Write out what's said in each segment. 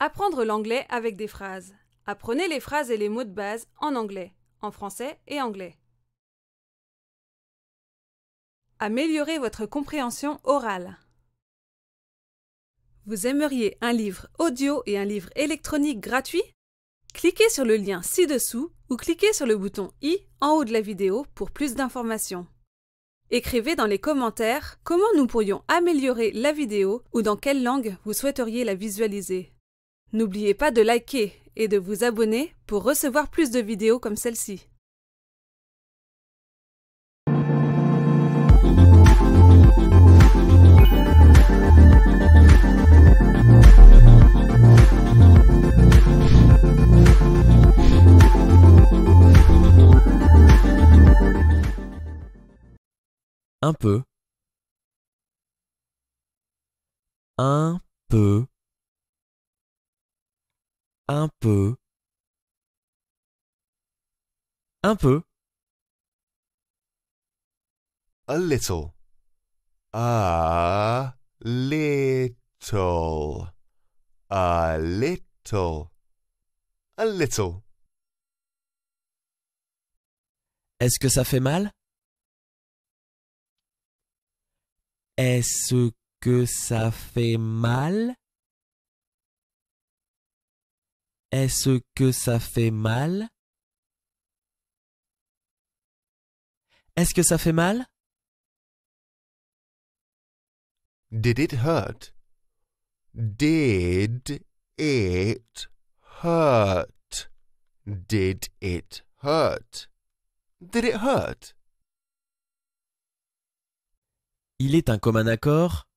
Apprendre l'anglais avec des phrases. Apprenez les phrases et les mots de base en anglais, en français et anglais. Améliorer votre compréhension orale. Vous aimeriez un livre audio et un livre électronique gratuit? Cliquez sur le lien ci-dessous ou cliquez sur le bouton i en haut de la vidéo pour plus d'informations. Écrivez dans les commentaires comment nous pourrions améliorer la vidéo ou dans quelle langue vous souhaiteriez la visualiser. N'oubliez pas de liker et de vous abonner pour recevoir plus de vidéos comme celle-ci. Un peu. Un peu. Un peu. Un peu. A little. A little. A little. A little. Est-ce que ça fait mal? Est-ce que ça fait mal? Est-ce que ça fait mal? Est-ce que ça fait mal? Did it hurt? Did it hurt? Did it hurt? Did it hurt? Il est un commun accord.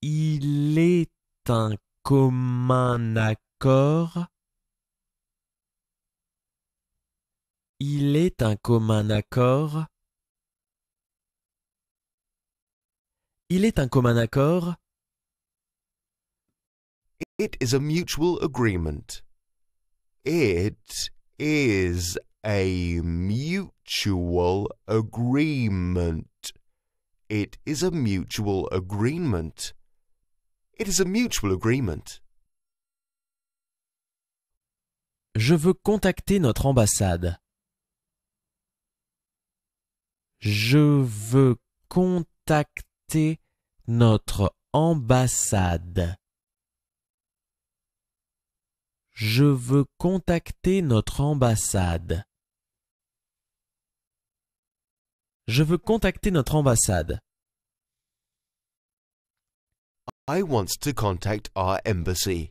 Il est un commun accord. Il est un commun accord. Il est un commun accord. It is a mutual agreement. It is a mutual agreement. It is a mutual agreement. It is a mutual agreement. Je veux contacter notre ambassade. Je veux contacter notre ambassade. Je veux contacter notre ambassade. Je veux contacter notre ambassade. I want to contact our embassy.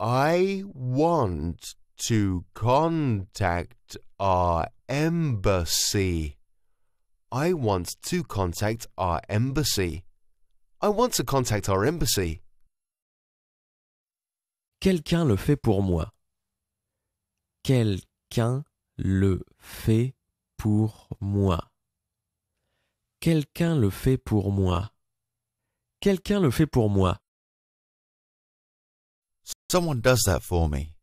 I want to contact our embassy. I want to contact our embassy. I want to contact our embassy. Quelqu'un le fait pour moi. Quelqu'un le fait pour moi. Quelqu'un le fait pour moi. Quelqu'un le fait pour moi. Someone does that for me.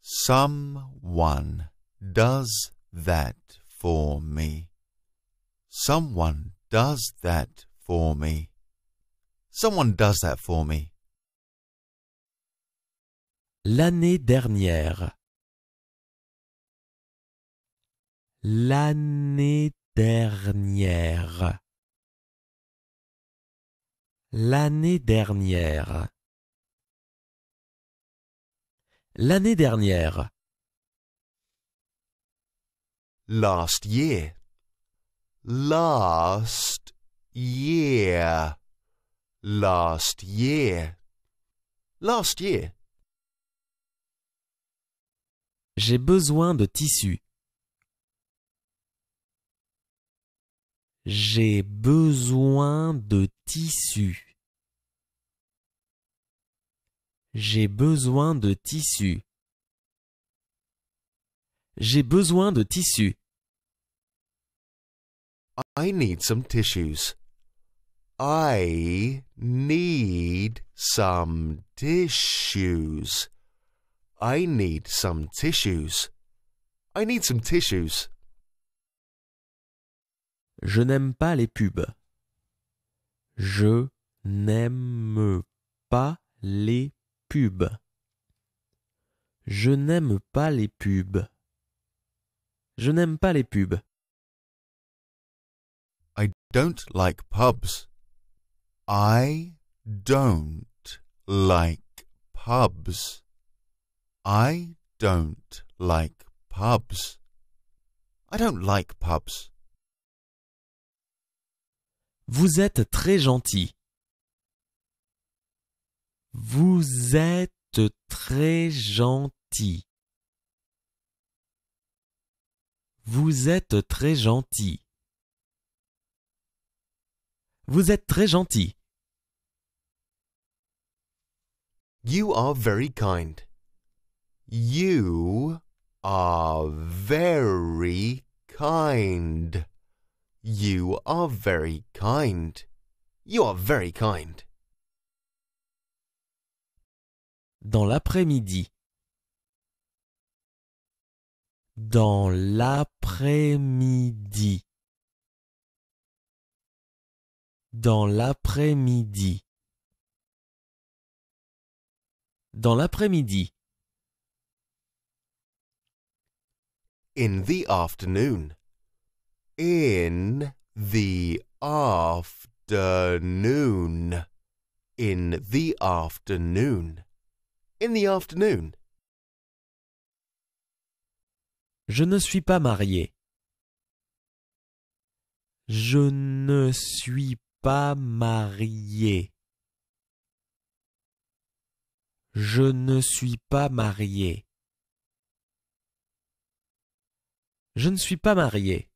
Someone does that for me. Someone does that for me. Someone does that for me. L'année dernière. L'année dernière. L'année dernière. L'année dernière. Last year. Last year. Last year. Last year. J'ai besoin de tissu. J'ai besoin de tissu. J'ai besoin de tissu. J'ai besoin de tissu. I need some tissues. I need some tissues. I need some tissues. I need some tissues. Je n'aime pas les pubs. Je n'aime pas les pubs. Je n'aime pas les pubs. Je n'aime pas les pubs. I don't like pubs. I don't like pubs. I don't like pubs. I don't like pubs. Vous êtes très gentil. Vous êtes très gentil. Vous êtes très gentil. Vous êtes très gentil. You are very kind. You are very kind. You are very kind. You are very kind. Dans l'après-midi. Dans l'après-midi. Dans l'après-midi. Dans l'après-midi. In the afternoon. In the afternoon. In the afternoon. In the afternoon. Je ne suis pas marié. Je ne suis pas marié. Je ne suis pas marié. Je ne suis pas marié.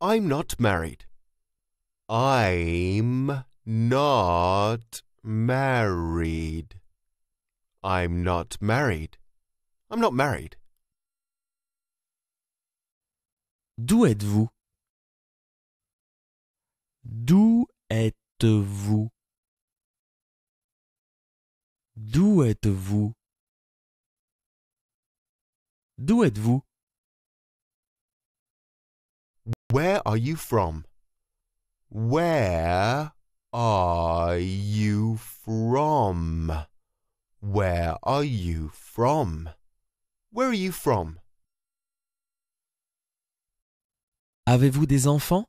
I'm not married. I'm not married. I'm not married. I'm not married. D'où êtes-vous? D'où êtes-vous? D'où êtes-vous? D'où êtes-vous? Where are you from? Where are you from? Where are you from? Where are you from? Avez-vous des enfants?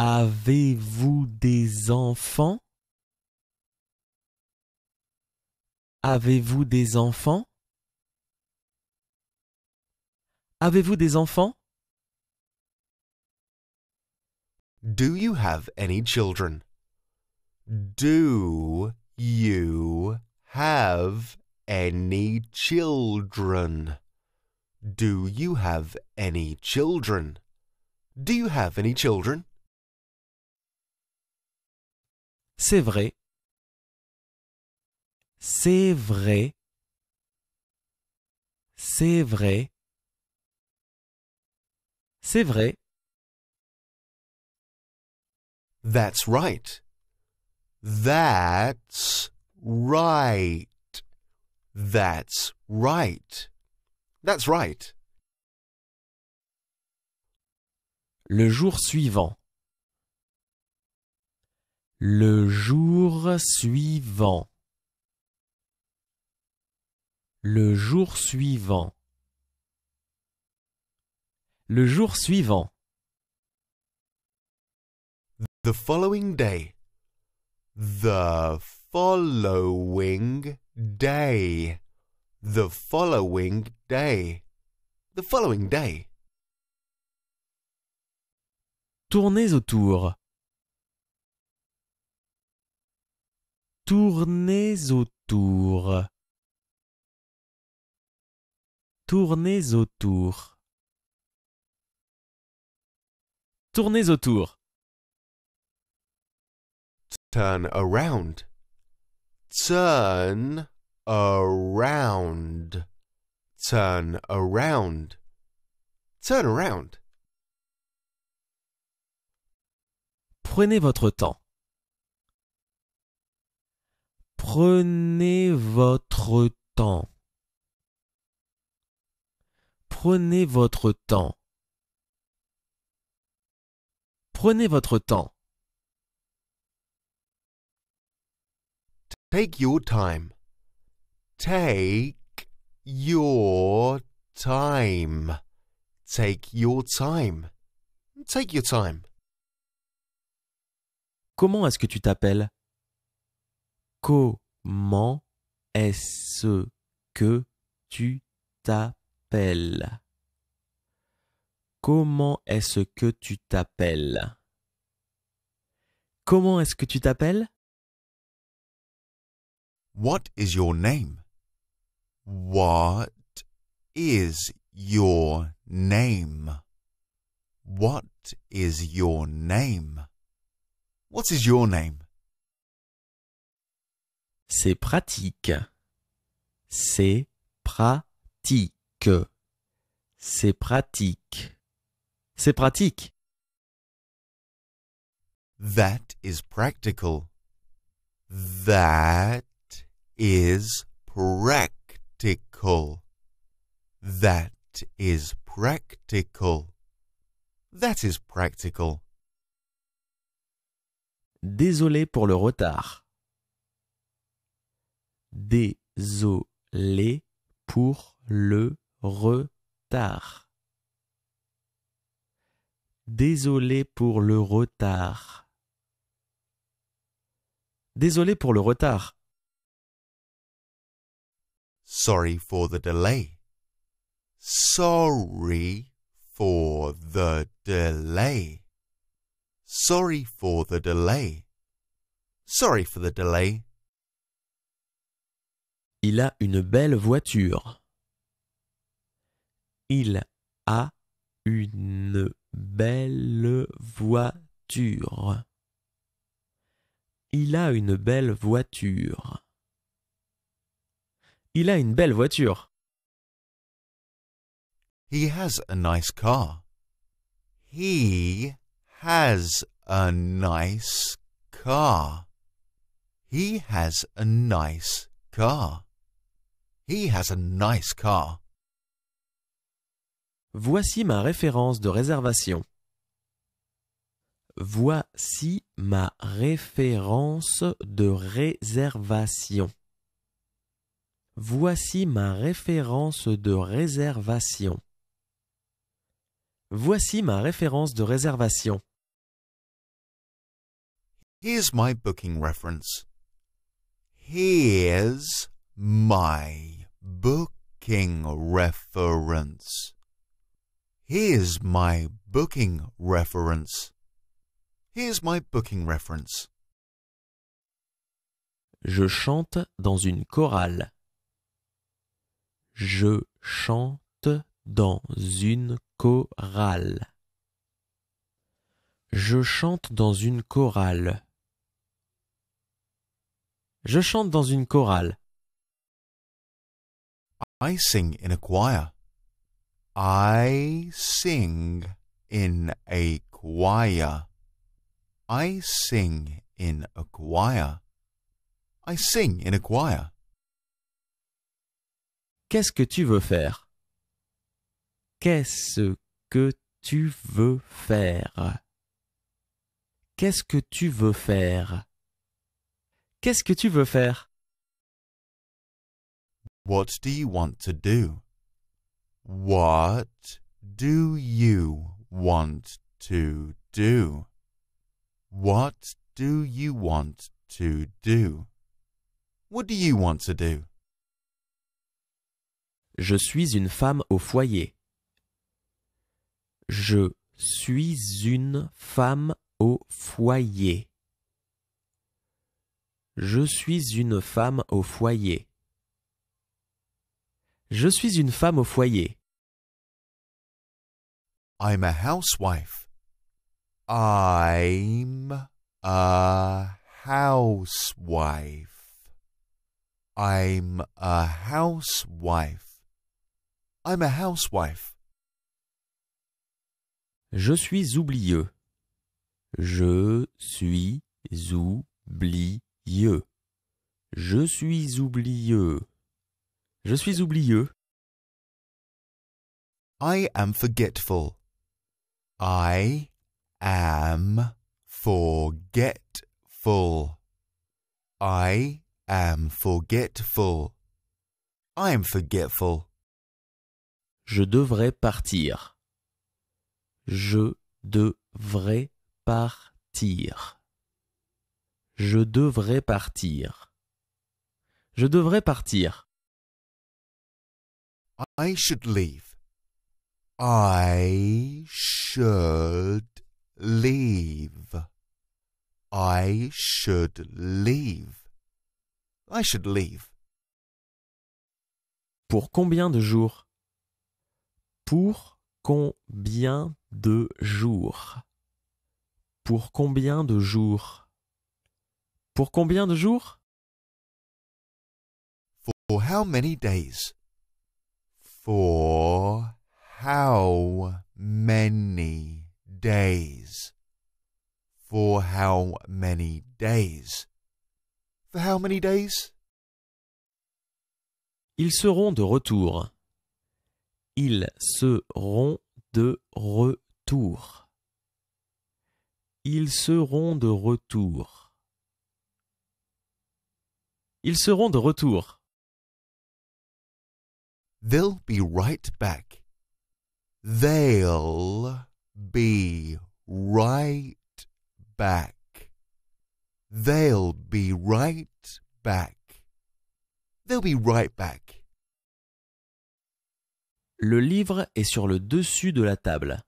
Avez-vous des enfants? Avez-vous des enfants? Avez-vous des enfants? Do you have any children? Do you have any children? Do you have any children? Do you have any children? C'est vrai. C'est vrai. C'est vrai. C'est vrai. That's right. That's right. That's right. That's right. Le jour suivant. Le jour suivant. Le jour suivant. Le jour suivant. The following day. The following day. The following day. The following day. Tournez autour. Tournez autour. Tournez autour. Tournez autour. Turn around. Turn around. Turn around. Turn around. Prenez votre temps. Prenez votre temps. Prenez votre temps. Prenez votre temps. Take your time. Take your time. Take your time. Take your time. Comment est-ce que tu t'appelles? Comment est-ce que tu t'appelles? Comment est-ce que tu t'appelles? Comment est-ce que tu t'appelles? What is your name? What is your name? What is your name? What is your name? C'est pratique. C'est pratique. C'est pratique. C'est pratique. That is practical. That is practical. That is practical. That is practical. Désolé pour le retard. Désolé pour le retard. Désolé pour le retard. Désolé pour le retard. Sorry for the delay. Sorry for the delay. Sorry for the delay. Sorry for the delay. Il a une belle voiture. Il a une belle voiture. Il a une belle voiture. Il a une belle voiture. He has a nice car. He has a nice car. He has a nice car. He has a nice car. Voici ma référence de réservation. Voici ma référence de réservation. Voici ma référence de réservation. Voici ma référence de réservation. Here's my booking reference. Here's my booking reference. Here's my booking reference. Here's my booking reference. Je chante dans une chorale. Je chante dans une chorale. Je chante dans une chorale. Je chante dans une chorale. I sing in a choir. I sing in a choir. I sing in a choir. I sing in a choir. Qu'est-ce que tu veux faire? Qu'est-ce que tu veux faire? Qu'est-ce que tu veux faire? Qu'est-ce que tu veux faire? What do you want to do? What do you want to do? What do you want to do? What do you want to do? Je suis une femme au foyer. Je suis une femme au foyer. Je suis une femme au foyer. Je suis une femme au foyer. I'm a housewife. I'm a housewife. I'm a housewife. I'm a housewife. Je suis oublieux. Je suis oublieux. Je suis oublieux. Je suis oublieux. I am forgetful. I am forgetful. I am forgetful. I am forgetful. Je devrais partir. Je devrais partir. Je devrais partir. Je devrais partir. I should leave. I should leave. I should leave. I should leave. Pour combien de jours? Pour combien de jours? Pour combien de jours? Pour combien de jours? For how many days? For how many days? For how many days? For how many days? Ils seront de retour. Ils seront de retour. Ils seront de retour. Ils seront de retour. They'll be right back. They'll be right back. They'll be right back. They'll be right back. Le livre est sur le dessus de la table.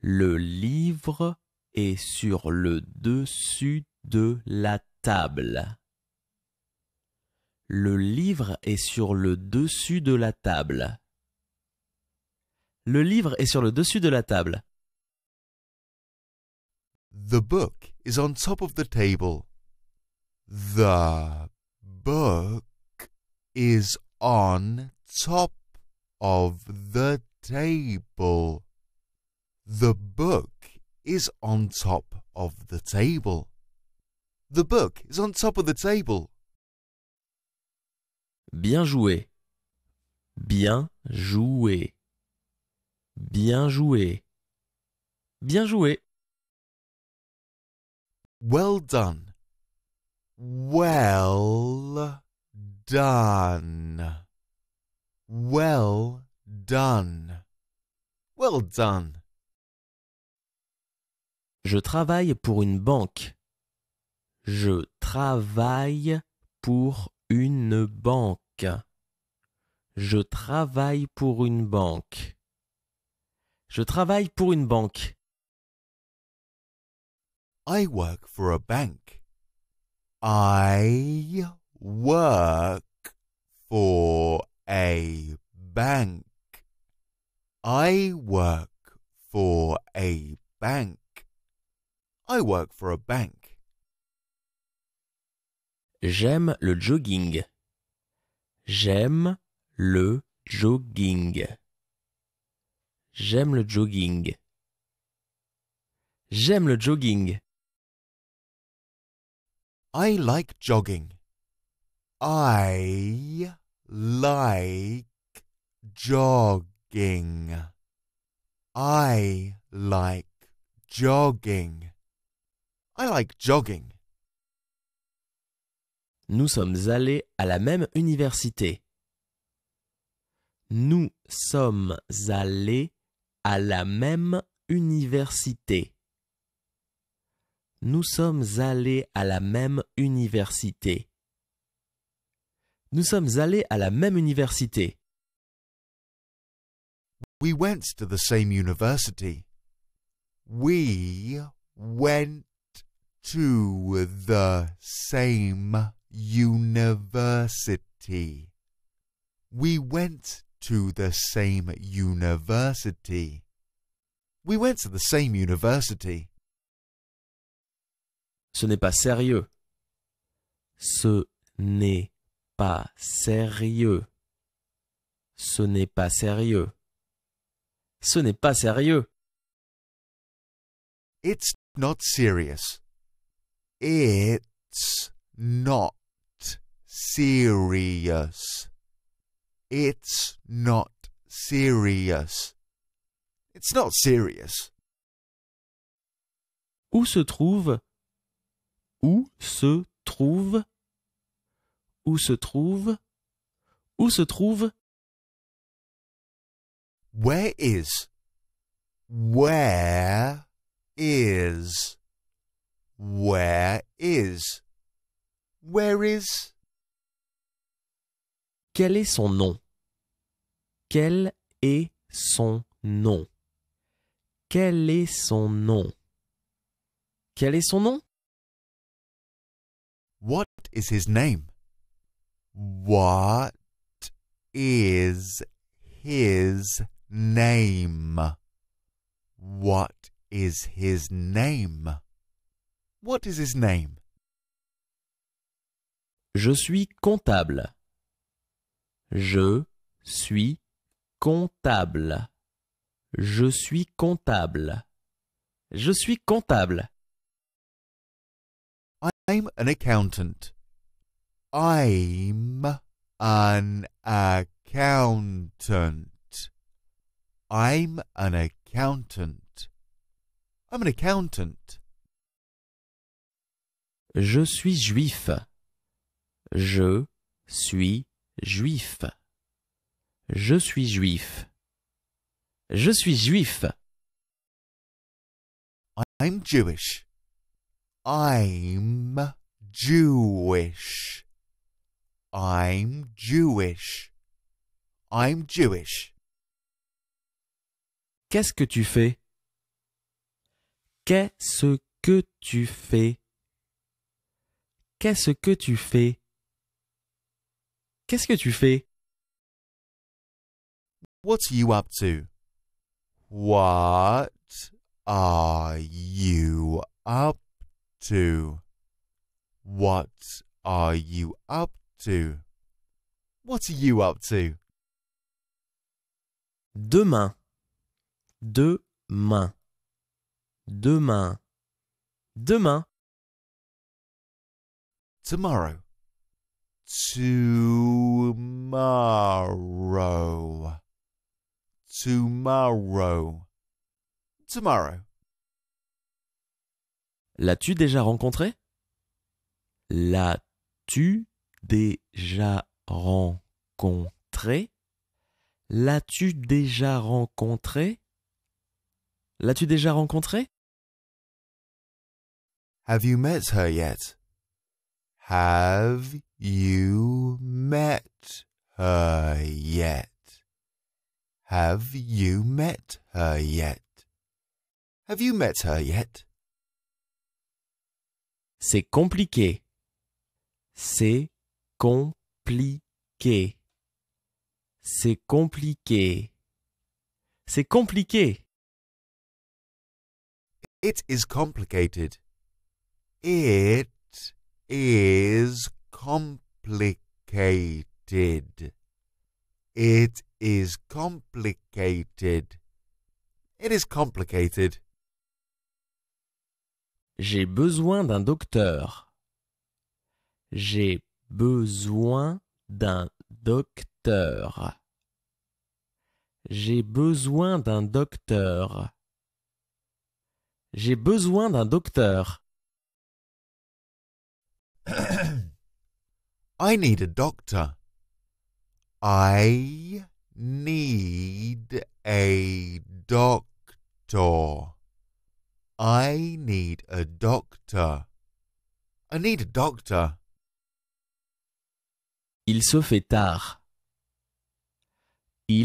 Le livre est sur le dessus de la table. Le livre est sur le dessus de la table. Le livre est sur le dessus de la table. The book is on top of the table. The book is on top of the table. The book is on top of the table. The book is on top of the table. Bien joué. Bien joué. Bien joué. Bien joué. Well done. Well done. Well done. Well done. Je travaille pour une banque. Je travaille pour une banque. Je travaille pour une banque. Je travaille pour une banque. I work for a bank. I work for a bank. I work for a bank. I work for a bank. J'aime le jogging. J'aime le jogging. J'aime le jogging. J'aime le jogging. I like jogging. I like jogging. I like jogging. I like jogging. Nous sommes allés à la même université. Nous sommes allés à la même université. Nous sommes allés à la même université. Nous sommes allés à la même université. We went to the same university. We went to the same university. We went to the same university. We went to the same university. Ce n'est pas sérieux. Ce n'est pas sérieux. Ce n'est pas sérieux. Ce n'est pas sérieux. It's not serious. It's not serious. It's not serious. It's not serious. Où se trouve Where is Quel est son nom? What is his name? Je suis comptable. I'm an accountant. Je suis juif. I'm Jewish. Qu'est-ce que tu fais? Qu'est-ce que tu fais? What are you up to? What are you up to? Demain. Tomorrow. L'as-tu déjà rencontrée? Have you met her yet? C'est compliqué. It is complicated. It is complicated. J'ai besoin d'un docteur. I need a doctor. Il se fait tard. It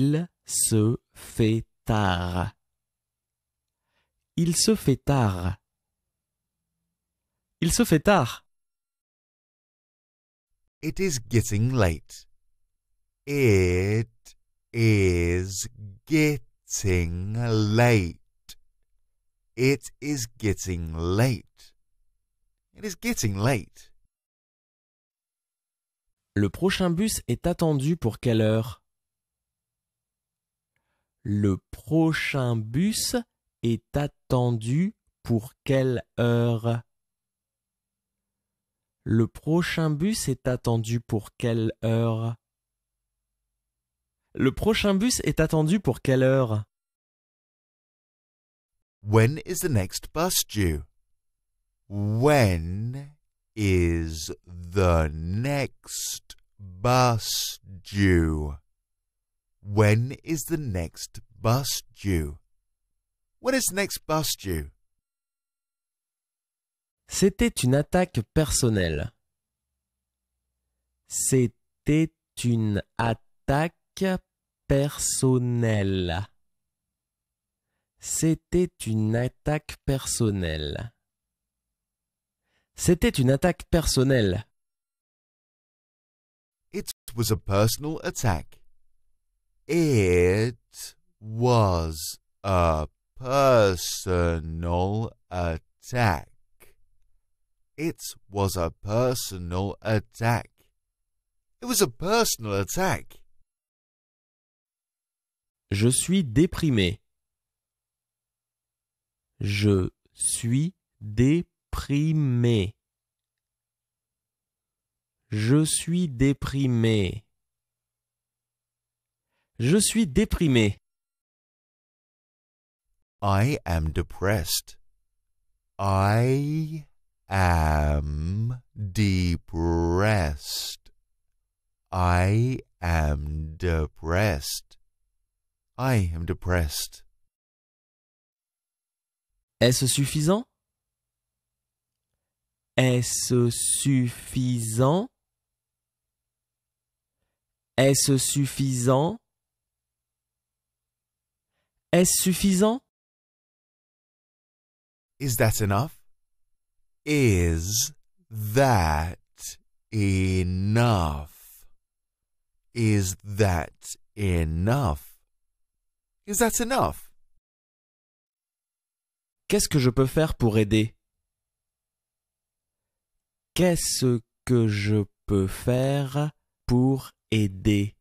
is getting late. Le prochain bus est attendu pour quelle heure? When is the next bus due? When is the next bus due? When is the next bus due? When is the next bus due? C'était une attaque personnelle. C'était une attaque personnelle. C'était une attaque personnelle. C'était une attaque personnelle. It was a personal attack. It was a personal attack. It was a personal attack. It was a personal attack. Je suis déprimé. Je suis déprimé. Je suis déprimé. Je suis déprimé. I am depressed. I am depressed. I am depressed. I am depressed. Est-ce suffisant? Est-ce suffisant? Est-ce suffisant? Est-ce suffisant? Is that enough? Is that enough? Is that enough? Is that enough? Qu'est-ce que je peux faire pour aider? Qu'est-ce que je peux faire pour aider?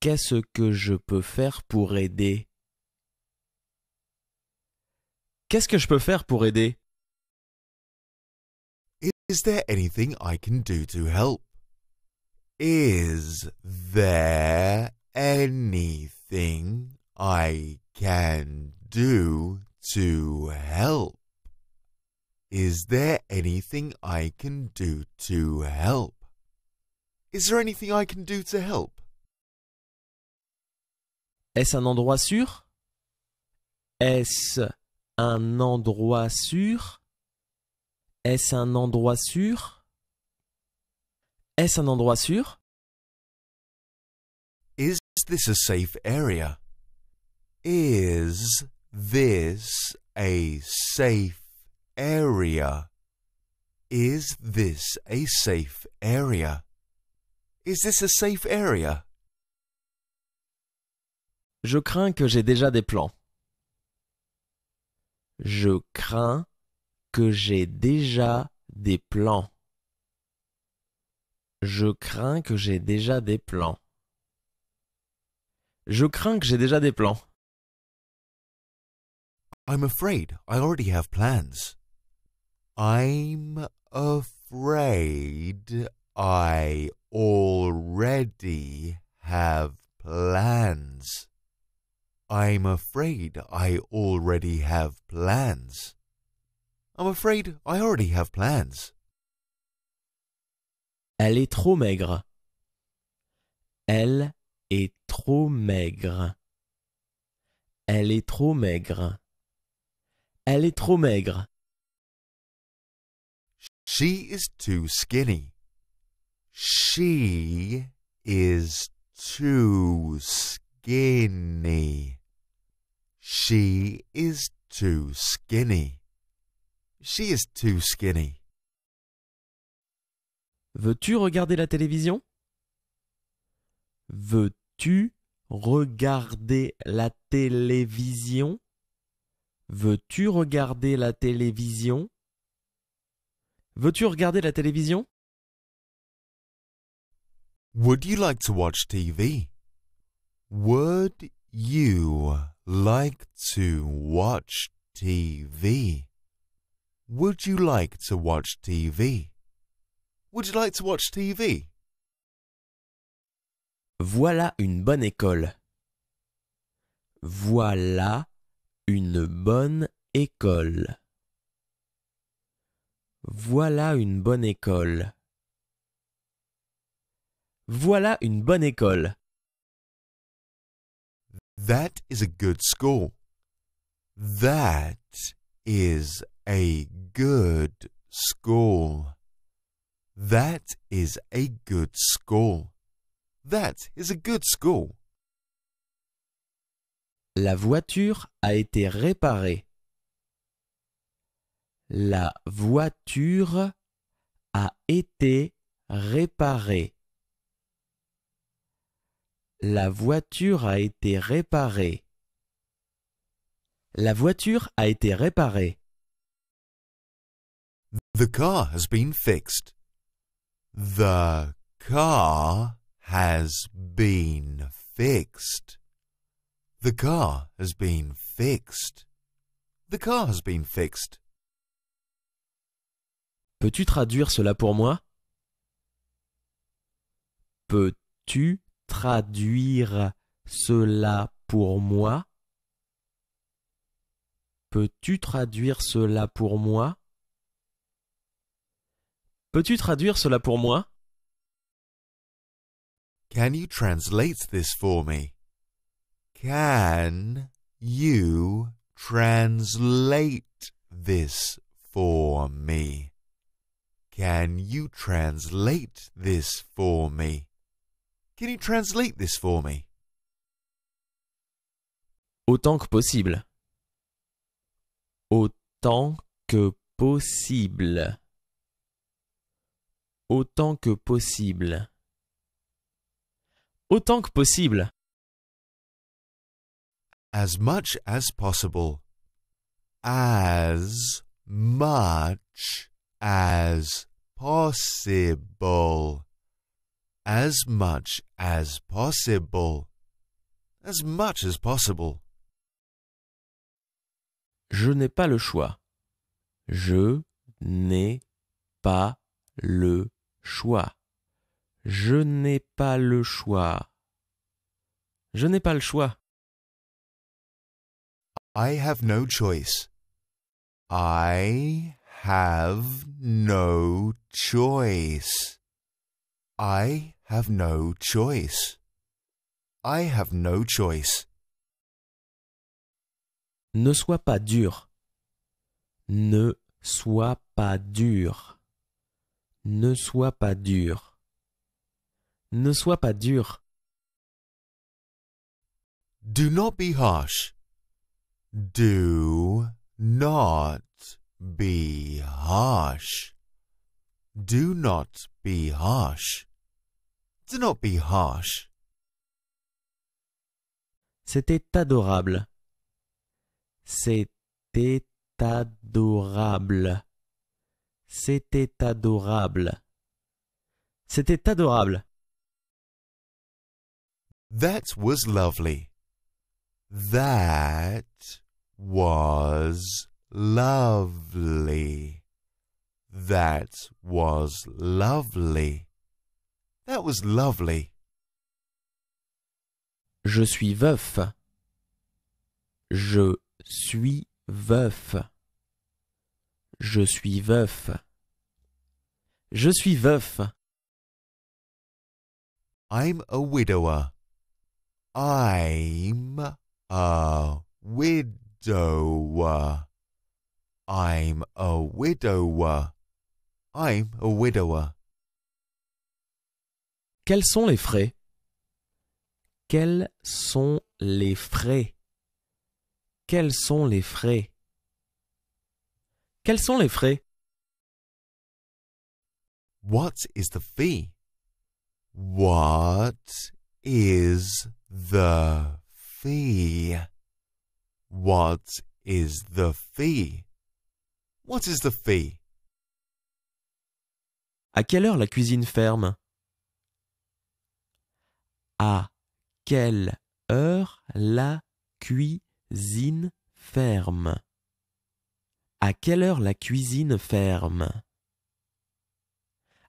Qu'est-ce que je peux faire pour aider? Qu'est-ce que je peux faire pour aider? Is there anything I can do to help? Is there anything I can do to help? Is there anything I can do to help? Is there anything I can do to help? Est-ce un endroit sûr? Est-ce un endroit sûr? Est-ce un endroit sûr? Est-ce un endroit sûr? Is this a safe area? Is this a safe area? Is this a safe area? Is this a safe area? Je crains que j'ai déjà des plans. Je crains que j'ai déjà des plans. Je crains que j'ai déjà des plans. Je crains que j'ai déjà des plans. I'm afraid I already have plans. I'm afraid I already have plans. I'm afraid I already have plans. I'm afraid I already have plans. Elle est trop maigre. Elle est trop maigre. Elle est trop maigre. Elle est trop maigre. She is too skinny. She is too skinny. She is too skinny. She is too skinny. Veux-tu regarder la télévision? Veux-tu regarder la télévision? Veux-tu regarder la télévision? Veux-tu regarder la télévision? Would you like to watch TV? Would you like to watch TV? Would you like to watch TV? Would you like to watch TV? Voilà une bonne école. Voilà une bonne École. Voilà une bonne école. Voilà une bonne école. That is a good school. That is a good school. That is a good school. That is a good school. La voiture a été réparée. La voiture a été réparée. La voiture a été réparée. La voiture a été réparée. The car has been fixed. The car has been fixed. The car has been fixed. The car has been fixed. Peux-tu traduire cela pour moi? Peux-tu traduire cela pour moi? Peux-tu traduire cela pour moi? Peux-tu traduire cela pour moi? Can you translate this for me? Can you translate this for me? Can you translate this for me? Can you translate this for me? Autant que possible. Autant que possible. Autant que possible. Autant que possible. As much as possible. As much as possible. As much as possible. As much as possible. Je n'ai pas le choix. Je n'ai pas le choix. Je n'ai pas le choix. Je n'ai pas le choix. I have no choice. I have no choice. I have no choice. I have no choice. Ne sois pas dur. Ne sois pas dur. Ne sois pas dur. Ne sois pas dur. Do not be harsh. Do not be harsh. Do not be harsh. Do not be harsh. C'était adorable. C'était adorable. C'était adorable. C'était adorable. That was lovely. That was lovely. That was lovely. That was lovely. Je suis veuf. Je suis veuf. Je suis veuf. Je suis veuf. I'm a widower. I'm a widower. I'm a widower. I'm a widower. Quels sont les frais? Quels sont les frais? Quels sont les frais? Quels sont les frais? What is the fee? What is the fee? What is the fee? What is the fee? À quelle heure la cuisine ferme? À quelle heure la cuisine ferme? À quelle heure la cuisine ferme?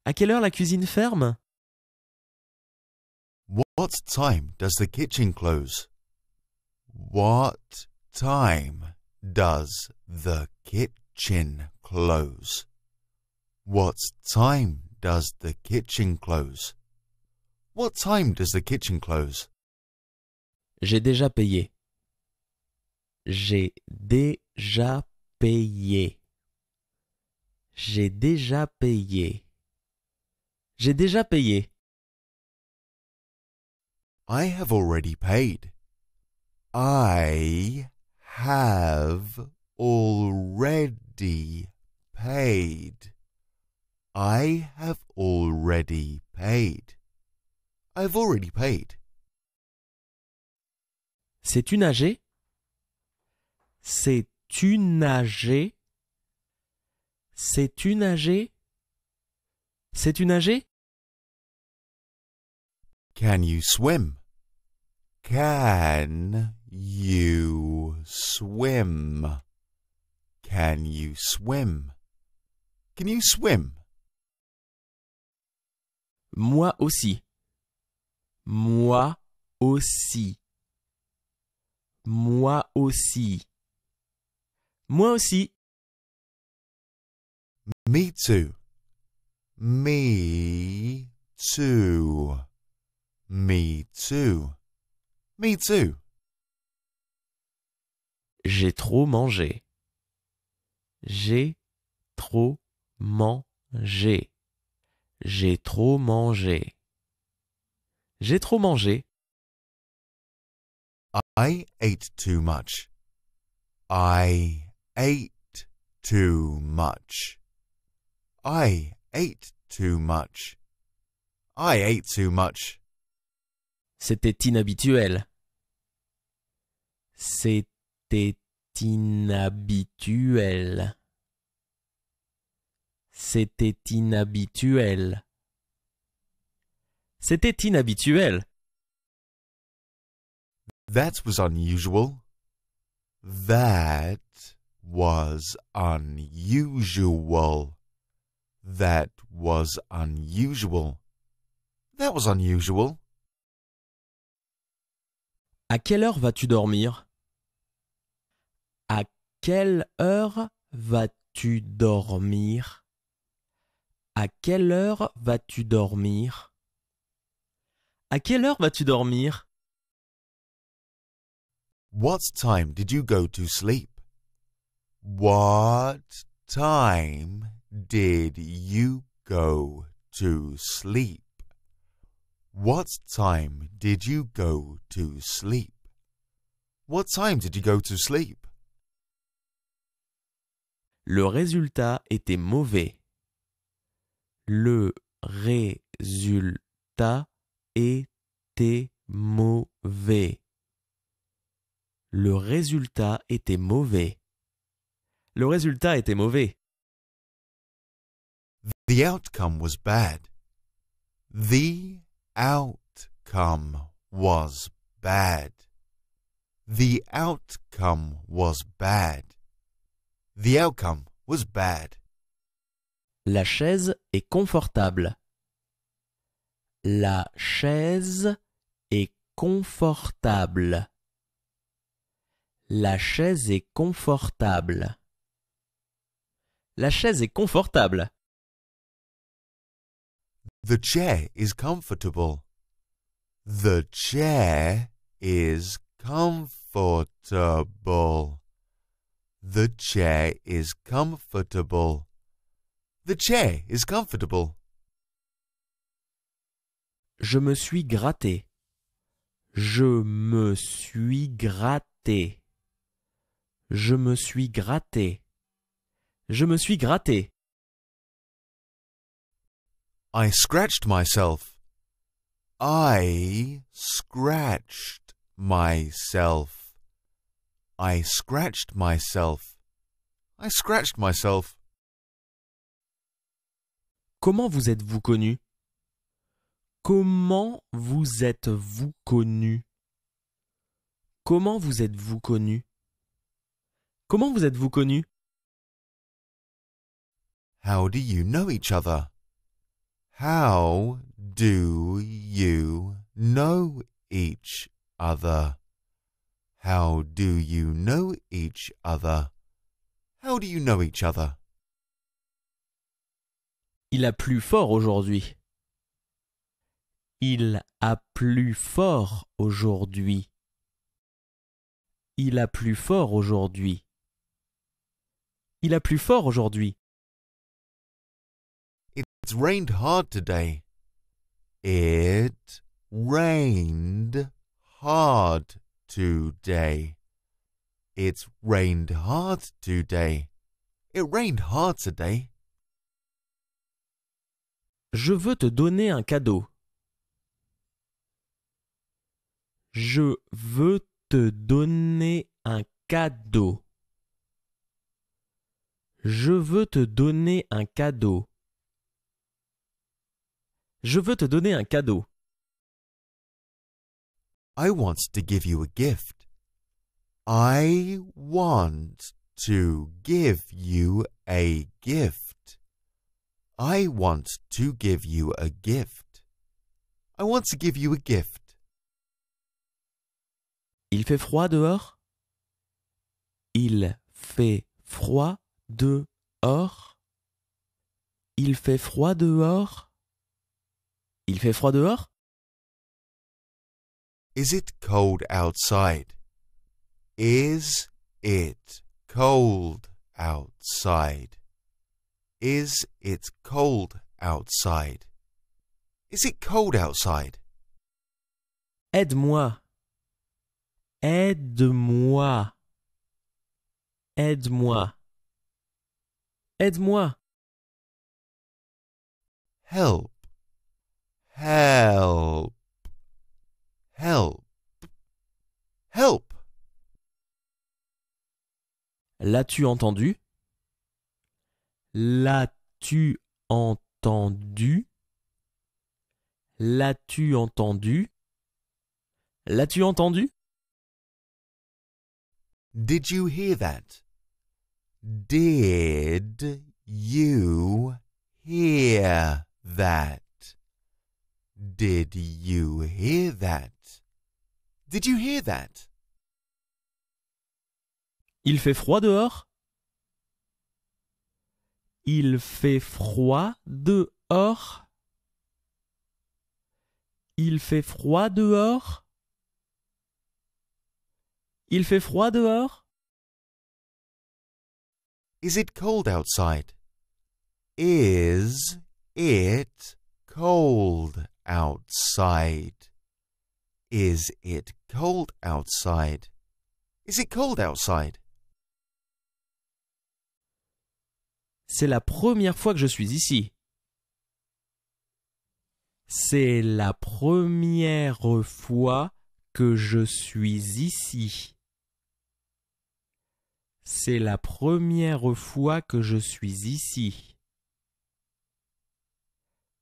À quelle heure la cuisine ferme? What time does the kitchen close? What time does the kitchen close? What time does the kitchen close? What time does the kitchen close? J'ai déjà payé. J'ai déjà payé. J'ai déjà payé. J'ai déjà payé. I have already paid. I have already paid. I have already paid. I've already paid. Sais-tu nager? Sais-tu nager? Sais-tu nager? Sais-tu nager? Can you swim? Can you swim? Can you swim? Can you swim? Moi aussi. Moi aussi. Moi aussi. Moi aussi. Me too. Me too. Me too. Me too. J'ai trop mangé. J'ai trop mangé. J'ai trop mangé. J'ai trop mangé. I ate too much. I ate too much. I ate too much. I ate too much. C'était inhabituel. C'était inhabituel. C'était inhabituel. C'était inhabituel. That was unusual. That was unusual. That was unusual. That was unusual. À quelle heure vas-tu dormir? À quelle heure vas-tu dormir? À quelle heure vas-tu dormir? À quelle heure vas-tu dormir? What time did you go to sleep? What time did you go to sleep? What time did you go to sleep? What time did you go to sleep? Le résultat était mauvais. Le résultat était mauvais. Le résultat était mauvais. Le résultat était mauvais. The outcome was bad. The outcome was bad. The outcome was bad. The outcome was bad. La chaise est confortable. La chaise est confortable. La chaise est confortable. La chaise est confortable. The chair is comfortable. The chair is comfortable. The chair is comfortable. The chair is comfortable. Je me suis gratté. Je me suis gratté. Je me suis gratté. Je me suis gratté. I scratched myself. I scratched myself. I scratched myself. I scratched myself. Comment vous êtes-vous connu? Comment vous êtes-vous connu? Comment vous êtes-vous connu? Comment vous êtes-vous connu? How do you know each other? How do you know each other? How do you know each other? How do you know each other? Il a plu fort aujourd'hui. Il a plu fort aujourd'hui. Il a plu fort aujourd'hui. Il a plu fort aujourd'hui. It's rained hard today. It rained hard today. It's rained hard today. It rained hard today. Je veux te donner un cadeau. Je veux te donner un cadeau. Je veux te donner un cadeau. Je veux te donner un cadeau. I want to give you a gift. I want to give you a gift. I want to give you a gift. I want to give you a gift. Il fait froid dehors. Il fait froid dehors. Il fait froid dehors. Il fait froid dehors? Is it cold outside? Is it cold outside? Is it cold outside? Is it cold outside? Aide-moi. Aide-moi. Aide-moi. Aide-moi. Help. Help. Help. Help. L'as-tu entendu? L'as-tu entendu? L'as-tu entendu? L'as-tu entendu? Did you hear that? Did you hear that? Did you hear that? Did you hear that? Il fait froid dehors. Il fait froid dehors. Il fait froid dehors. Il fait froid dehors. Is it cold outside? Is it cold outside? Is it cold outside? Is it cold outside? C'est la première fois que je suis ici. C'est la première fois que je suis ici. C'est la première fois que je suis ici.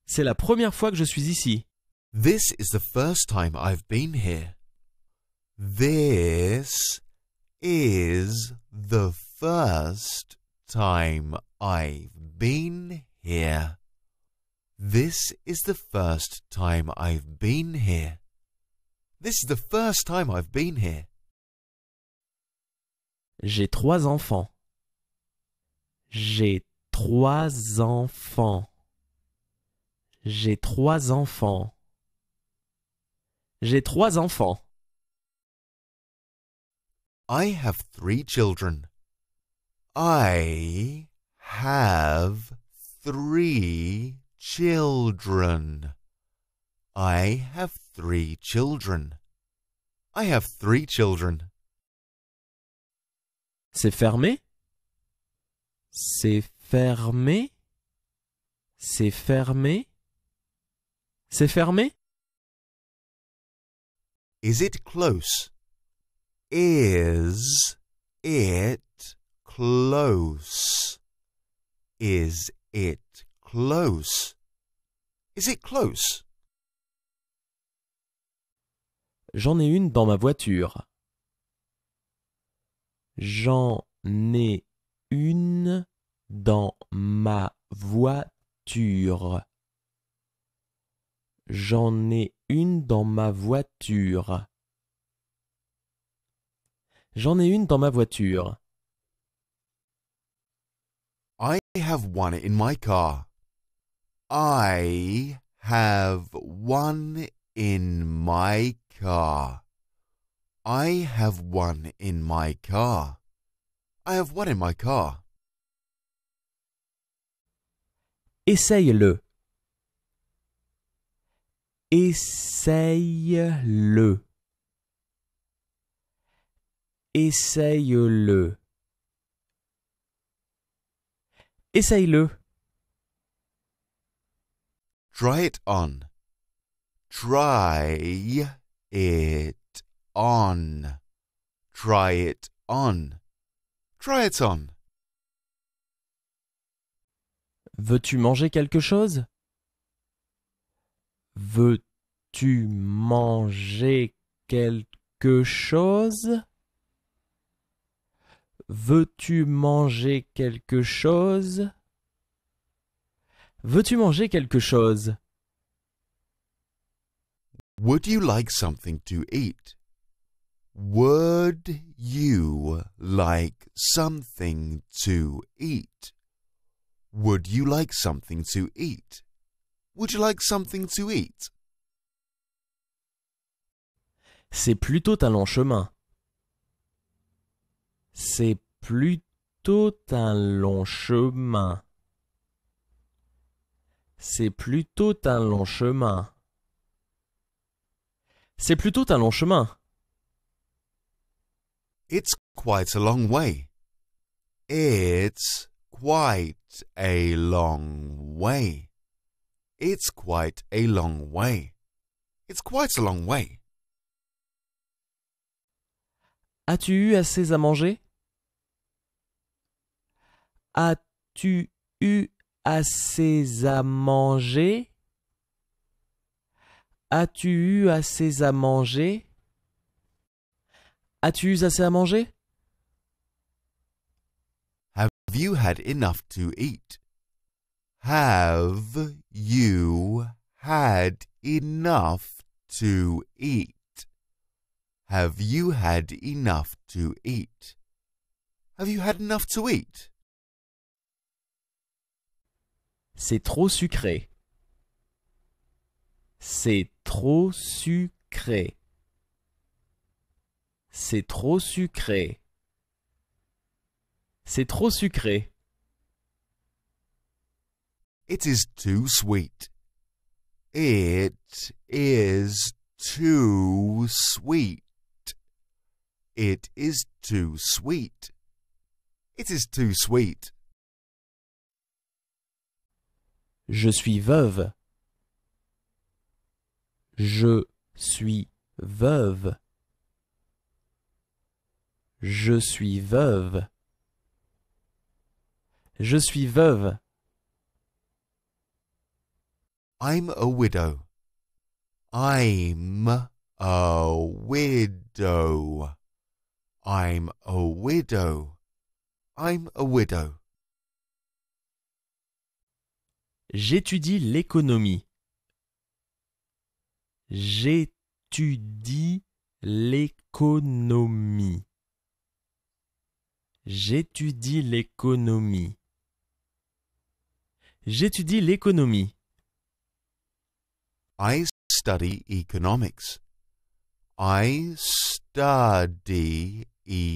C'est la première fois que je suis ici. This is the first time I've been here. This is the first time I've been here. This is the first time I've been here. This is the first time I've been here. J'ai trois enfants. J'ai trois enfants. J'ai trois enfants. J'ai trois enfants. I have three children. I have three children. I have three children. I have three children. C'est fermé? C'est fermé? C'est fermé? C'est fermé? Is it close? Is it close? Is it close? Is it close? J'en ai une dans ma voiture. J'en ai une dans ma voiture. J'en ai une dans ma voiture. J'en ai une dans ma voiture. I have one in my car. I have one in my car. I have one in my car. I have one in my car. Essaye-le. Essaye-le. Essaye-le. Essaye-le. Try it on. Try it on. Try it on. Try it on. Veux-tu manger quelque chose? Veux-tu manger quelque chose? Veux-tu manger quelque chose? Veux-tu manger quelque chose? Would you like something to eat? Would you like something to eat? Would you like something to eat? Would you like something to eat? C'est plutôt un long chemin. C'est plutôt un long chemin. C'est plutôt un long chemin. C'est plutôt un long chemin. It's quite a long way. It's quite a long way. It's quite a long way. It's quite a long way. As-tu eu assez à manger? As-tu eu assez à manger? As-tu eu assez à manger? As-tu eu assez à manger? Have you had enough to eat? Have you had enough to eat? Have you had enough to eat? Have you had enough to eat? C'est trop sucré. C'est trop sucré. C'est trop sucré. C'est trop sucré. It is too sweet. It is too sweet. It is too sweet. It is too sweet. Je suis veuve. Je suis veuve. Je suis veuve. Je suis veuve. I'm a widow. I'm a widow. I'm a widow. I'm a widow. J'étudie l'économie. J'étudie l'économie. J'étudie l'économie. J'étudie l'économie. I study economics. I study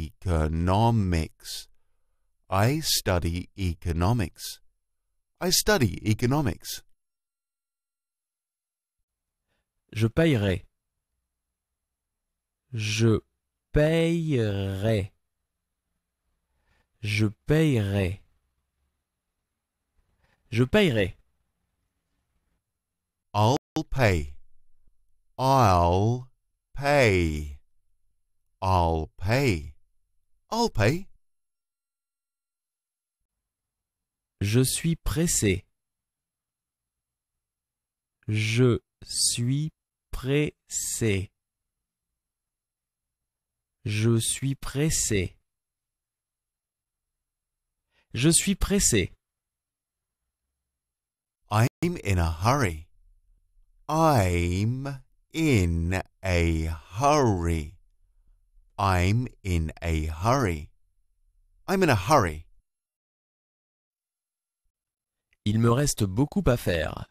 economics. I study economics. I study economics. Je payerai. Je payerai. Je payerai. Je payerai. I'll pay. I'll pay. I'll pay. I'll pay. Je suis pressé. Je suis pressé. Je suis pressé. Je suis pressé. I'm in a hurry. I'm in a hurry. I'm in a hurry. I'm in a hurry. Il me reste beaucoup à faire.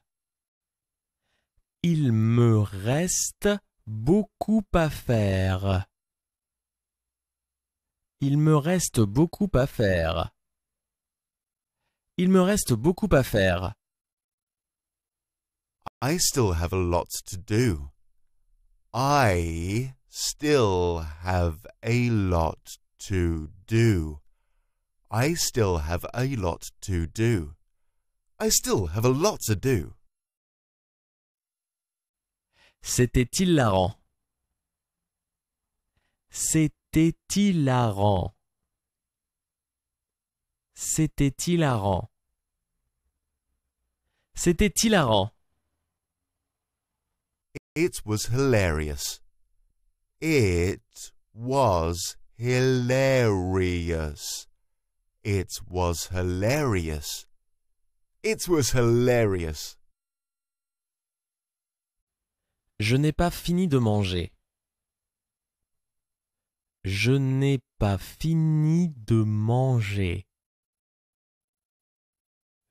Il me reste beaucoup à faire. Il me reste beaucoup à faire. Il me reste beaucoup à faire. I still have a lot to do. I still have a lot to do. I still have a lot to do. I still have a lot to do. C'était hilarant. C'était hilarant. C'était hilarant. C'était hilarant. It was hilarious. It was hilarious. It was hilarious. It was hilarious. Je n'ai pas fini de manger. Je n'ai pas fini de manger.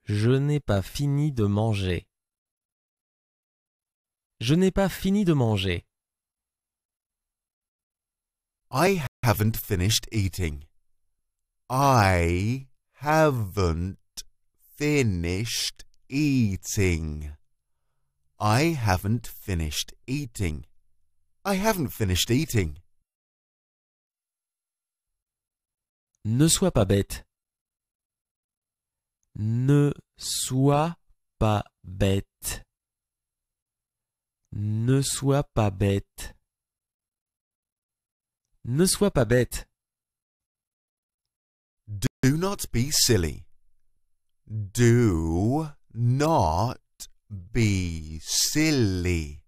Je n'ai pas fini de manger. Je n'ai pas fini de manger. I haven't finished eating. I haven't finished eating. I haven't finished eating. I haven't finished eating. Ne sois pas bête. Ne sois pas bête. Ne sois pas bête. Ne sois pas bête. Do not be silly. Do not be silly.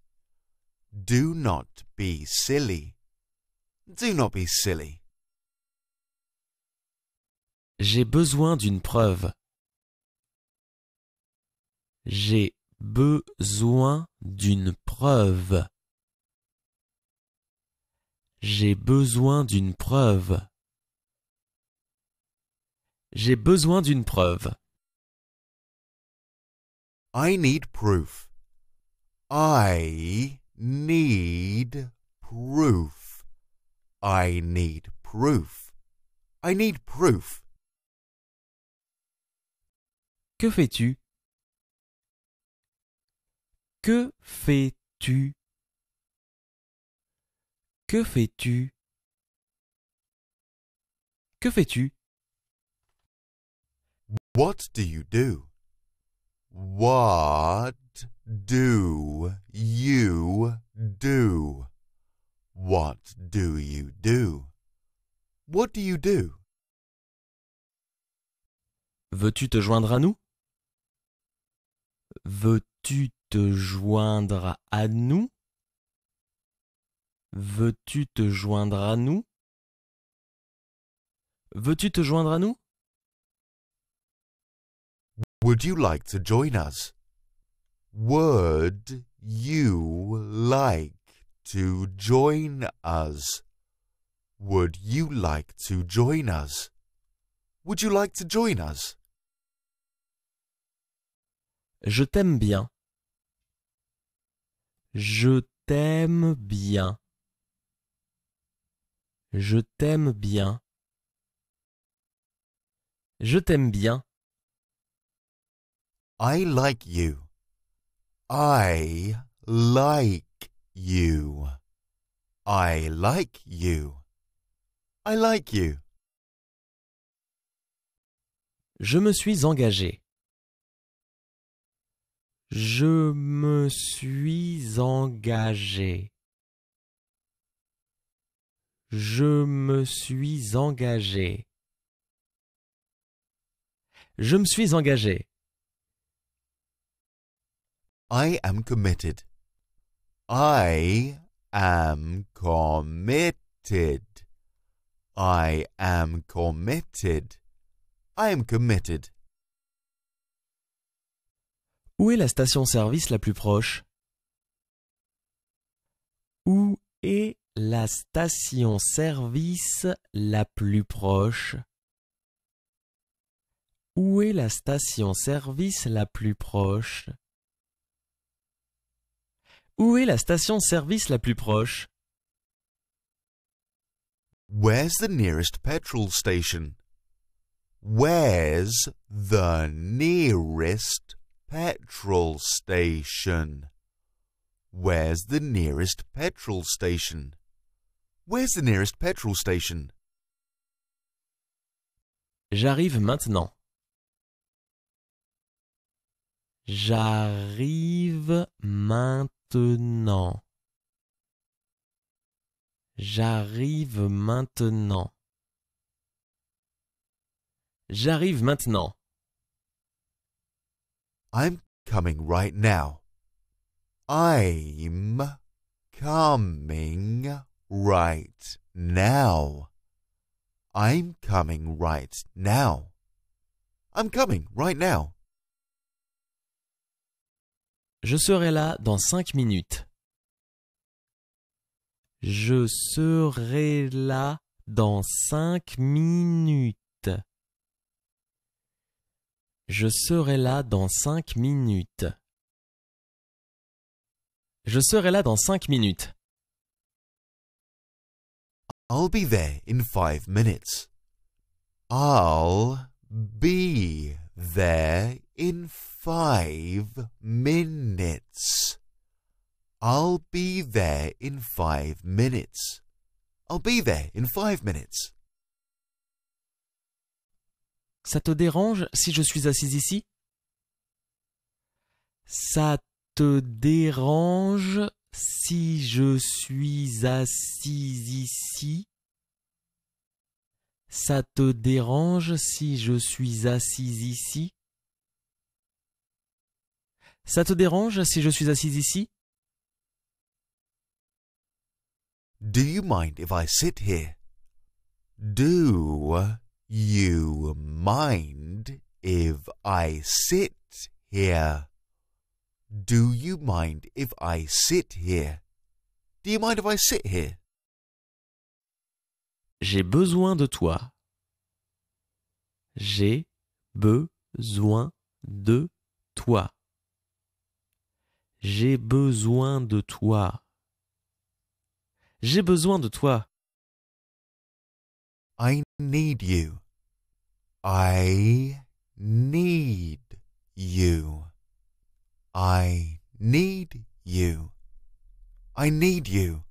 Do not be silly. Do not be silly. J'ai besoin d'une preuve. J'ai besoin d'une preuve. J'ai besoin d'une preuve. J'ai besoin d'une preuve. I need proof. I need proof. I need proof. I need proof. Que fais-tu? Que fais-tu? Que fais-tu? Que fais-tu? What do you do? What do you do? What do you do? What do you do? Veux-tu te joindre à nous? Veux-tu te joindre à nous? Veux-tu te joindre à nous? Veux-tu te joindre à nous? Would you like to join us? Would you like to join us? Would you like to join us? Would you like to join us? Je t'aime bien. Je t'aime bien. Je t'aime bien. Je t'aime bien. I like you. I like you. I like you. I like you. Je me suis engagé. Je me suis engagé. Je me suis engagé. Je me suis engagé. I am committed. I am committed. I am committed. I am committed. Où est la station-service la plus proche? Où est la station-service la plus proche? Où est la station-service la plus proche? Où est la station-service la plus proche? Where's the nearest petrol station? Where's the nearest petrol station? Where's the nearest petrol station? Where's the nearest petrol station? J'arrive maintenant. J'arrive maintenant. J'arrive maintenant. J'arrive maintenant. I'm coming right now. I'm coming right now. I'm coming right now. I'm coming right now. Je serai là dans 5 minutes. Je serai là dans 5 minutes. Je serai là dans 5 minutes. Je serai là dans 5 minutes. I'll be there in 5 minutes. I'll be there in 5 minutes. I'll be there in 5 minutes. I'll be there in 5 minutes. Ça te dérange si je suis assise ici? Ça te dérange si je suis assise ici? Ça te dérange si je suis assise ici? Ça te dérange si je suis assise ici? Do you mind if I sit here? Do you mind if I sit here? Do you mind if I sit here? Do you mind if I sit here? J'ai besoin de toi. J'ai besoin de toi. J'ai besoin de toi. J'ai besoin de toi. I need you. I need you. I need you. I need you.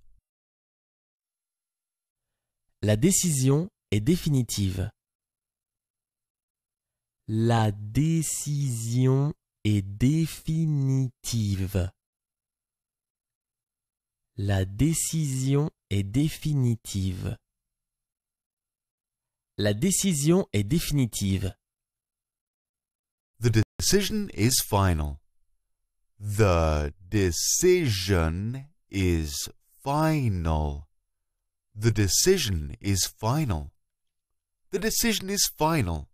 La décision est définitive. La décision est définitive. La décision est définitive. La décision est définitive. The decision is final. The decision is final. The decision is final. The decision is final.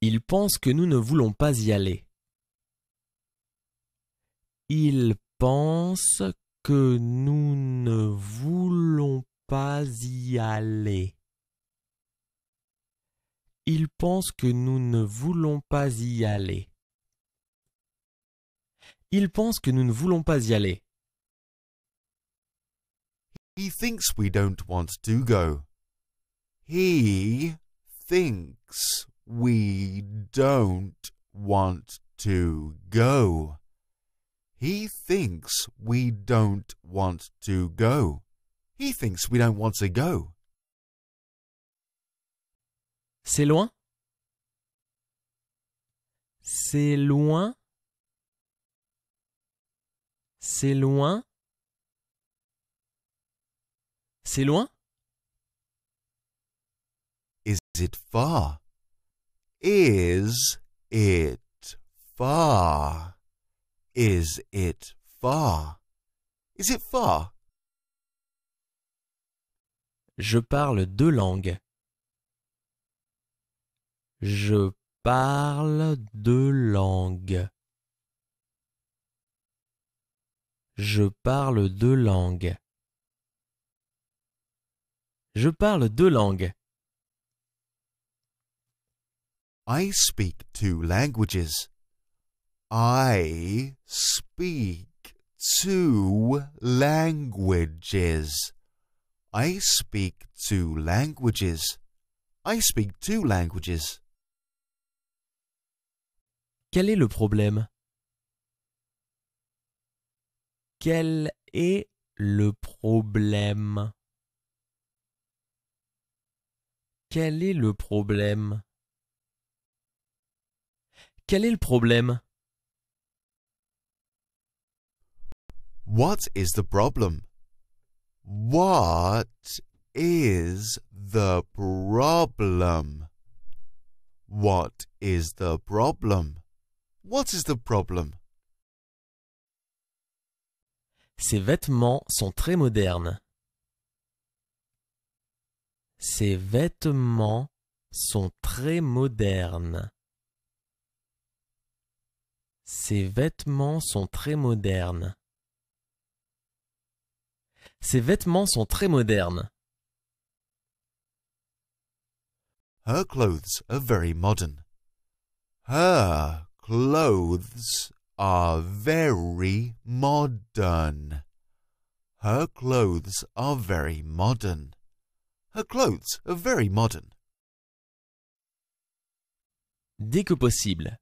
Il pense que nous ne voulons pas y aller. Il pense que nous ne voulons pas y aller. Il pense que nous ne voulons pas y aller. Il pense que nous ne voulons pas y aller. He thinks we don't want to go. He thinks we don't want to go. He thinks we don't want to go. He thinks we don't want to go. C'est loin? C'est loin? C'est loin? C'est loin? Is it far? Is it far? Is it far? Is it far? Je parle 2 langues. Je parle 2 langues. Je parle 2 langues. Je parle 2 langues. I speak two languages. I speak two languages. I speak two languages. I speak two languages. Quel est le problème? Quel est le problème? Quel est le problème? Quel est le problème? What is the problem? What is the problem? What is the problem? What is the problem? Ces vêtements sont très modernes. Ces vêtements sont très modernes. Ces vêtements sont très modernes. Ces vêtements sont très modernes. Her clothes are very modern. Her clothes are very modern. Her clothes are very modern. Her clothes are very modern. Dès que possible.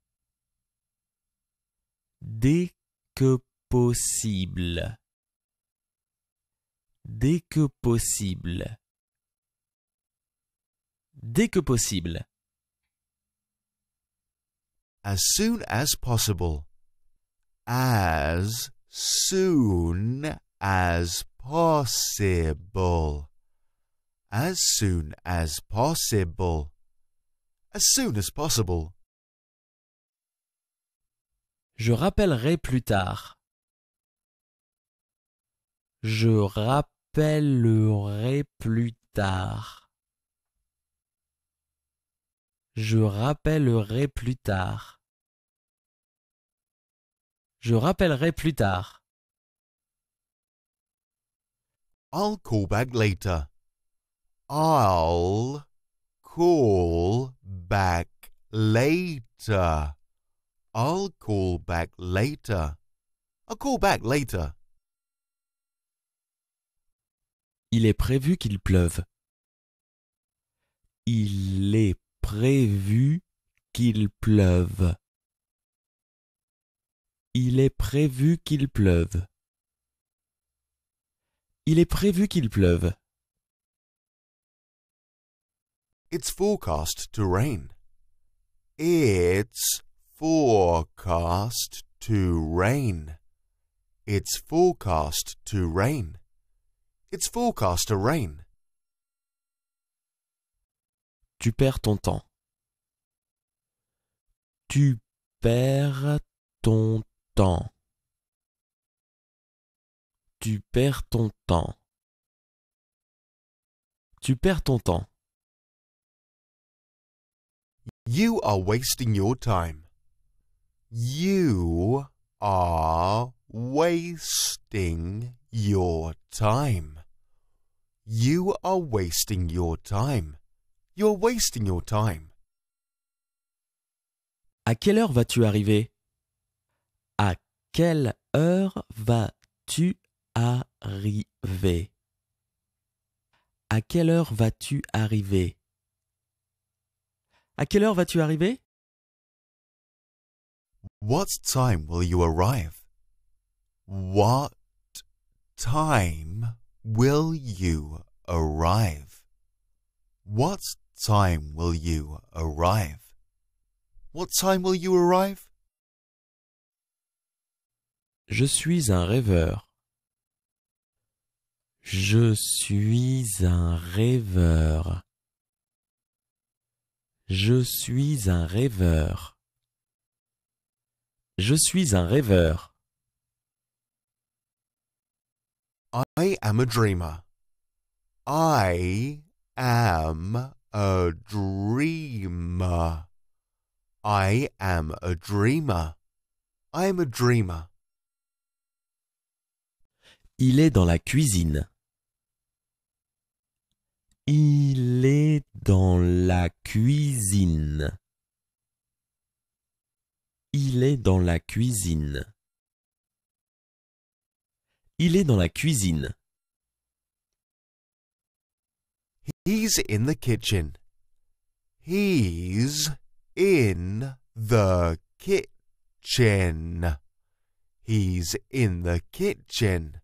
Dès que possible. Dès que possible. Dès que possible. As soon as possible. As soon as possible. As soon as possible. As soon as possible. Je rappellerai plus tard. Je rappellerai plus tard. Je rappellerai plus tard. Je rappellerai plus tard. I'll call back later. I'll call back later. I'll call back later. I'll call back later. Il est prévu qu'il pleuve. Il est prévu qu'il pleuve. Il est prévu qu'il pleuve. Il est prévu qu'il pleuve. It's forecast to rain. It's forecast to rain. It's forecast to rain. It's forecast to rain. Tu perds ton temps. Tu perds ton temps. Tu perds ton temps. Tu perds ton temps. You are wasting your time. You are wasting your time. You are wasting your time. You're wasting your time. À quelle heure vas-tu arriver? À quelle heure vas-tu arriver? À quelle heure vas-tu arriver? À quelle heure vas-tu arriver? What time will you arrive? What time will you arrive? What time will you arrive? What time will you arrive? Je suis un rêveur. Je suis un rêveur. Je suis un rêveur. Je suis un rêveur. I am a dreamer. I am a dreamer. I am a dreamer. I am a dreamer. Il est dans la cuisine. Il est dans la cuisine. Il est dans la cuisine. Il est dans la cuisine. He's in the kitchen. He's in the kitchen. He's in the kitchen.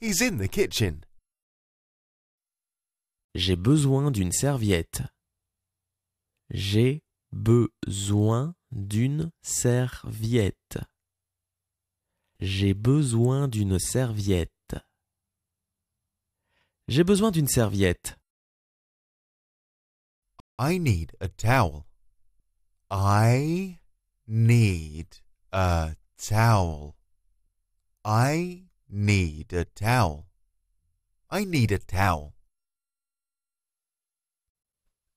He's in the kitchen. J'ai besoin d'une serviette. J'ai besoin d'une serviette. J'ai besoin d'une serviette. J'ai besoin d'une serviette. I need a towel. I need a towel. I need a towel. I need a towel.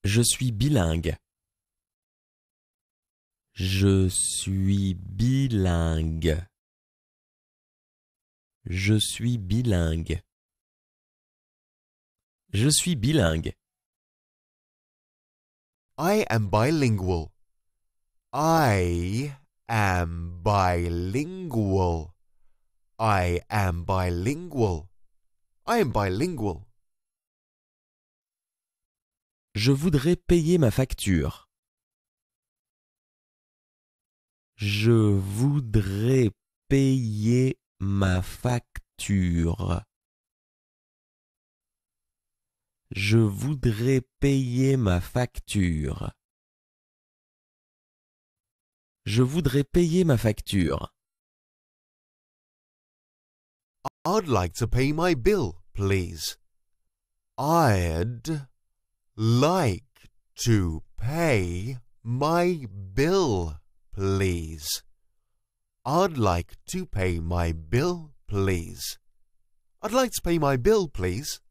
Je suis bilingue. Je suis bilingue. Je suis bilingue. Je suis bilingue. I am bilingual. I am bilingual. I am bilingual. I am bilingual. Je voudrais payer ma facture. Je voudrais payer ma facture. Je voudrais payer ma facture. Je voudrais payer ma facture. I'd like to pay my bill, please. I'd like to pay my bill, please. I'd like to pay my bill, please. I'd like to pay my bill, please.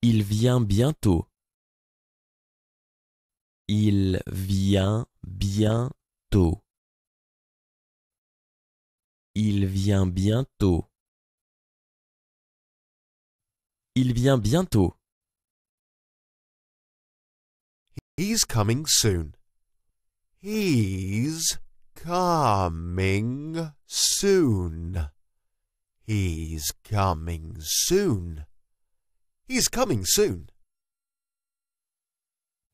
Il vient bientôt. Il vient bientôt. Il vient bientôt. Il vient bientôt. He's coming soon. He's coming soon. He's coming soon. He's coming soon.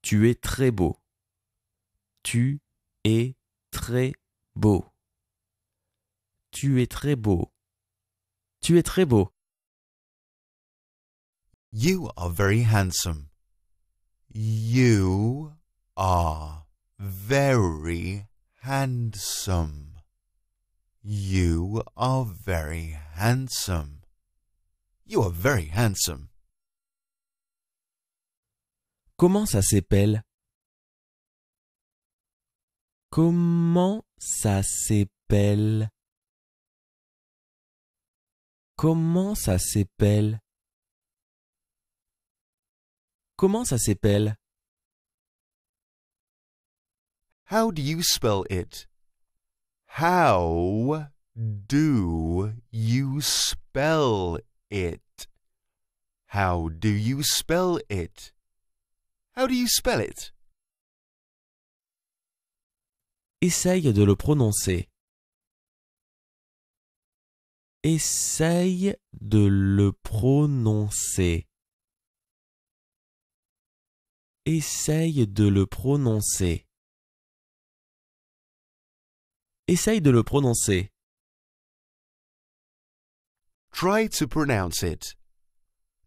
Tu es très beau. Tu es très beau. Tu es très beau. Tu es très beau. You are very handsome. You are very handsome. You are very handsome. You are very handsome. Comment ça s'appelle? Comment ça s'appelle? Comment ça s'appelle? Comment ça s'appelle? How do you spell it? How do you spell it? How do you spell it? How do you spell it? Essaye de le prononcer. Essaye de le prononcer. Essaye de le prononcer. Essaye de le prononcer. Try to pronounce it.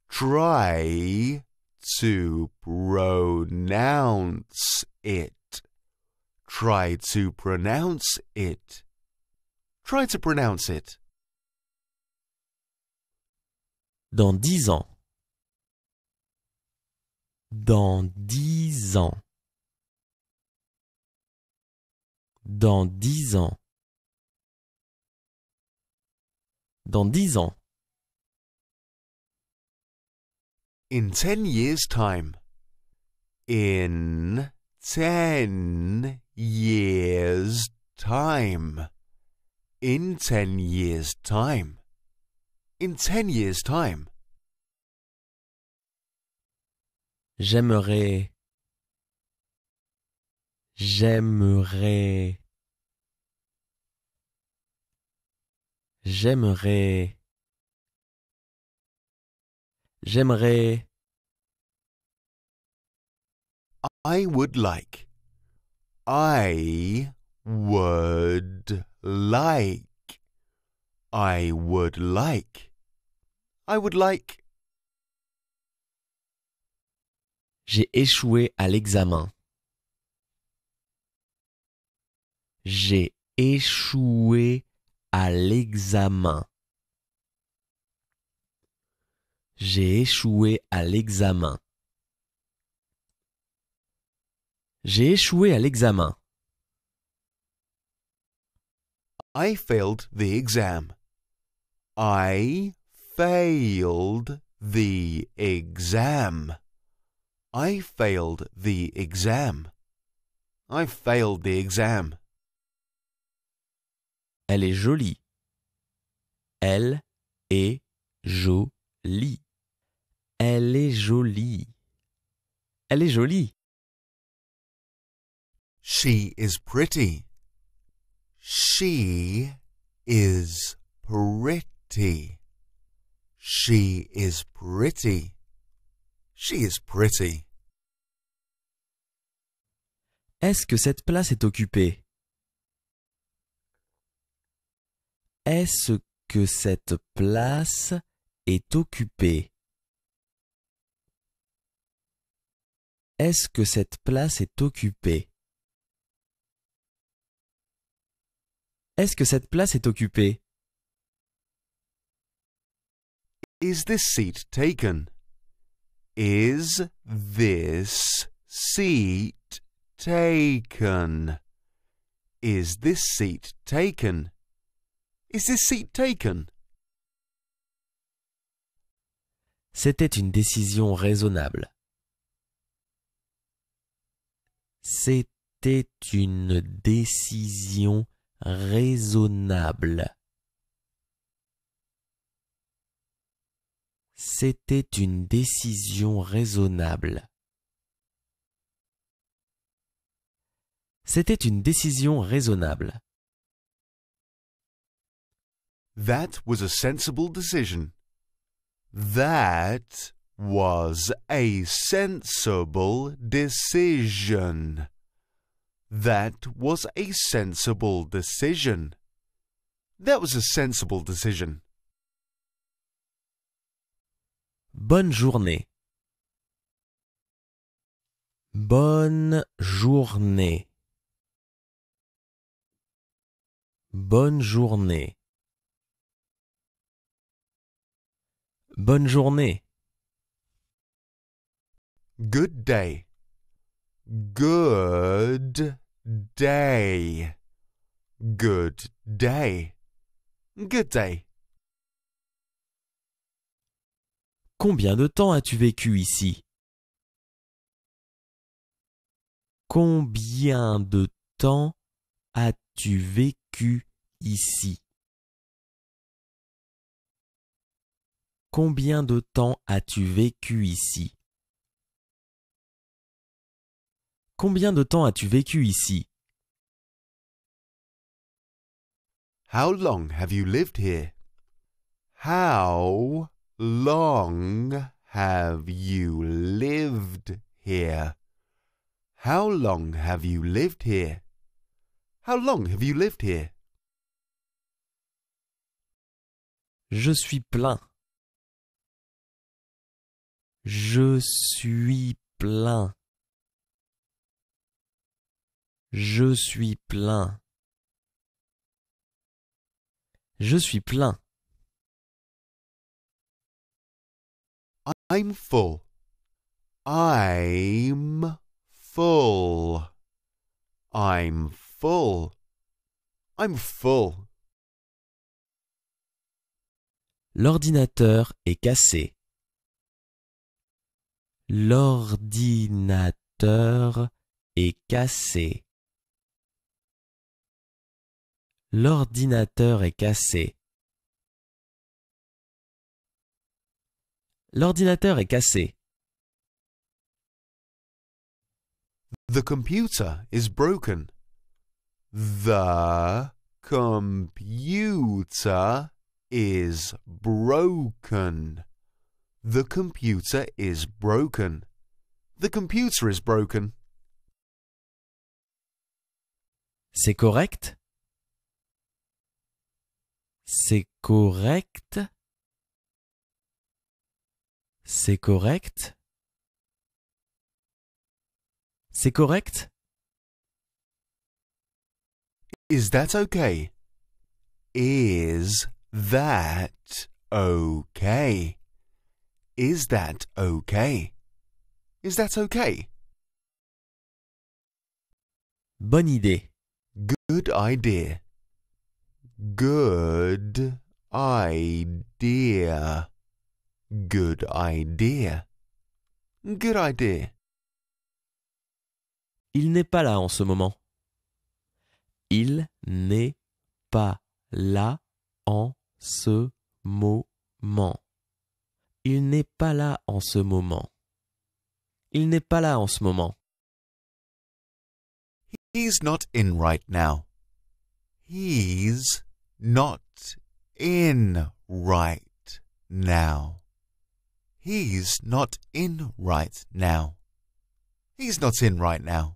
Try to pronounce it. Try to pronounce it. Try to pronounce it. Dans 10 ans. Dans 10 ans. Dans 10 ans. Dans 10 ans. In 10 years' time. In 10 years' time. In 10 years' time. In 10 years' time. J'aimerais. J'aimerais. I would like. J'ai échoué à l'examen. I failed the exam. I failed the exam. Elle est jolie. She is pretty. Est-ce que cette place est occupée? Is this seat taken? C'était une décision raisonnable. That was a sensible decision. Bonne journée. Good day. Combien de temps as-tu vécu ici? How long have you lived here? Je suis plein. I'm full. L'ordinateur est cassé. The computer is broken. The computer is broken. The computer is broken. The computer is broken. C'est correct? C'est correct? C'est correct? C'est correct? Is that okay? Is that okay? Is that okay? Is that okay? Bonne idée. Good idea. Good idea. Good idea. Good idea. Il n'est pas là en ce moment. Il n'est pas là en ce moment. Il n'est pas là en ce moment. Il n'est pas là en ce moment. He's not in right now. He's not in right now. He's not in right now. He's not in right now.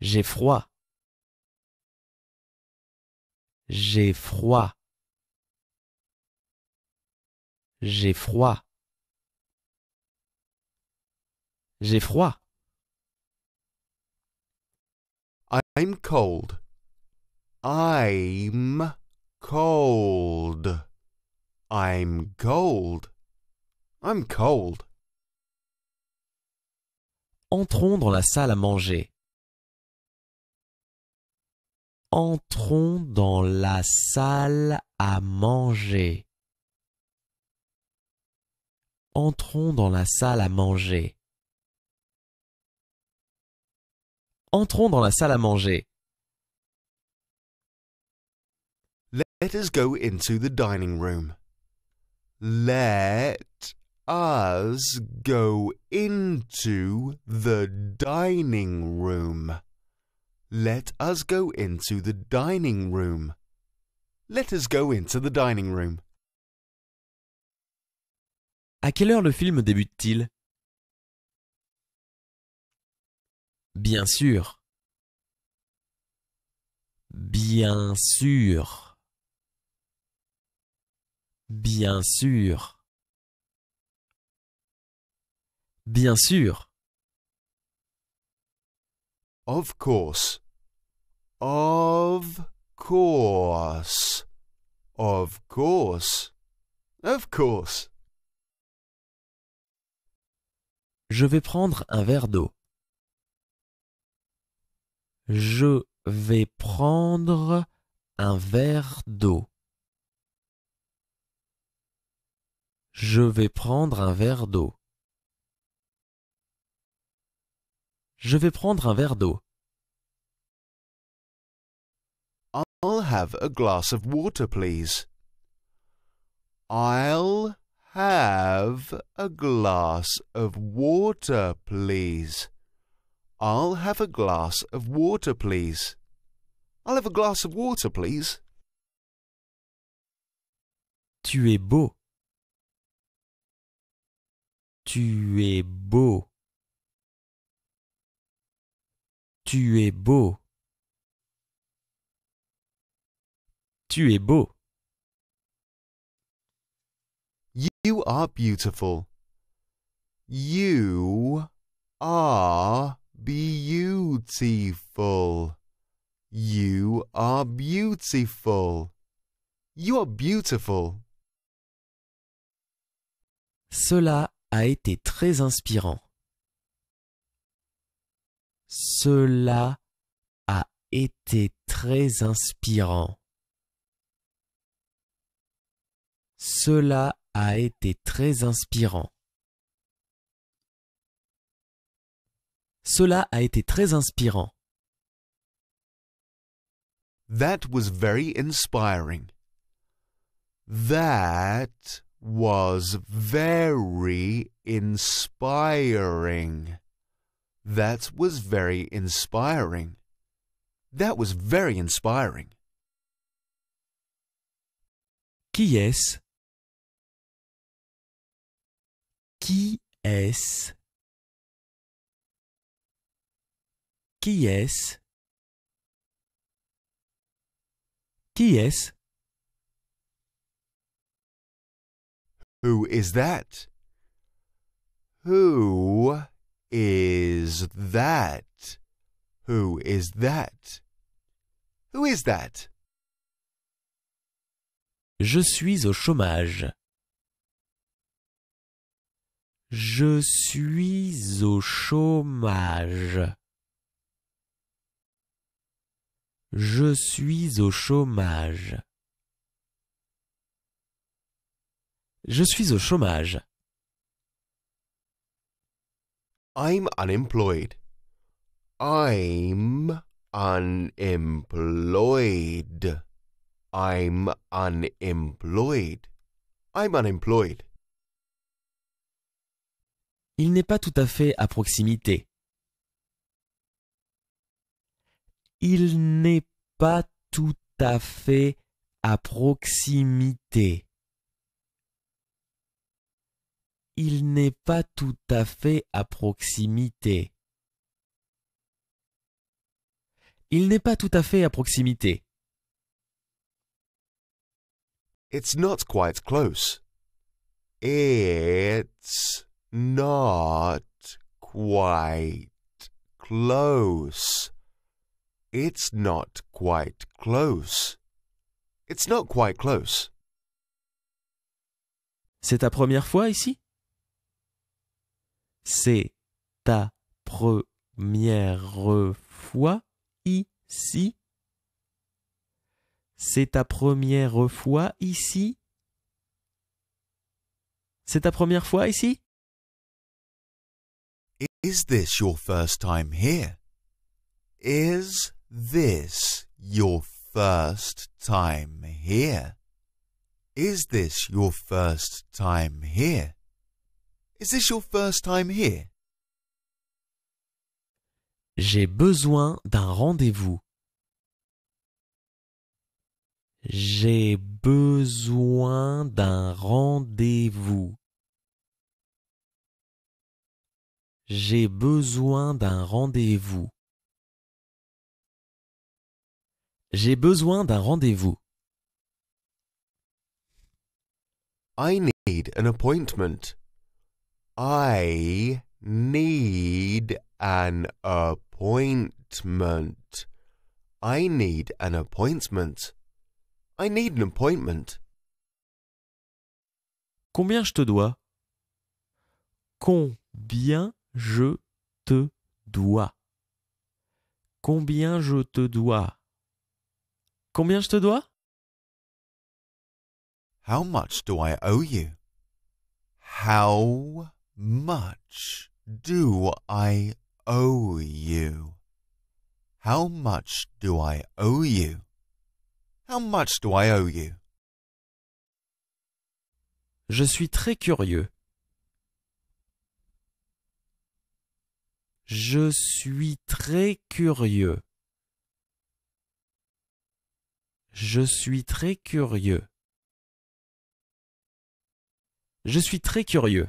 J'ai froid. J'ai froid. J'ai froid. J'ai froid. I'm cold. I'm cold. I'm cold. I'm cold. Entrons dans la salle à manger. Entrons dans la salle à manger. Entrons dans la salle à manger. Entrons dans la salle à manger. Let us go into the dining room. Let us go into the dining room. Let us go into the dining room. Let us go into the dining room. À quelle heure le film débute-t-il? Bien sûr. Bien sûr. Bien sûr. Bien sûr. Of course. Of course. Of course. Of course. Je vais prendre un verre d'eau. Je vais prendre un verre d'eau. Je vais prendre un verre d'eau. Je vais prendre un verre d'eau. I'll have a glass of water, please. I'll have a glass of water, please. I'll have a glass of water, please. I'll have a glass of water, please. Tu es beau. Tu es beau. Tu es beau. Tu es beau. You are beautiful. You are beautiful. You are beautiful. You are beautiful. Cela a été très inspirant. Cela a été très inspirant. Cela a été très inspirant. Cela a été très inspirant. That was very inspiring. That was very inspiring. That was very inspiring. That was very inspiring. Qui est-ce? Qui est-ce? Qui est-ce? Qui est-ce? Who is that? Who is that? Who is that? Who is that? Je suis au chômage. Je suis au chômage. Je suis au chômage. Je suis au chômage. I'm unemployed. I'm unemployed. I'm unemployed. I'm unemployed. Il n'est pas tout à fait à proximité. Il n'est pas tout à fait à proximité. Il n'est pas tout à fait à proximité. Il n'est pas tout à fait à proximité. It's not quite close. It's not quite close. It's not quite close. It's not quite close. C'est ta première fois ici? C'est ta première fois ici? C'est ta première fois ici? C'est ta première fois ici? Is this your first time here? Is this your first time here? Is this your first time here? Is this your first time here? J'ai besoin d'un rendez-vous. J'ai besoin d'un rendez-vous. J'ai besoin d'un rendez-vous. J'ai besoin d'un rendez-vous. I need an appointment. I need an appointment. I need an appointment. I need an appointment. Combien je te dois? Combien je te dois? Combien je te dois? Combien je te dois? How much do I owe you? How much do I owe you? How much do I owe you? How much do I owe you? Je suis très curieux. Je suis très curieux. Je suis très curieux. Je suis très curieux.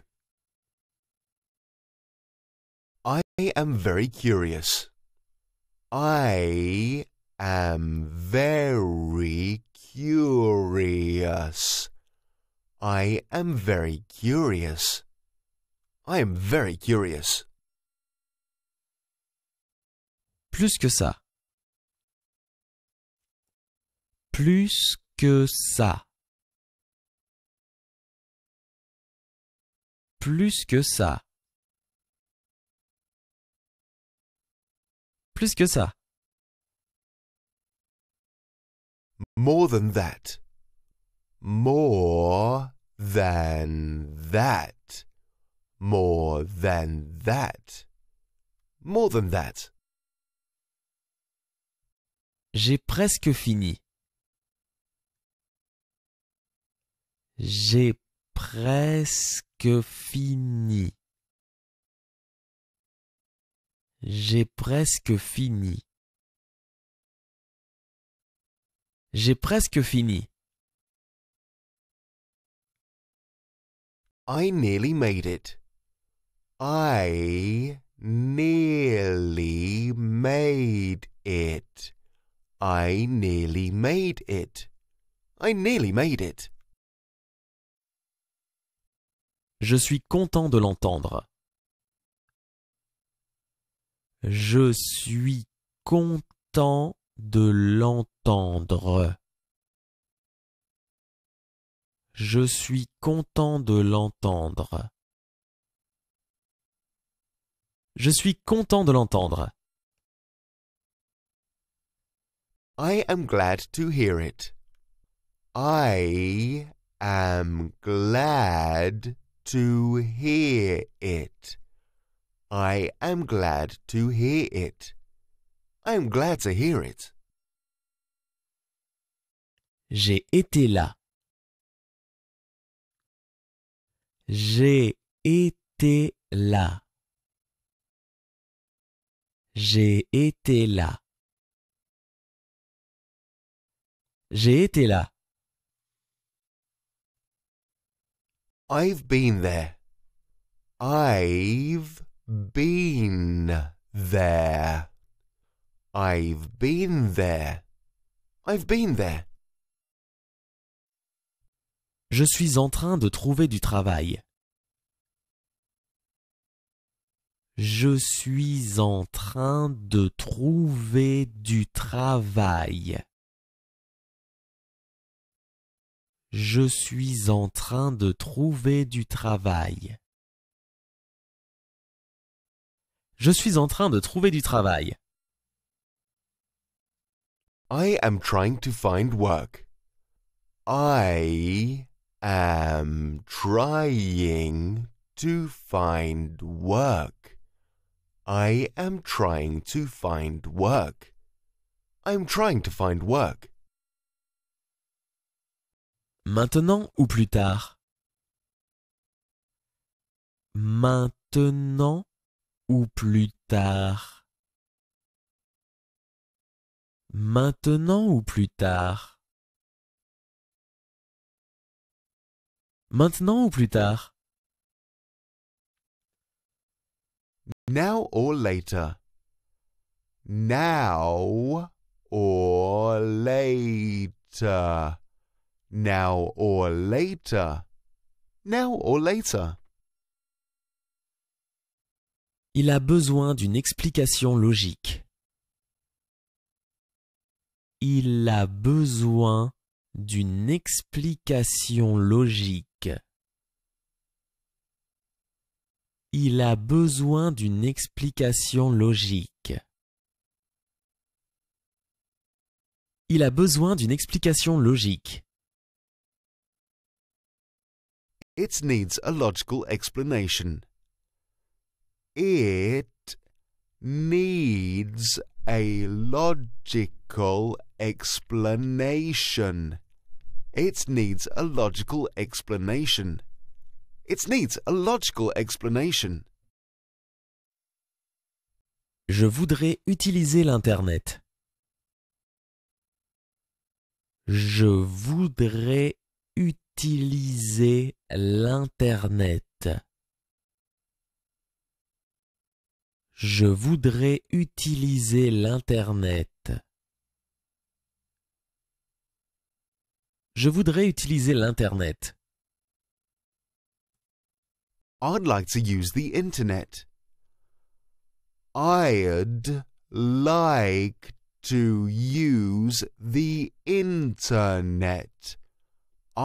I am very curious. I am very curious. I am very curious. I am very curious. Plus que ça. Plus que ça. Plus que ça. Plus que ça. More than that. More than that. More than that. More than that. J'ai presque fini. J'ai presque fini. J'ai presque fini. J'ai presque fini. I nearly made it. I nearly made it. I nearly made it. I nearly made it. Je suis content de l'entendre. Je suis content de l'entendre. Je suis content de l'entendre. Je suis content de l'entendre. I am glad to hear it. I am glad to hear it. I am glad to hear it. I am glad to hear it. J'ai été là. J'ai été là. J'ai été là. J'ai été là. I've been there. I've been there. I've been there. I've been there. Je suis en train de trouver du travail. Je suis en train de trouver du travail. Je suis en train de trouver du travail. Je suis en train de trouver du travail. I am trying to find work. I am trying to find work. I am trying to find work. I am trying to find work. Maintenant ou plus tard? Maintenant ou plus tard? Maintenant ou plus tard? Maintenant ou plus tard? Now or later. Now or later. Now or later. Now or later. Il a besoin d'une explication logique. Il a besoin d'une explication logique. Il a besoin d'une explication logique. Il a besoin d'une explication logique. It needs a logical explanation. It needs a logical explanation. It needs a logical explanation. It needs a logical explanation. Je voudrais utiliser l'Internet. Je voudrais utiliser l'Internet. Je voudrais utiliser l'Internet. Je voudrais utiliser l'Internet. I'd like to use the Internet. I'd like to use the Internet.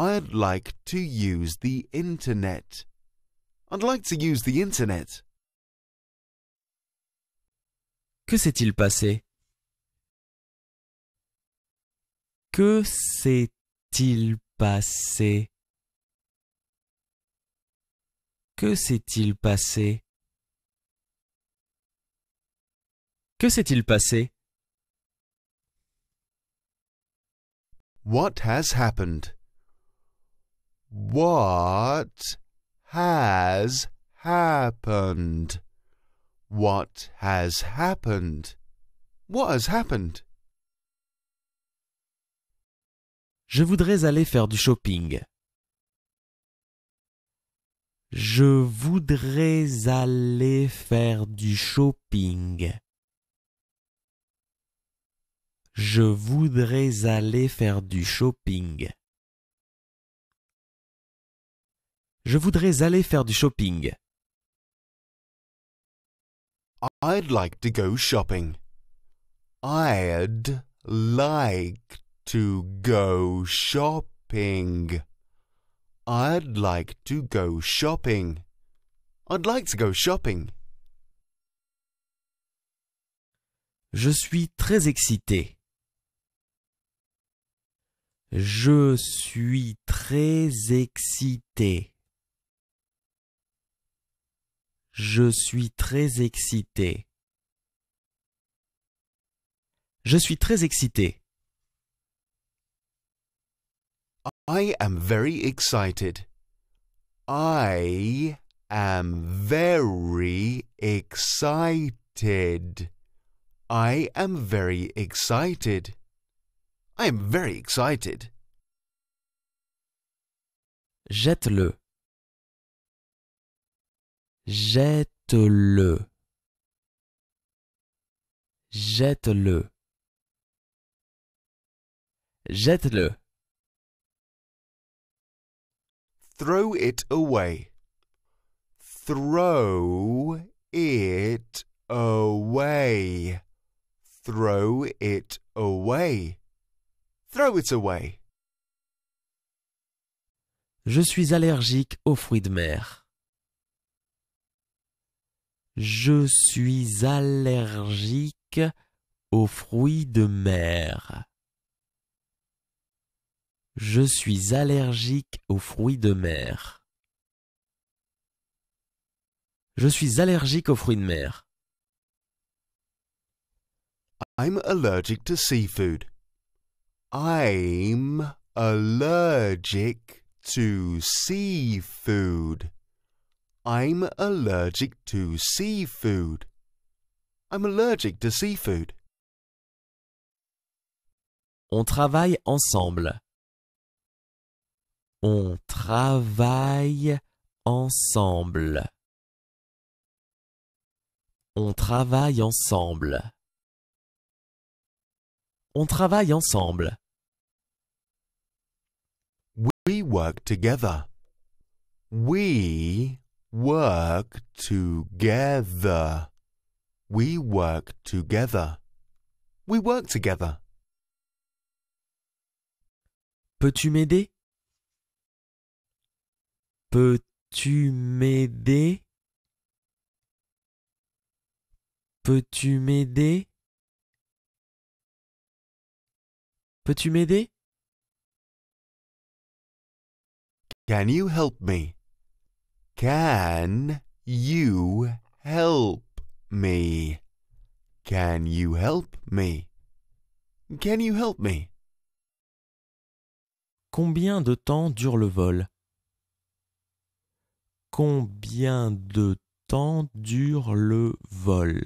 I'd like to use the Internet. I'd like to use the Internet. Que s'est-il passé? Que s'est-il passé? Que s'est-il passé? Que s'est-il passé? What has happened? What has happened? What has happened? What has happened? Je voudrais aller faire du shopping. Je voudrais aller faire du shopping. Je voudrais aller faire du shopping. Je voudrais aller faire du shopping. I'd like to go shopping. I'd like to go shopping. I'd like to go shopping. I'd like to go shopping. Je suis très excité. Je suis très excité. Je suis très excité. Je suis très excité. I am very excited. I am very excited. I am very excited. I am very excited. Jette-le. Jette-le. Jette-le. Jette-le. Throw it away. Throw it away. Throw it away. Throw it away. Je suis allergique aux fruits de mer. Je suis allergique aux fruits de mer. Je suis allergique aux fruits de mer. Je suis allergique aux fruits de mer. I'm allergic to seafood. I'm allergic to seafood. I'm allergic to seafood. I'm allergic to seafood. On travaille ensemble. On travaille ensemble. On travaille ensemble. On travaille ensemble. We work together. We work together. We work together. We work together. Peux-tu m'aider? Peux-tu m'aider? Peux-tu m'aider? Peux-tu m'aider? Can you help me? Can you help me? Can you help me? Can you help me? Combien de temps dure le vol? Combien de temps dure le vol?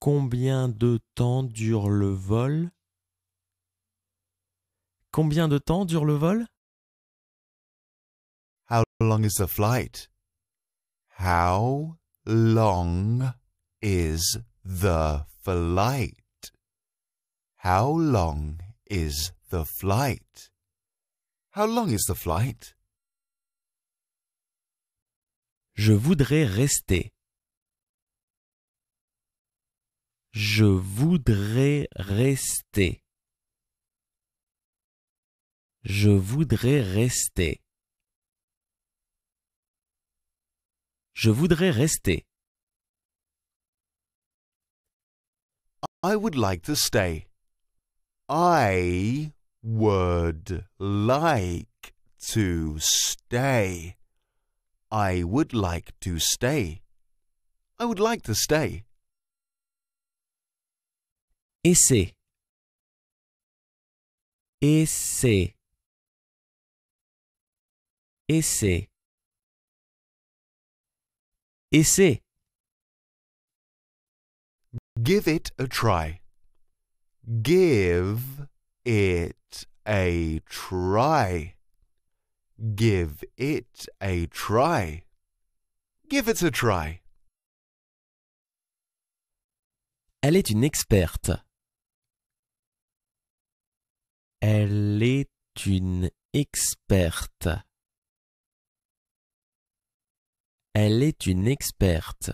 Combien de temps dure le vol? Combien de temps dure le vol? How long is the flight? How long is the flight? How long is the flight? How long is the flight? Je voudrais rester. Je voudrais rester. Je voudrais rester. Je voudrais rester. I would like to stay. I would like to stay. I would like to stay. I would like to stay. Essaie. Essaie. Essaie. Essaie. Give it a try. Give it a try. Give it a try. Give it a try. Elle est une experte. Elle est une experte. Elle est une experte.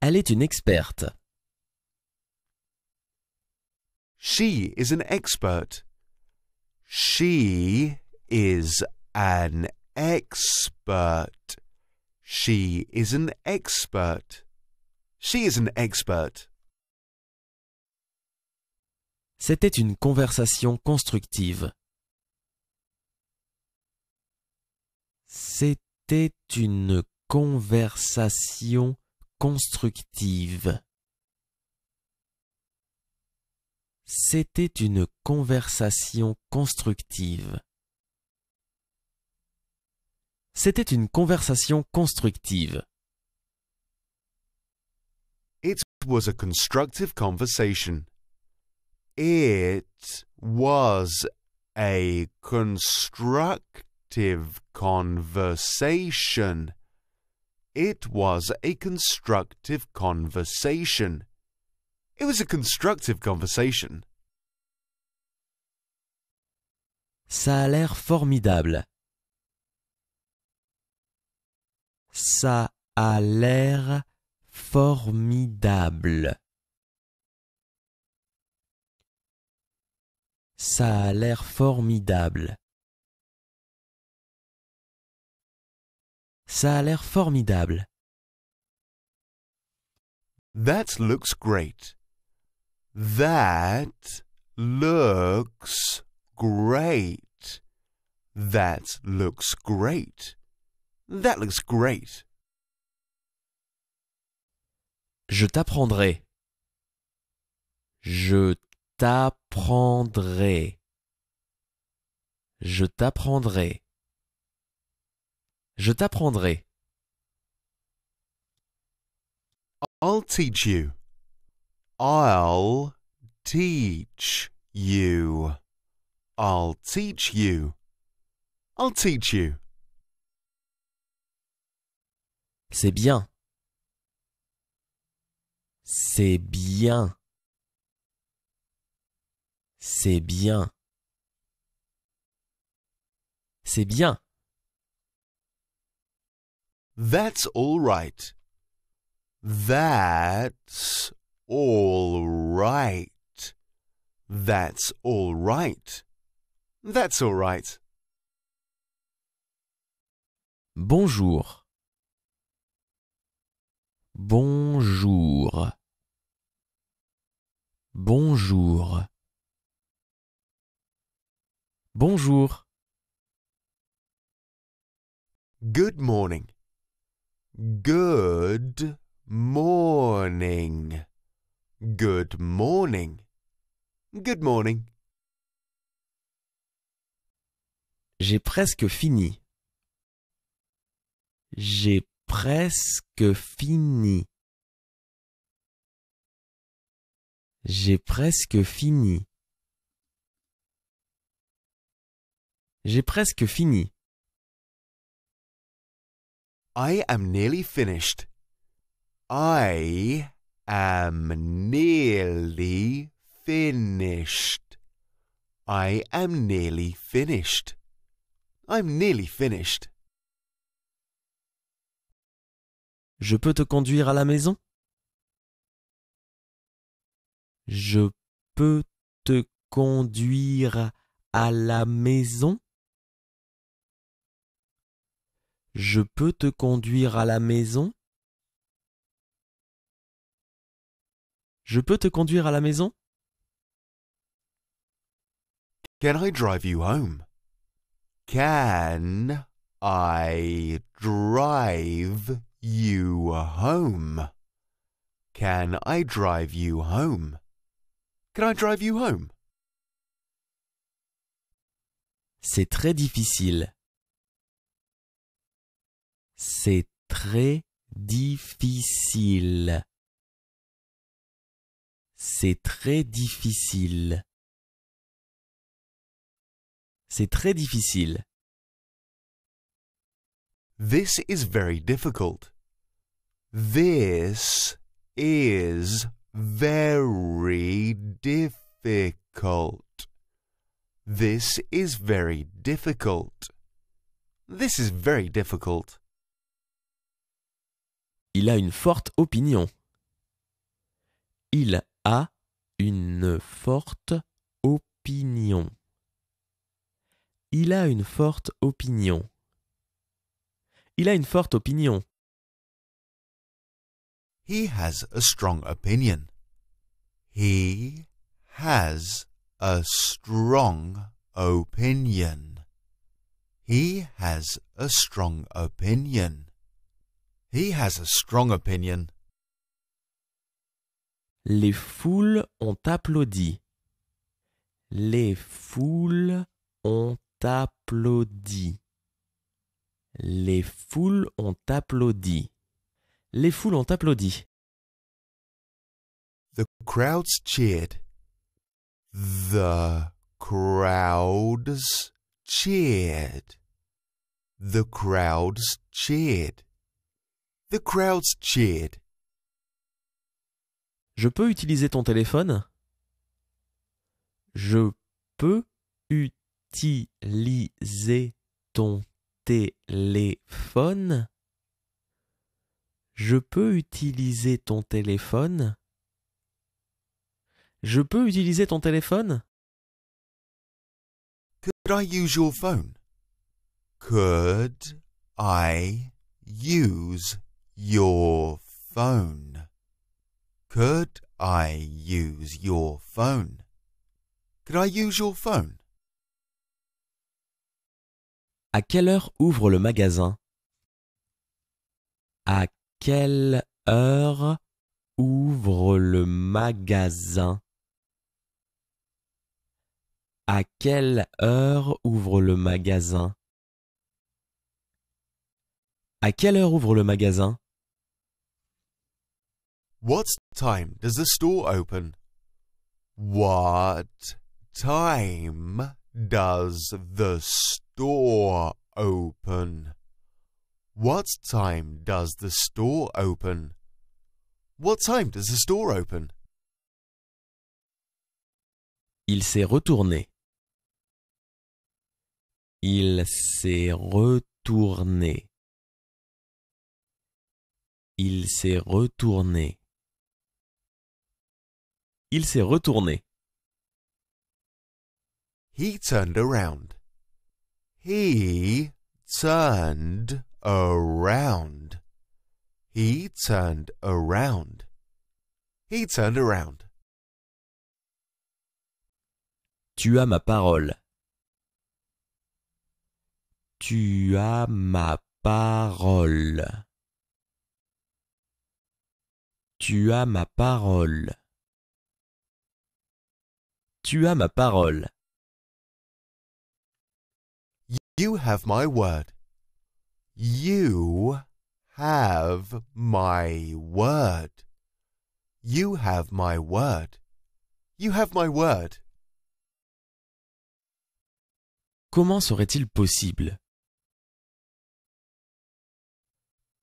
Elle est une experte. She is an expert. She is an expert. She is an expert. She is an expert. C'était une conversation constructive. C'était une conversation constructive. C'était une conversation constructive. C'était une conversation constructive. It was a constructive conversation. It was a constructive conversation. It was a constructive conversation. It was a constructive conversation. Ça a l'air formidable. Ça a l'air formidable. Ça a l'air formidable. Ça a l'air formidable. That looks great. That looks great. That looks great. That looks great. Je t'apprendrai. Je t'apprendrai. Je t'apprendrai. Je t'apprendrai. I'll teach you. I'll teach you. I'll teach you. I'll teach you. C'est bien. C'est bien. C'est bien. C'est bien. That's all right. That's all right. That's all right. That's all right. Bonjour. Bonjour. Bonjour. Bonjour. Good morning. Good morning. Good morning. Good morning. J'ai presque fini. J'ai presque fini. J'ai presque fini. J'ai presque fini. I am nearly finished. I am nearly finished. I am nearly finished. I'm nearly finished. Je peux te conduire à la maison? Je peux te conduire à la maison? Je peux te conduire à la maison? Je peux te conduire à la maison? Can I drive you home? Can I drive you home? Can I drive you home? Can I drive you home? C'est très difficile. C'est très difficile. C'est très difficile. C'est très difficile. This is very difficult. This is very difficult. This is very difficult. This is very difficult. Il a une forte opinion. Il a une forte opinion. Il a une forte opinion. Il a une forte opinion. He has a strong opinion. He has a strong opinion. He has a strong opinion. He has a strong opinion. Les foules ont applaudi. Les foules ont applaudi. Les foules ont applaudi. Les foules ont applaudi. The crowds cheered. The crowds cheered. The crowds cheered. The crowds cheered. Je peux utiliser ton téléphone? Je peux utiliser ton téléphone? Je peux utiliser ton téléphone? Je peux utiliser ton téléphone? Could I use your phone? Could I use your phone? Could I use your phone? Could I use your phone? À quelle heure ouvre le magasin? À quelle heure ouvre le magasin? À quelle heure ouvre le magasin? À quelle heure ouvre le magasin? What time does the store open? What time does the store open? What time does the store open? What time does the store open? Il s'est retourné. Il s'est retourné. Il s'est retourné. Il s'est retourné. He turned around. He turned around. He turned around. He turned around. Tu as ma parole. Tu as ma parole. Tu as ma parole. Tu as ma parole. You have my word. You have my word. You have my word. You have my word. Comment serait-il possible?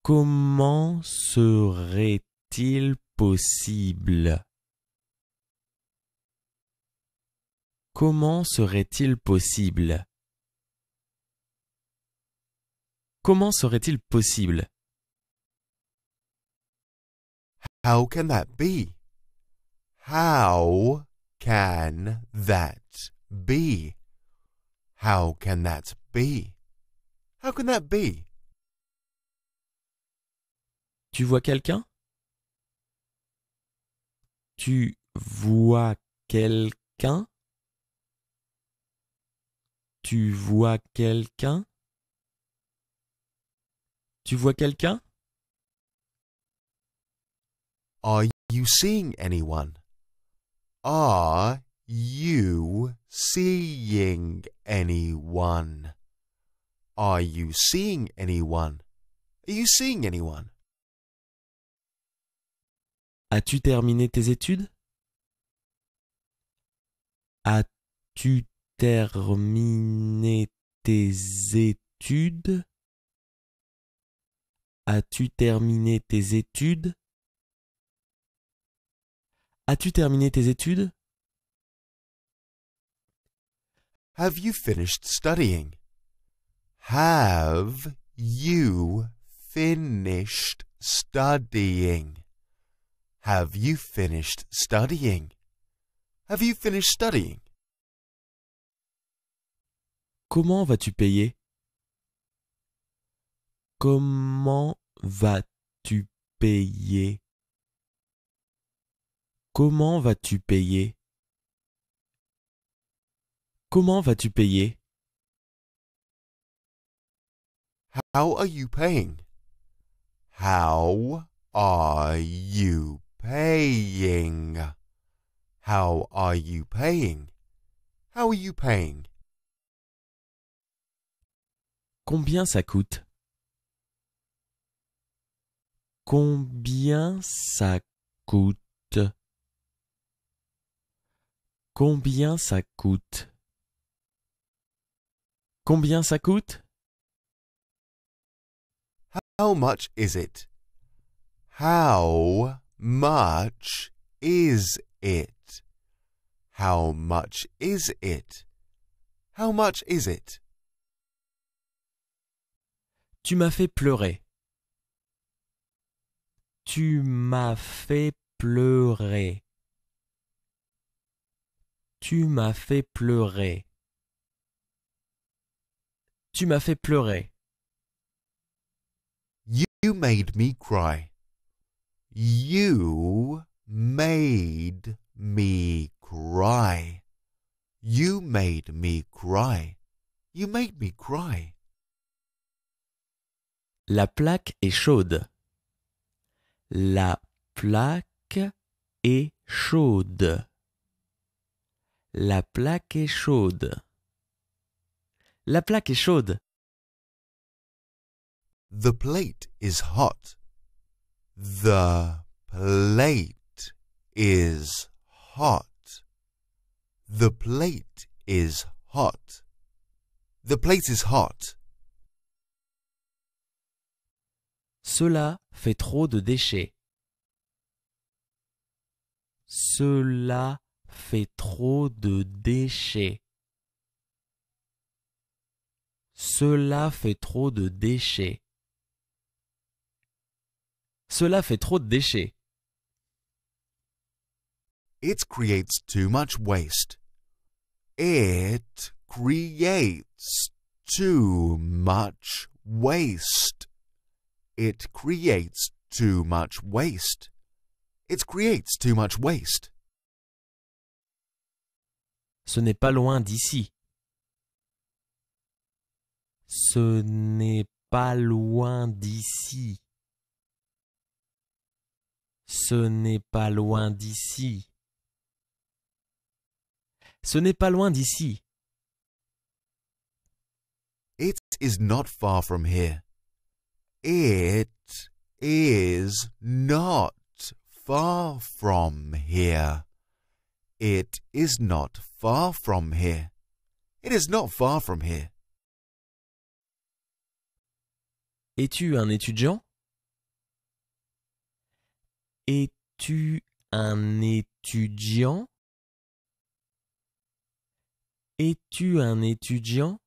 Comment serait-il possible? Comment serait-il possible? Comment serait-il possible? How can that be? How can that be? How can that be? How can that be? Tu vois quelqu'un? Tu vois quelqu'un? Tu vois quelqu'un? Tu vois quelqu'un? Are you seeing anyone? Are you seeing anyone? Are you seeing anyone? Are you seeing anyone? As-tu terminé tes études? As-tu terminé tes études? As-tu terminé tes études? As-tu terminé tes études? Have you finished studying? Have you finished studying? Have you finished studying? Have you finished studying? Comment vas-tu payer? Comment vas-tu payer? Comment vas-tu payer? Comment vas-tu payer? How are you paying? How are you paying? How are you paying? How are you paying? Combien ça coûte? Combien ça coûte? Combien ça coûte? Combien ça coûte? How much is it? How much is it? How much is it? How much is it? Tu m'as fait pleurer. Tu m'as fait pleurer. Tu m'as fait pleurer. Tu m'as fait pleurer. You made me cry. You made me cry. You made me cry. You made me cry. La plaque est chaude. La plaque est chaude. La plaque est chaude. La plaque est chaude. The plate is hot. The plate is hot. The plate is hot. The plate is hot. Cela fait trop de déchets. Cela fait trop de déchets. Cela fait trop de déchets. Cela fait trop de déchets. It creates too much waste. It creates too much waste. It creates too much waste. It creates too much waste. Ce n'est pas loin d'ici. Ce n'est pas loin d'ici. Ce n'est pas loin d'ici. Ce n'est pas loin d'ici. It is not far from here. It is not far from here. It is not far from here. It is not far from here. Es-tu un étudiant? Es-tu un étudiant? Es-tu un étudiant?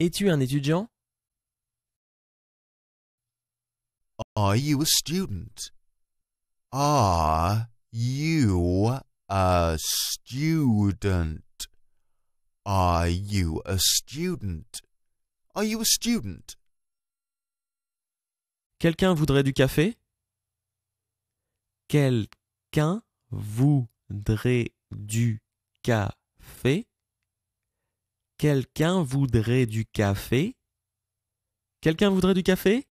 Es-tu un étudiant? Are you a student? Are you a student? Are you a student? Are you a student? Quelqu'un voudrait du café? Quelqu'un voudrait du café? Quelqu'un voudrait du café? Quelqu'un voudrait du café?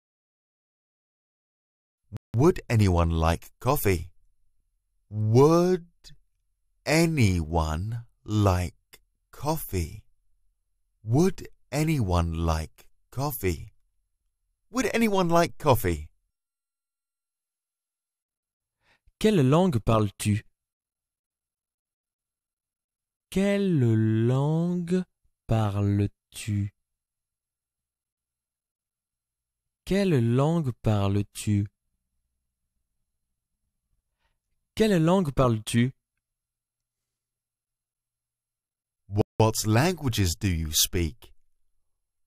Would anyone like coffee? Would anyone like coffee? Would anyone like Coffee. Would anyone like coffee? Quelle langue parles-tu? Quelle langue parles-tu? Quelle langue parles-tu? Quelle langue parles-tu? What languages do you speak?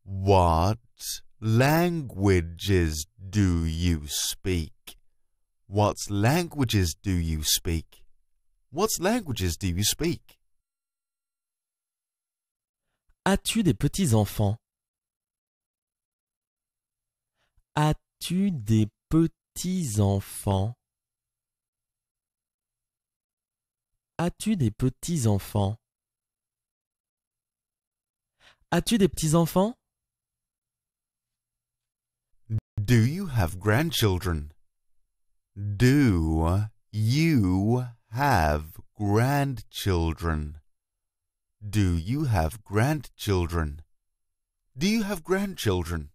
What languages do you speak? What languages do you speak? What languages do you speak? As-tu des petits-enfants? As-tu des petits-enfants? As-tu des petits-enfants? As-tu des petits-enfants? Do you have grandchildren? Do you have grandchildren? Do you have grandchildren? Do you have grandchildren?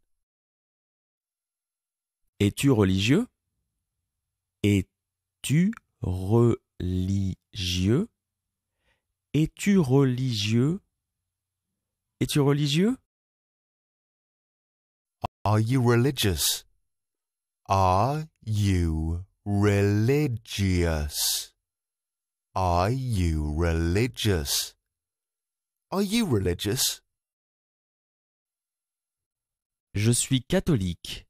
Es-tu religieux? Es-tu religieux? Es-tu religieux? Es-tu religieux? Are you religious? Are you religious? Are you religious? Are you religious? Je suis catholique.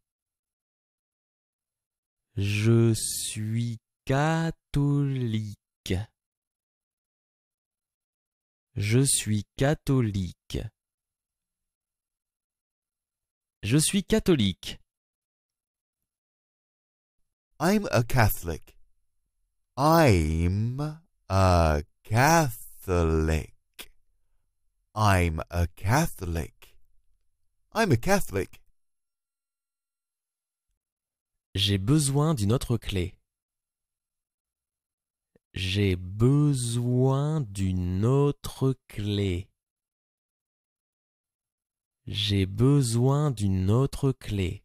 Je suis catholique. Je suis catholique. Je suis catholique. I'm a Catholic. I'm a Catholic. I'm a Catholic. I'm a Catholic. J'ai besoin d'une autre clé. J'ai besoin d'une autre clé. J'ai besoin d'une autre clé.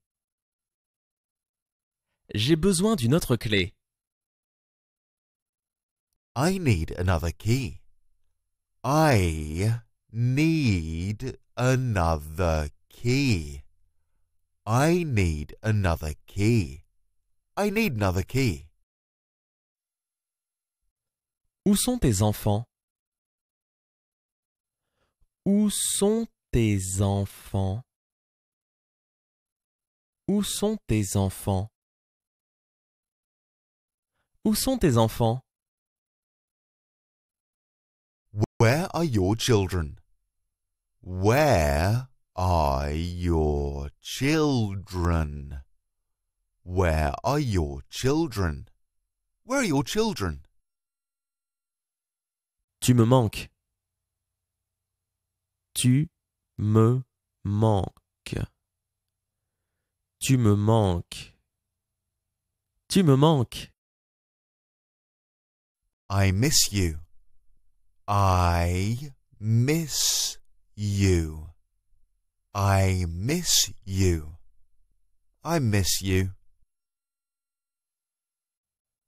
J'ai besoin d'une autre clé. I need another key. I need another key. I need another key. I need another key. Où sont tes enfants? Où sont tes enfants? Où sont tes enfants? Où sont tes enfants? Where are your children? Where are your children? Where are your children? Where are your children? Tu me manques. Tu me manques. Tu me manques. Tu me manques. I miss you. I miss you. I miss you. I miss you.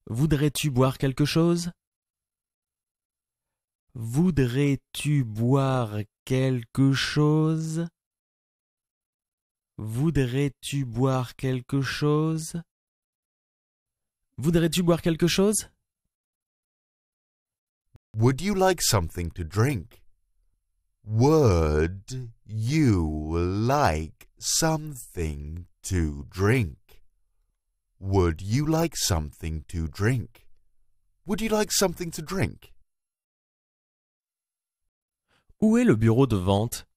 Voudrais-tu boire quelque chose? Voudrais-tu boire quelque chose? Voudrais-tu boire quelque chose? Voudrais-tu boire quelque chose? Would you like something to drink? Would you like something to drink? Would you like something to drink? Would you like something to drink? Où est le bureau de vente?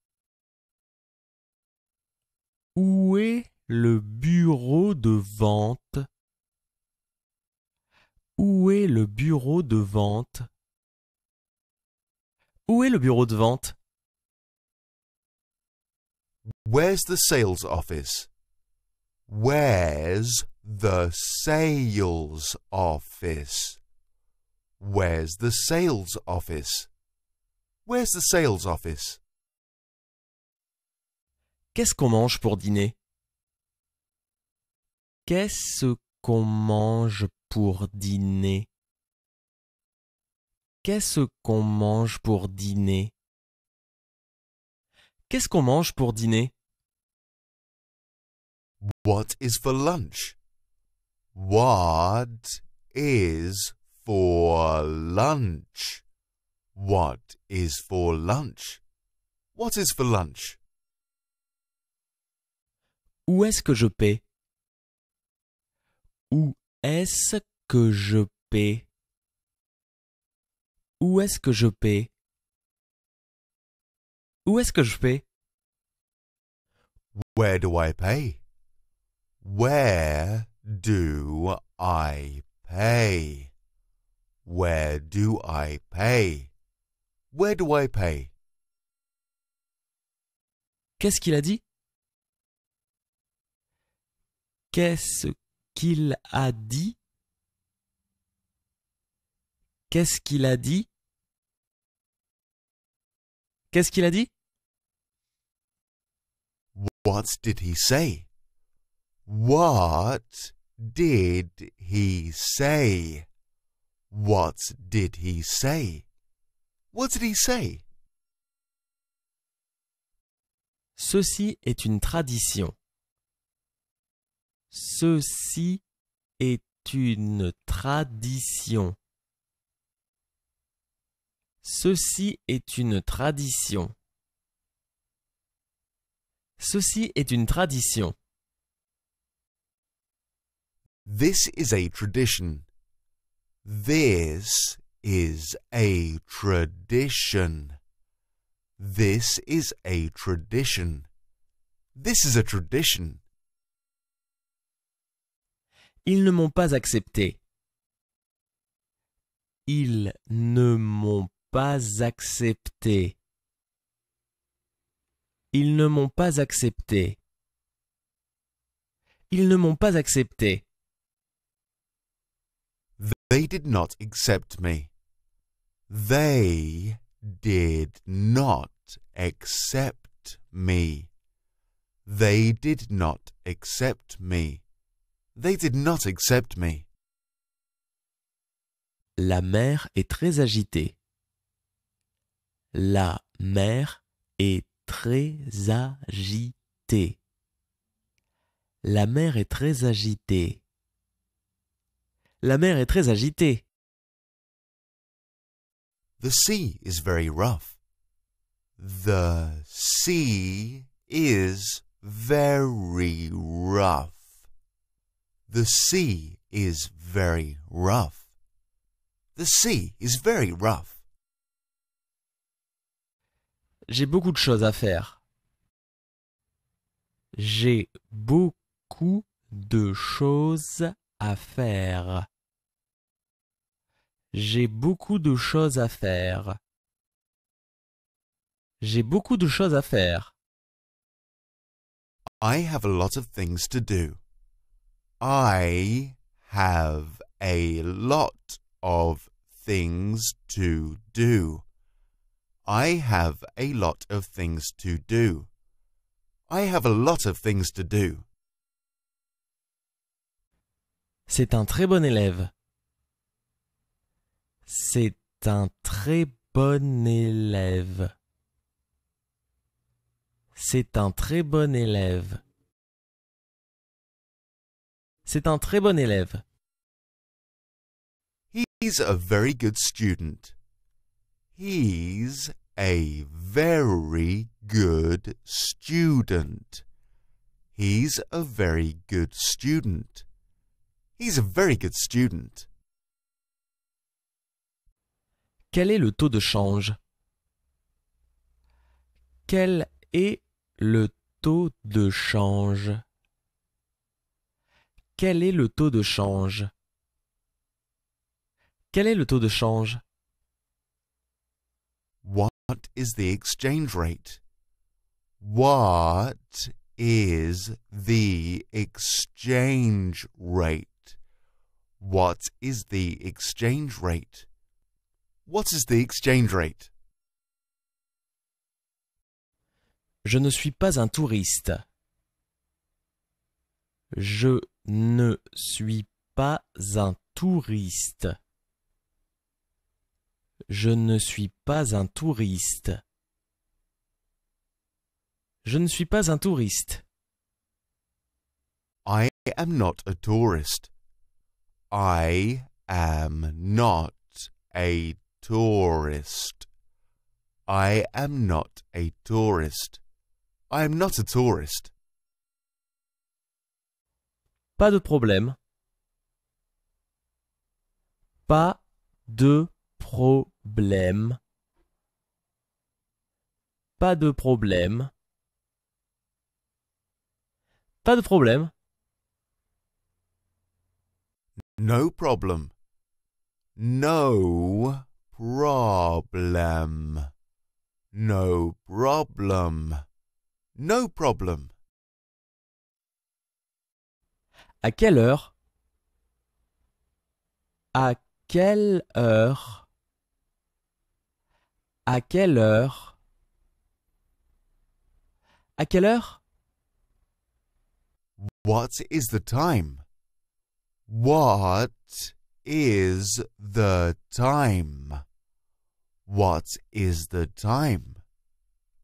Où est le bureau de vente? Où est le bureau de vente? Où est le bureau de vente? Where's the sales office? Where's the sales office? Where's the sales office? Where's the sales office? Qu'est-ce qu'on mange pour dîner? Qu'est-ce qu'on mange pour dîner? Qu'est-ce qu'on mange pour dîner? Qu'est-ce qu'on mange pour dîner? What is for lunch? What is for lunch? What is for lunch? What is for lunch? Où est-ce que je paie? Où est-ce que je paie? Où est-ce que je paie? Où est-ce que je paie? Where do I pay? Where do I pay? Where do I pay? Where do I pay? Qu'est-ce qu'il a dit? Qu'est-ce qu'il a dit? Qu'est-ce qu'il a dit? Qu'est-ce qu'il a dit? What did he say? What did he say? What did he say? What did he say? Ceci est une tradition. Ceci est une tradition. Ceci est une tradition. Ceci est une tradition. This is a tradition. This is a tradition. This is a tradition. This is a tradition. Ils ne m'ont pas accepté. Ils ne m'ont pas accepté. Ils ne m'ont pas accepté. Ils ne m'ont pas accepté. They did not accept me. They did not accept me. They did not accept me. They did not accept me. La mer est très agitée. La mer est très agitée. La mer est très agitée. La mer est très agitée. The sea is very rough. The sea is very rough. The sea is very rough. The sea is very rough. J'ai beaucoup de choses à faire. J'ai beaucoup de choses à faire. J'ai beaucoup de choses à faire. J'ai beaucoup de choses à faire. I have a lot of things to do. I have a lot of things to do. I have a lot of things to do. I have a lot of things to do. C'est un très bon élève. C'est un très bon élève. C'est un très bon élève. C'est un très bon élève. He's a very good student. He's a very good student. He's a very good student. He's a very good student. Quel est le taux de change? Quel est le taux de change? Quel est le taux de change? Quel est le taux de change? What is the exchange rate? What is the exchange rate? What is the exchange rate? What is the exchange rate? Je ne suis pas un touriste. Je ne suis pas un touriste. Je ne suis pas un touriste. Je ne suis pas un touriste. I am not a tourist. I am not a tourist. I am not a tourist. I am not a tourist. Pas de problème. Pas de problème. Pas de problème. Pas de problème. No problem. No problem. No problem. No problem. À quelle heure? À quelle heure? À quelle heure? À quelle heure? What is the time? What is the time? What is the time?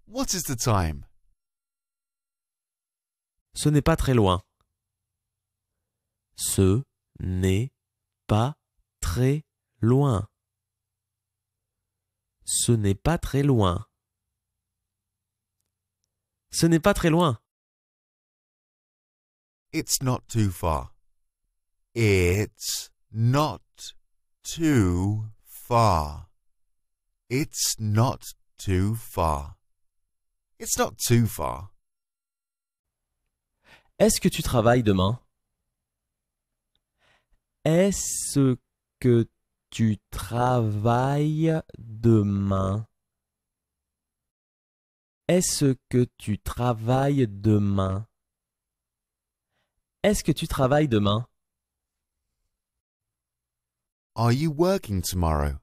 What is the time? Ce n'est pas très loin. Ce n'est pas très loin. Ce n'est pas très loin. Ce n'est pas très loin. It's not too far. It's not too far. It's not too far. It's not too far. Est-ce que tu travailles demain? Est-ce que tu travailles demain? Est-ce que tu travailles demain? Est-ce que tu travailles demain? Are you working tomorrow?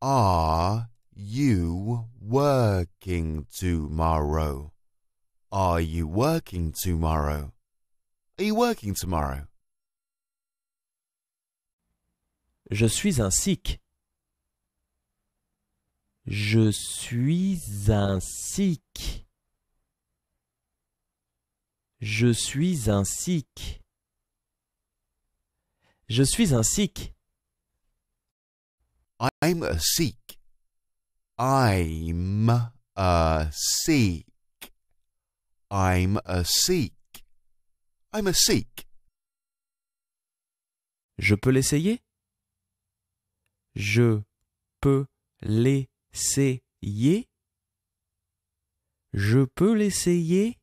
Are you working tomorrow? Are you working tomorrow? Are you working tomorrow? Je suis un Sikh. Je suis un Sikh. Je suis un Sikh. Je suis un Sikh. I'm a Sikh. I'm a Sikh. I'm a Sikh. I'm a Sikh. Je peux l'essayer? Je peux l'essayer. Je peux l'essayer.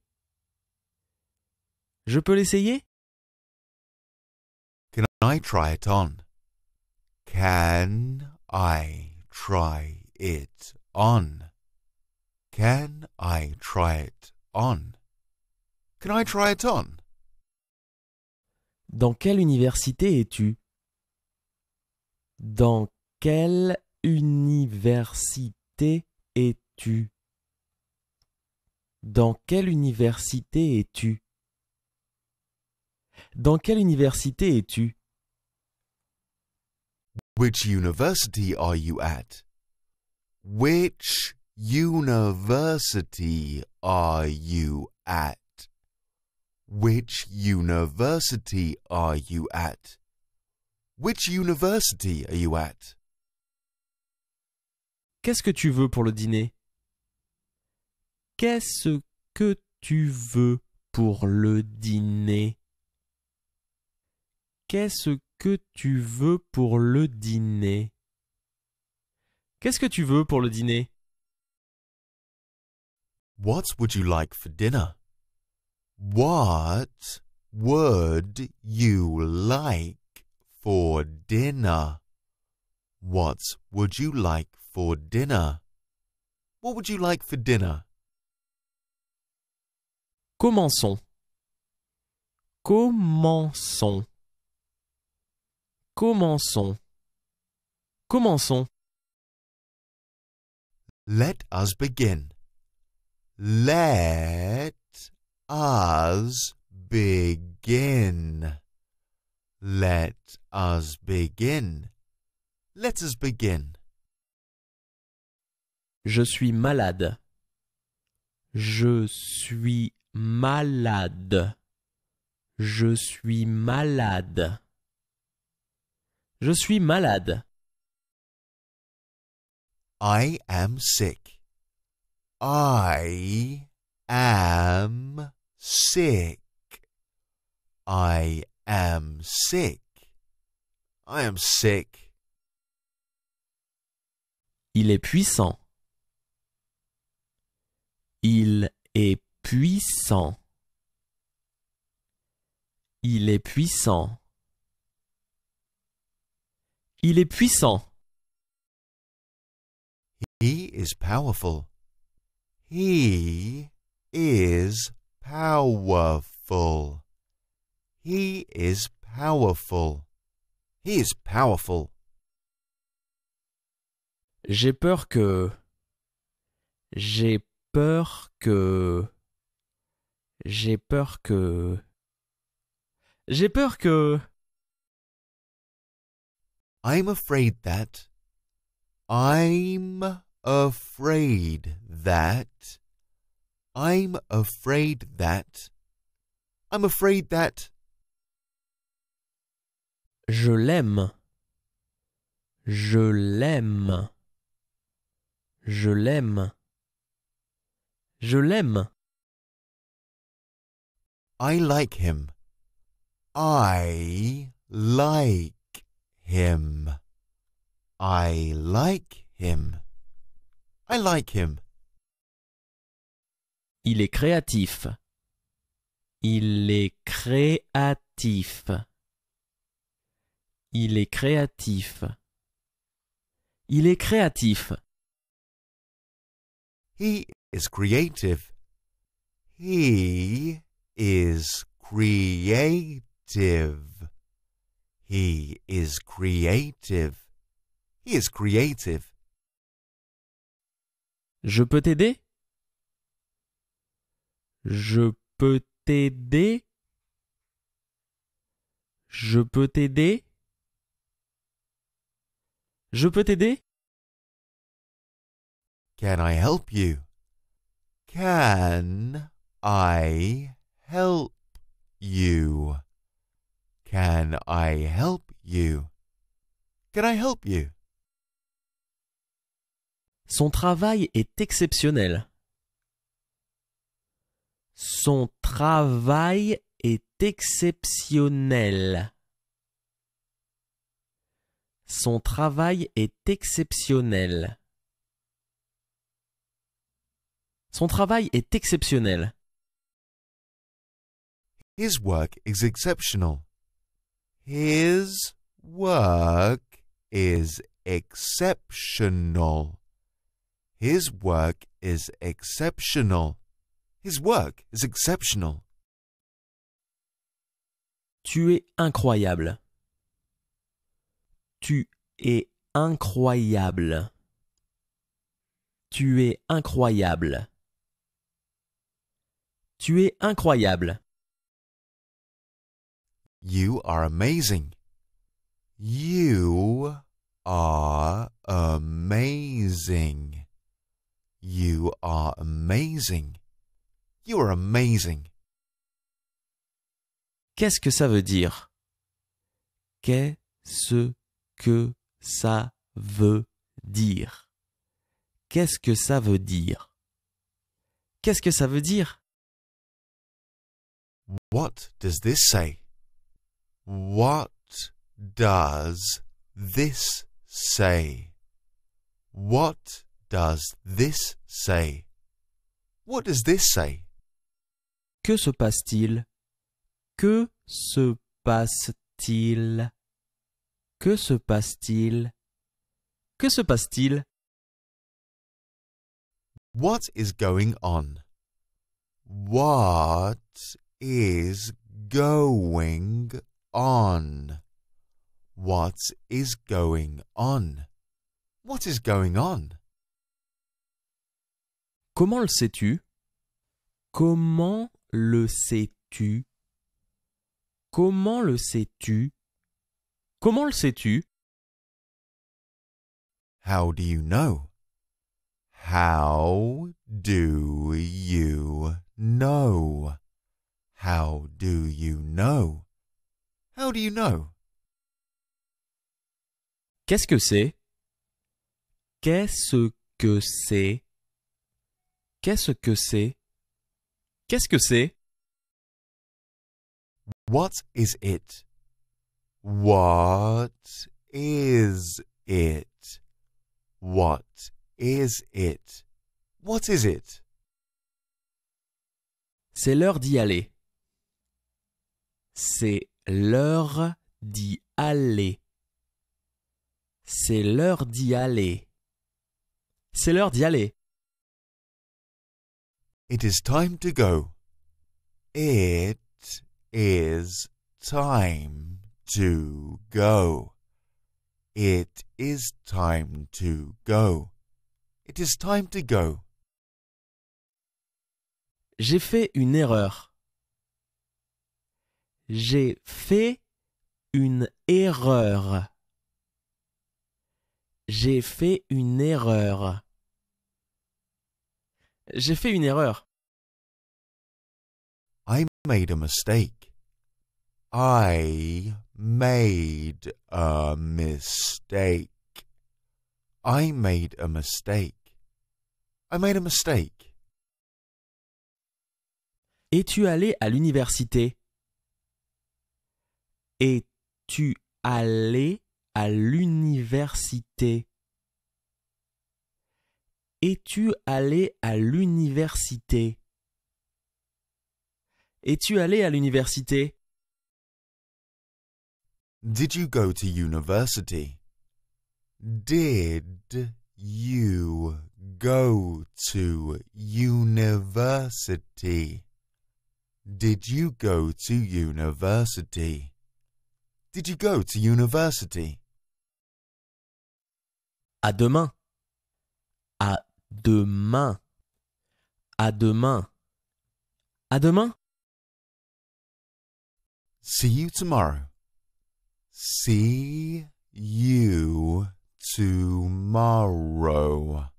Je peux l'essayer. Can I try it on? Can I try it on? Can I try it on? Can I try it on? Dans quelle université es-tu? Dans quelle université es-tu? Dans quelle université es-tu? Dans quelle université es-tu? Which university are you at? Which university are you at? Which university are you at? Which university are you at? Qu'est-ce que tu veux pour le dîner? Qu'est-ce que tu veux pour le dîner? Qu'est-ce que tu veux pour le dîner? Qu'est-ce que tu veux pour le dîner? What would you like for dinner? What would you like for dinner? What would you like for dinner? What would you like for dinner? Commençons. Commençons. Commençons. Commençons. Let us begin. Let us begin. Let us begin. Let us begin. Je suis malade. Je suis malade. Je suis malade. Je suis malade. I am sick. I am sick. I am sick. I am sick. Il est puissant. Il est puissant. Il est puissant. Il est puissant. He is powerful. He is powerful. He is powerful. He is powerful. J'ai peur que. J'ai peur que. J'ai peur que. J'ai peur que. I'm afraid that. I'm afraid that. I'm afraid that. I'm afraid that. Je l'aime. Je l'aime. Je l'aime. Je l'aime. I like him. I like him. I like him. I like him. Il est créatif. Il est créatif. Il est créatif. Il est créatif. He is creative. He is creative. He is creative. He is creative. Je peux t'aider? Je peux t'aider? Je peux t'aider? Je peux t'aider? Can I help you? Can I help you? Can I help you? Can I help you? Son travail est exceptionnel. Son travail est exceptionnel. Son travail est exceptionnel. Son travail est exceptionnel. His work is exceptional. His work is exceptional. His work is exceptional. His work is exceptional. Tu es incroyable. Tu es incroyable. Tu es incroyable. Tu es incroyable. You are amazing. You are amazing. You are amazing. You are amazing. Qu'est-ce que ça veut dire? Qu'est-ce que ça veut dire? Qu'est-ce que ça veut dire? Qu'est-ce que ça veut dire? What does this say? What does this say? What does this say? What does this say? Que se passe-t-il? Que se passe-t-il? Que se passe-t-il? Que se passe-t-il? What is going on? What is going on? What is going on? What is going on? Comment le sais-tu? Comment le sais-tu? Comment le sais-tu? Comment le sais-tu? How do you know? How do you know? How do you know? How do you know? Qu'est-ce que c'est? Qu'est-ce que c'est? Qu'est-ce que c'est? Qu'est-ce que c'est? What is it? What is it? What is it? What is it? C'est l'heure d'y aller. C'est l'heure d'y aller. C'est l'heure d'y aller. C'est l'heure d'y aller. It is time to go. It is time to go. It is time to go. It is time to go. J'ai fait une erreur. J'ai fait une erreur. J'ai fait une erreur. J'ai fait une erreur. I made a mistake. I made a mistake. I made a mistake. I made a mistake. Es-tu allé à l'université? Es-tu allé à l'université? Es-tu allé à l'université? Es-tu allé à l'université? Did you go to university? Did you go to university? Did you go to university? Did you go to university? À demain. À demain. À demain. À demain. See you tomorrow. See you tomorrow.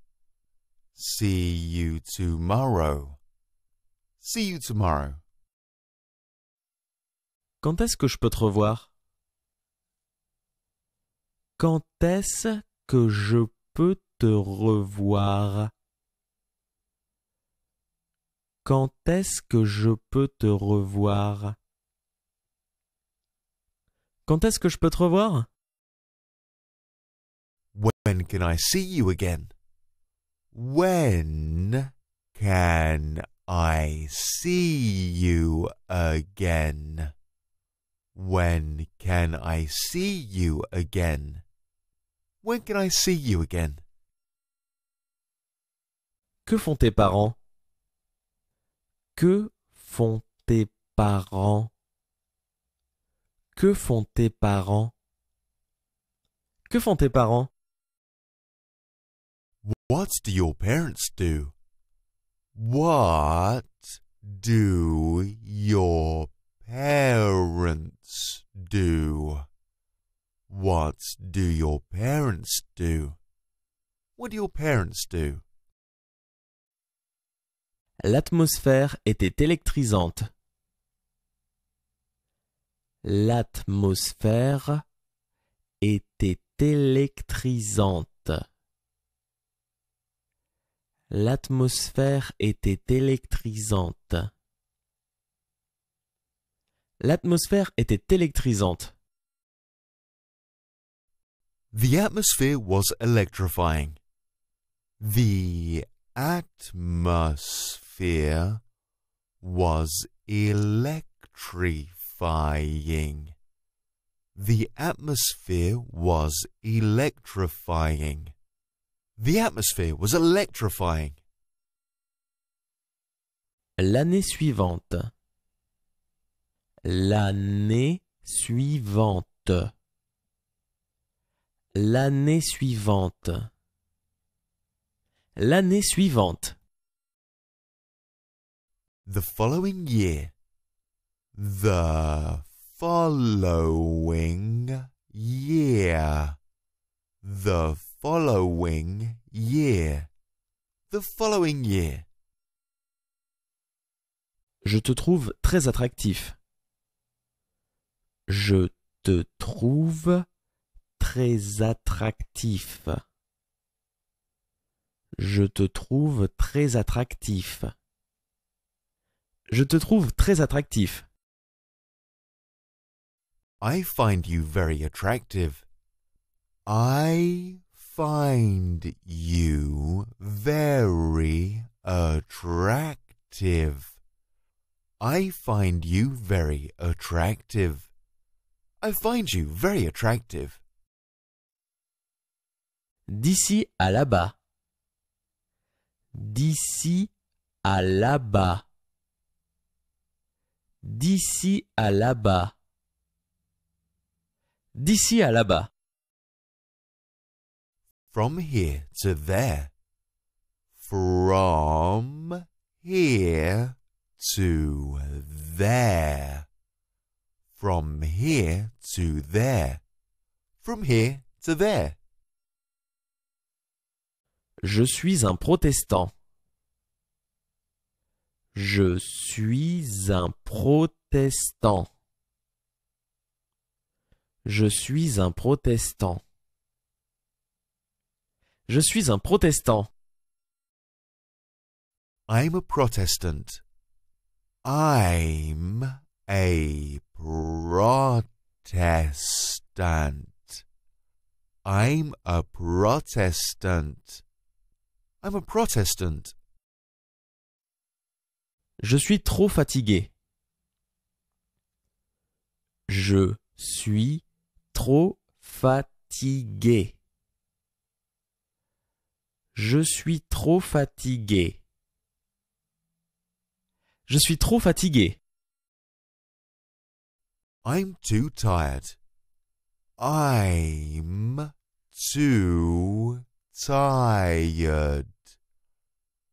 See you tomorrow. See you tomorrow. Quand est-ce que je peux te revoir? Quand est-ce que je peux te revoir? Quand est-ce que je peux te revoir? Quand est-ce que je peux te revoir? When can I see you again? When can I see you again? When can I see you again? When can I see you again? Que font tes parents? Que font tes parents? Que font tes parents? Que font tes parents? What do your parents do? What do your parents do? What do your parents do? What do your parents do? L'atmosphère était électrisante. L'atmosphère était électrisante. L'atmosphère était électrisante. L'atmosphère était électrisante. The atmosphere was electrifying. The atmosphere was electrifying. The atmosphere was electrifying. The atmosphere was electrifying. L'année suivante. L'année suivante. L'année suivante. L'année suivante. the following year, the following year, the following year, the following year. Je te trouve très attractif. Je te trouve très attractif. Je te trouve très attractif. Je te trouve très attractif. I find you very attractive. I find you very attractive. I find you very attractive. I find you very attractive. D'ici à là-bas. D'ici à là-bas. D'ici à là-bas. D'ici à là-bas. From here to there. From here to there. From here to there. From here to there. Je suis un protestant. Je suis un protestant. Je suis un protestant. Je suis un protestant. I'm a protestant. I'm a protestant. I'm a protestant. I'm a protestant. Je suis trop fatigué. Je suis trop fatigué. Je suis trop fatigué. Je suis trop fatigué. I'm too tired. I'm too tired.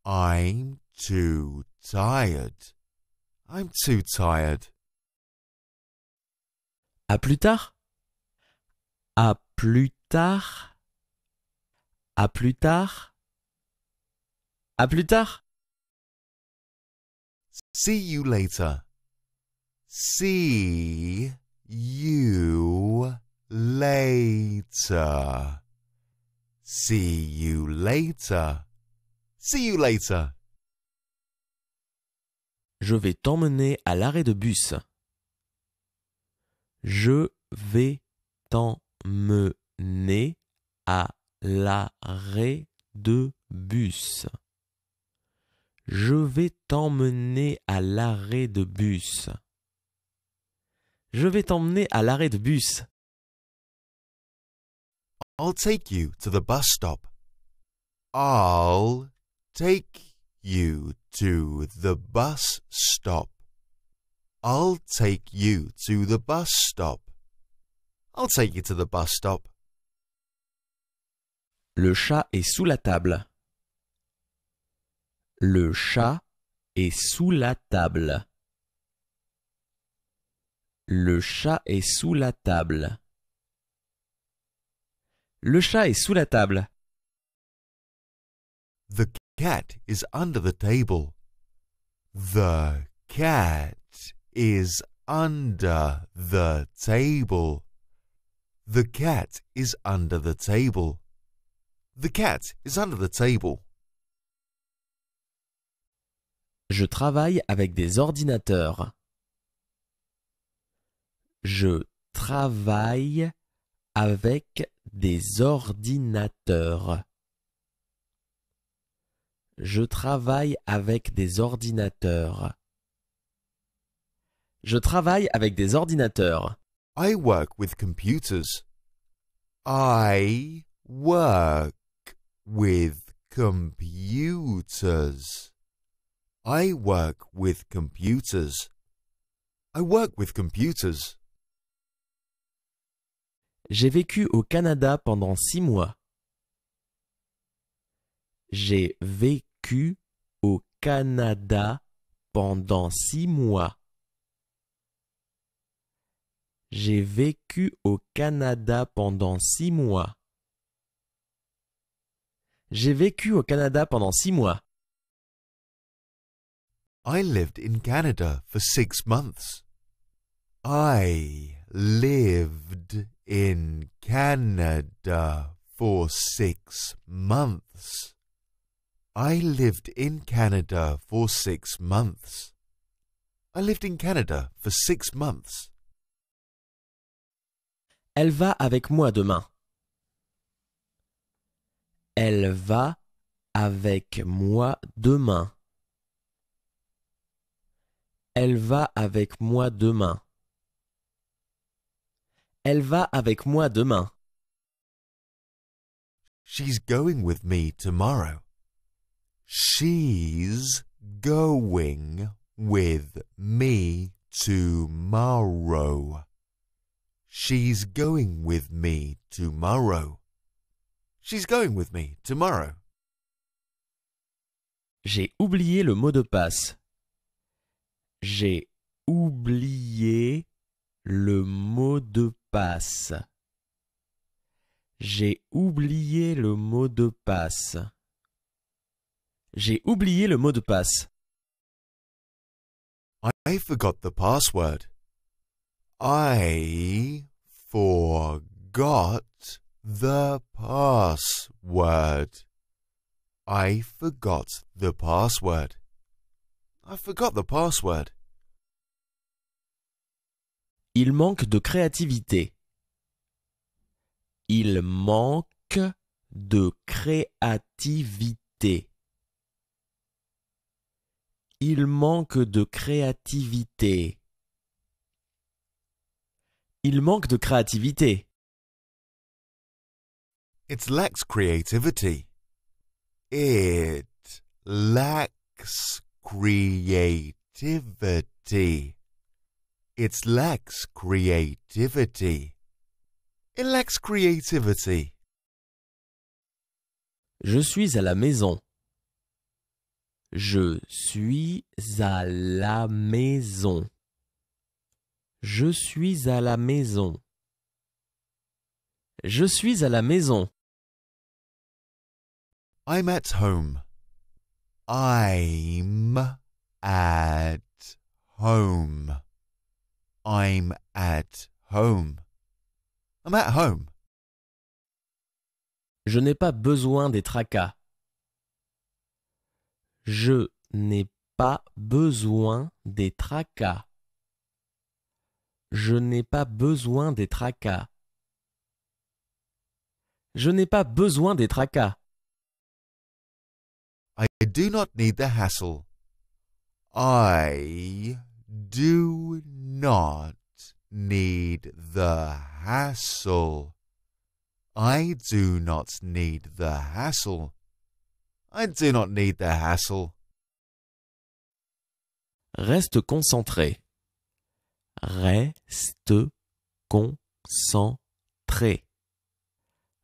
I'm too tired. I'm too tired. À plus tard. À plus tard. À plus tard. À plus tard. See you later. See you later. See you later. See you later. Je vais t'emmener à l'arrêt de bus. Je vais t'emmener à l'arrêt de bus. Je vais t'emmener à l'arrêt de bus. Je vais t'emmener à l'arrêt de bus. I'll take you to the bus stop. I'll take you to the bus stop. I'll take you to the bus stop. I'll take you to the bus stop. Le chat est sous la table. Le chat est sous la table. Le chat est sous la table. Le chat est sous la table. The cat is under the table. The cat is under the table. The cat is under the table. The cat is under the table. Je travaille avec des ordinateurs. Je travaille avec des ordinateurs. Je travaille avec des ordinateurs. Je travaille avec des ordinateurs. I work with computers. I work with computers. I work with computers. I work with computers. J'ai vécu au Canada pendant 6 mois. J'ai vécu au Canada pendant 6 mois. J'ai vécu au Canada pendant 6 mois. J'ai vécu au Canada pendant 6 mois. I lived in Canada for 6 months. I lived in Canada for 6 months. I lived in Canada for 6 months. I lived in Canada for 6 months. Elle va avec moi demain. Elle va avec moi demain. Elle va avec moi demain. Elle va avec moi demain. She's going with me tomorrow. She's going with me tomorrow. She's going with me tomorrow. She's going with me tomorrow. J'ai oublié le mot de passe. J'ai oublié le mot de passe. J'ai oublié le mot de passe. J'ai oublié le mot de passe. I forgot the password. I forgot the password. I forgot the password. I forgot the password. Il manque de créativité. Il manque de créativité. Il manque de créativité. Il manque de créativité. It lacks creativity. It lacks creativity. It lacks creativity. It lacks creativity. Je suis à la maison. Je suis à la maison. Je suis à la maison. Je suis à la maison. I'm at home. I'm at home. I'm at home. I'm at home. Je n'ai pas besoin des tracas. Je n'ai pas besoin des tracas. Je n'ai pas besoin des tracas. Je n'ai pas besoin des tracas. I do not need the hassle. I do not need the hassle. I do not need the hassle. I do not need the hassle. Reste concentré. Reste concentré.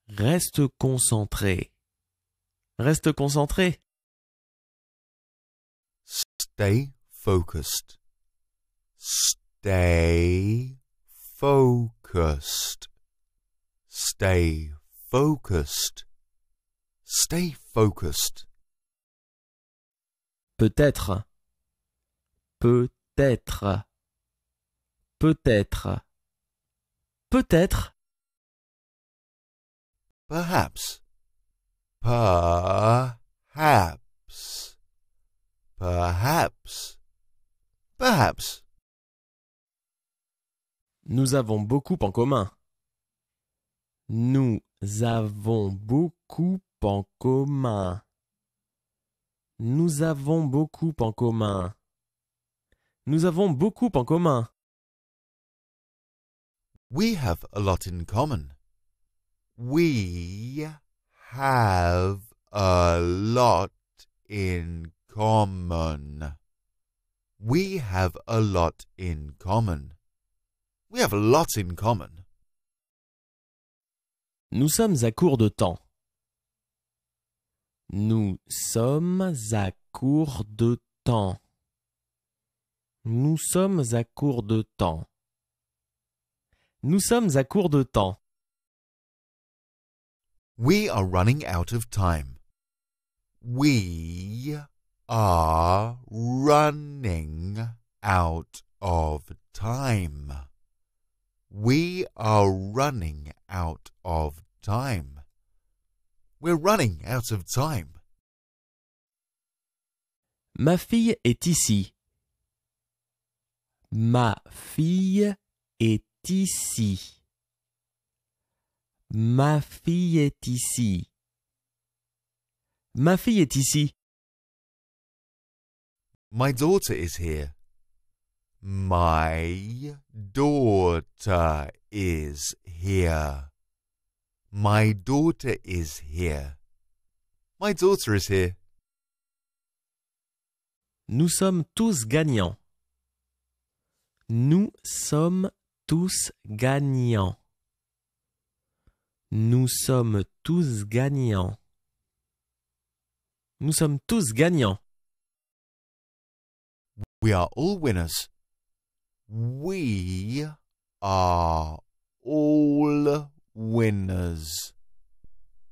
Reste concentré. Reste concentré. Stay focused. Stay focused. Stay focused. Stay focused. Peut-être. Peut-être. Peut-être. Peut-être. Perhaps. Perhaps. Perhaps. Perhaps. Nous avons beaucoup en commun. Nous avons beaucoup en commun. Nous avons beaucoup en commun. Nous avons beaucoup en commun. We have a lot in common. We have a lot in common. We have a lot in common. We have a lot in common. Nous sommes à court de temps. Nous sommes à court de temps. Nous sommes à court de temps. Nous sommes à court de temps. We are running out of time. We are running out of time. We are running out of time. We're running out of time. Ma fille est ici. Ma fille est ici. Ma fille est ici. Ma fille est ici. My daughter is here. My daughter is here. My daughter is here. My daughter is here. Nous sommes tous gagnants. Nous sommes tous gagnants. Nous sommes tous gagnants. Nous sommes tous gagnants. We are all winners. We are all winners.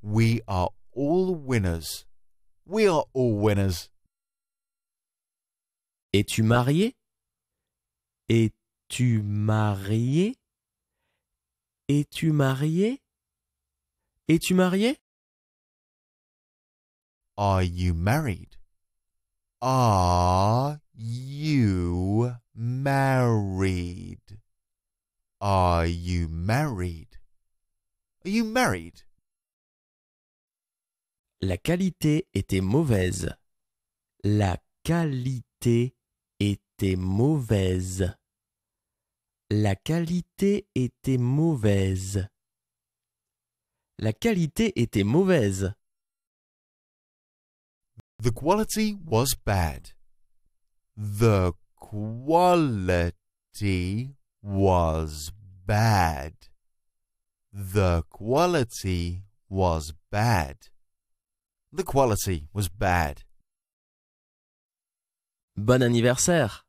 We are all winners. We are all winners. Es-tu marié? Es-tu marié? Es-tu marié? Es-tu marié? Are you married? Are you married? Are you married? Are you married? La qualité était mauvaise. La qualité était mauvaise. La qualité était mauvaise. La qualité était mauvaise. The quality was bad. The quality was bad. The quality was bad. The quality was bad. Bon anniversaire.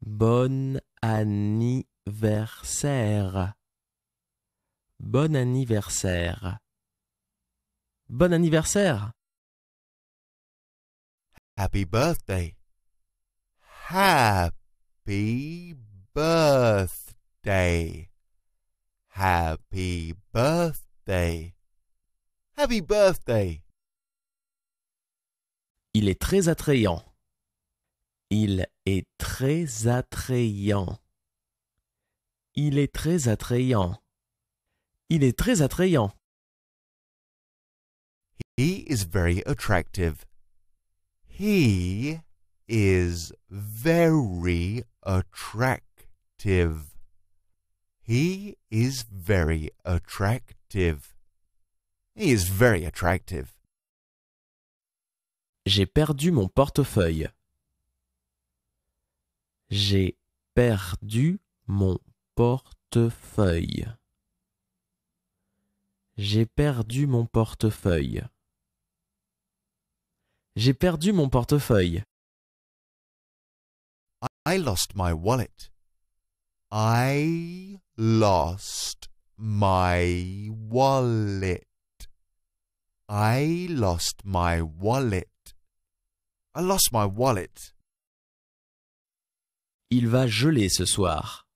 Bon anniversaire. Bon anniversaire. Bon anniversaire. Happy birthday. Happy birthday. Happy birthday. Happy birthday. Il est très attrayant. Il est très attrayant. Il est très attrayant. Il est très attrayant. He is very attractive. He is very attractive. He is very attractive. He is very attractive. J'ai perdu mon portefeuille. J'ai perdu mon portefeuille. J'ai perdu mon portefeuille. J'ai perdu mon portefeuille. I lost my wallet. I lost my wallet. I lost my wallet. I lost my wallet. Il va geler ce soir.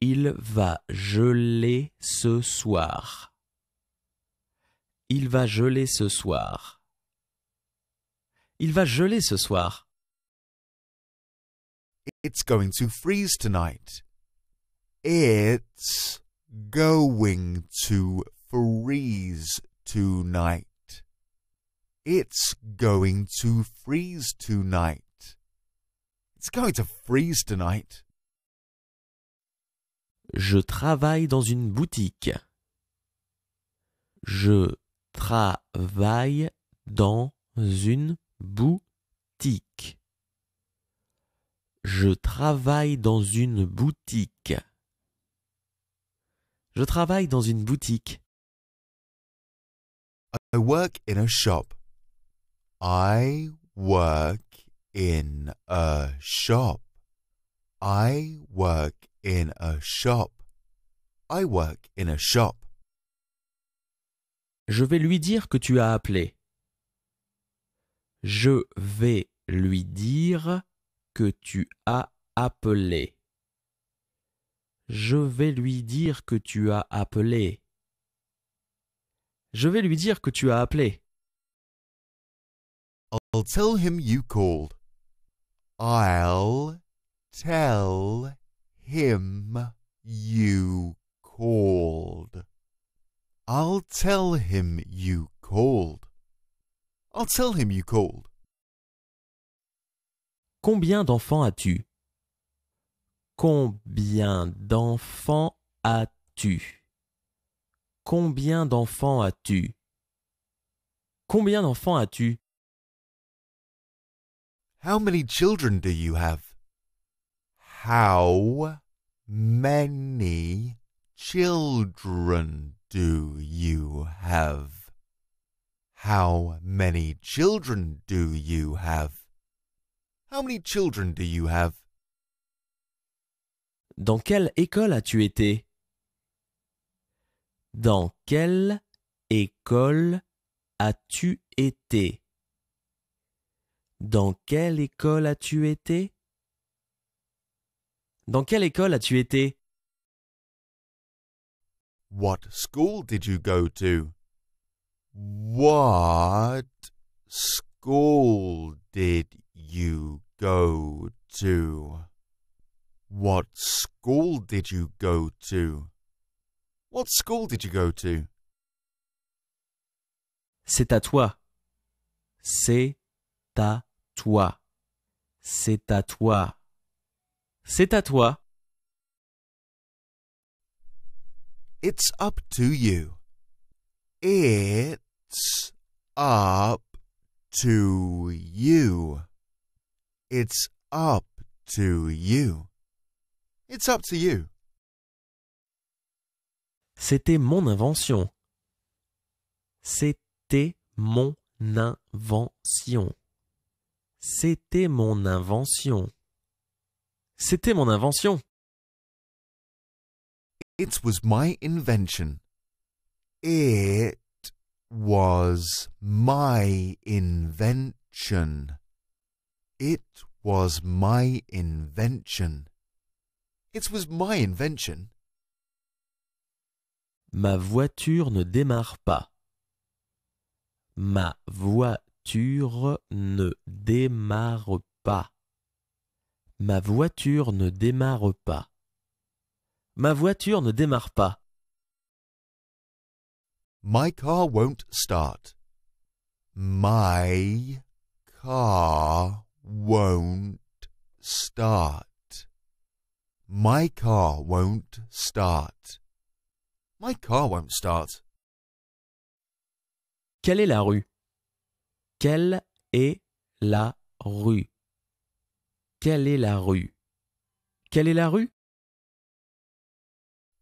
Il va geler ce soir. Il va geler ce soir. Il va geler ce soir. It's going to freeze tonight. It's going to freeze tonight. It's going to freeze tonight. It's going to freeze tonight. Je travaille dans une boutique. Je travaille dans une boutique. Je travaille dans une boutique. Je travaille dans une boutique. I work in a shop. I work in a shop. I work in a shop. I work in a shop. Je vais lui dire que tu as appelé. Je vais lui dire que tu as appelé. Je vais lui dire que tu as appelé. Je vais lui dire que tu as appelé. I'll tell him you called. I'll tell him you called. I'll tell him you called. I'll tell him you called. Combien d'enfants as-tu? Combien d'enfants as-tu? Combien d'enfants as-tu? Combien d'enfants as-tu? How many children do you have? How many children do you have? How many children do you have? How many children do you have? Dans quelle école as-tu été? Dans quelle école as-tu été? Dans quelle école as-tu été? Dans quelle école as-tu été? What school did you go to? What school did you go to? What school did you go to? What school did you go to? C'est à toi. C'est à toi. C'est à toi. C'est à toi. It's up to you. It's up to you. It's up to you. It's up to you. C'était mon invention. C'était mon invention. C'était mon invention. C'était mon invention. It was my invention. It was my invention. It was my invention. It was my invention. Ma voiture ne démarre pas. Ma voiture ne démarre pas. Ma voiture ne démarre pas. Ma voiture ne démarre pas. My car won't start. My car won't start. My car won't start. My car won't start. Quelle est la rue? Quelle est la rue? Quelle est la rue? Quelle est la rue?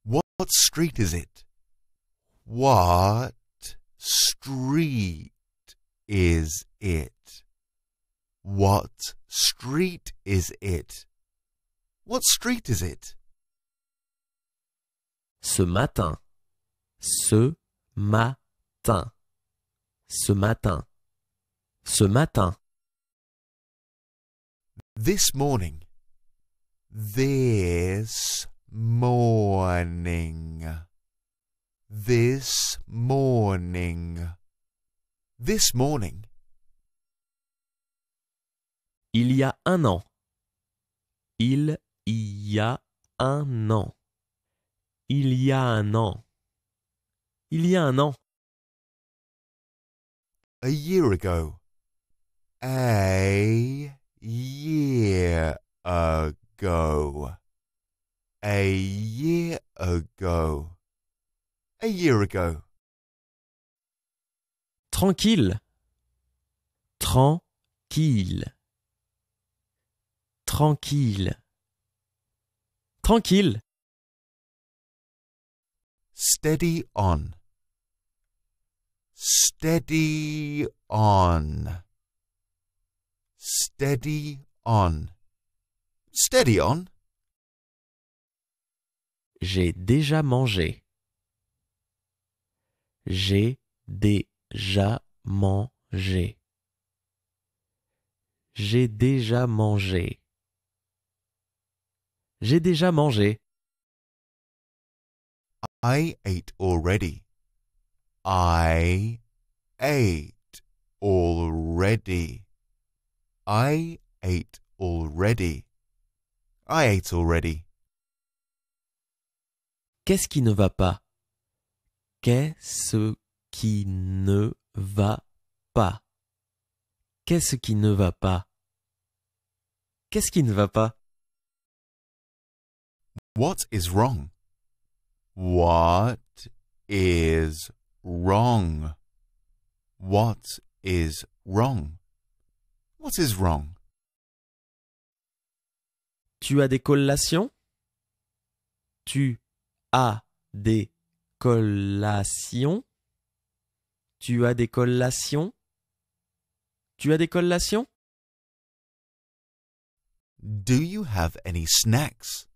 What street is it? What street is it? What street is it? What street is it? Ce matin. Ce matin. Ce matin. Ce matin. This morning. This morning. This morning. This morning. Il y a un an. Il y a un an. Il y a un an. Il y a un an. A year ago. A year ago. A year ago. A year ago. Tranquille. Tranquille. Tranquille. Tranquille. Steady on. Steady on. Steady on. Steady on. J'ai déjà mangé. J'ai déjà mangé. J'ai déjà mangé. J'ai déjà mangé. I ate already. I ate already. I ate already. I ate already. Qu'est-ce qui ne va pas? Qu'est-ce qui ne va pas? Qu'est-ce qui ne va pas? Qu'est-ce qui ne va pas? What is wrong? What is wrong? What is wrong? What is wrong? Tu as des collations? Tu as des collations? Tu as des collations? Tu as des collations? Do you have any snacks?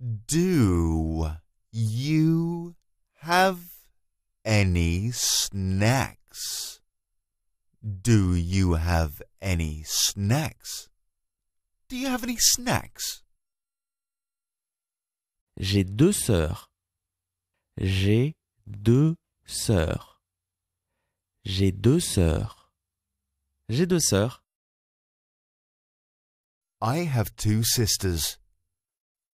Do you have any snacks? Do you have any snacks? Do you have any snacks? J'ai deux sœurs. J'ai deux sœurs. J'ai deux sœurs. J'ai deux sœurs. I have two sisters.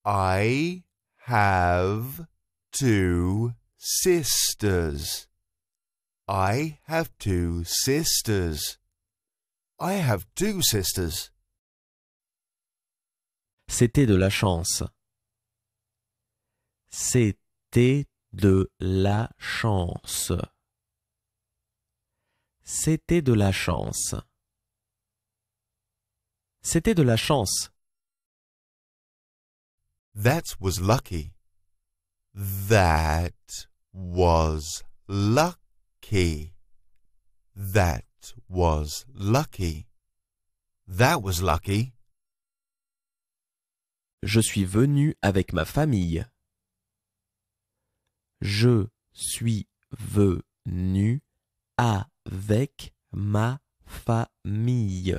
I have two sisters. I have two sisters. I have two sisters. C'était de la chance. C'était de la chance. C'était de la chance. C'était de la chance. That was lucky. That was lucky. That was lucky. That was lucky. Je suis venu avec ma famille. Je suis venu avec ma famille.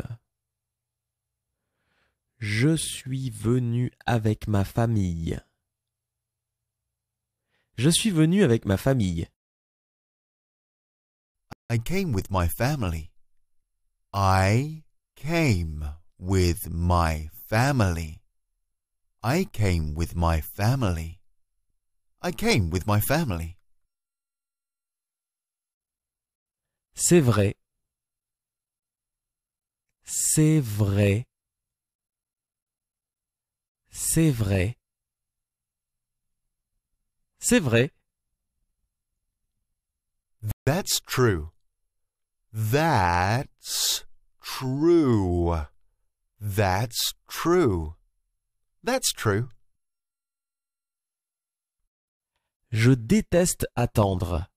Je suis venu avec ma famille. Je suis venu avec ma famille. I came with my family. I came with my family. I came with my family. I came with my family. C'est vrai. C'est vrai. C'est vrai. C'est vrai. That's true. That's true. That's true. That's true. Je déteste attendre.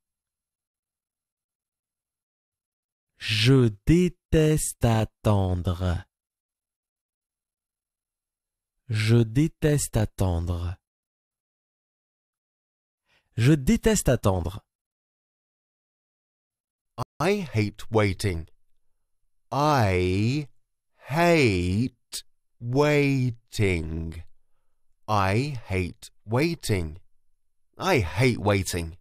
Je déteste attendre. Je déteste attendre. Je déteste attendre. I hate waiting. I hate waiting. I hate waiting. I hate waiting.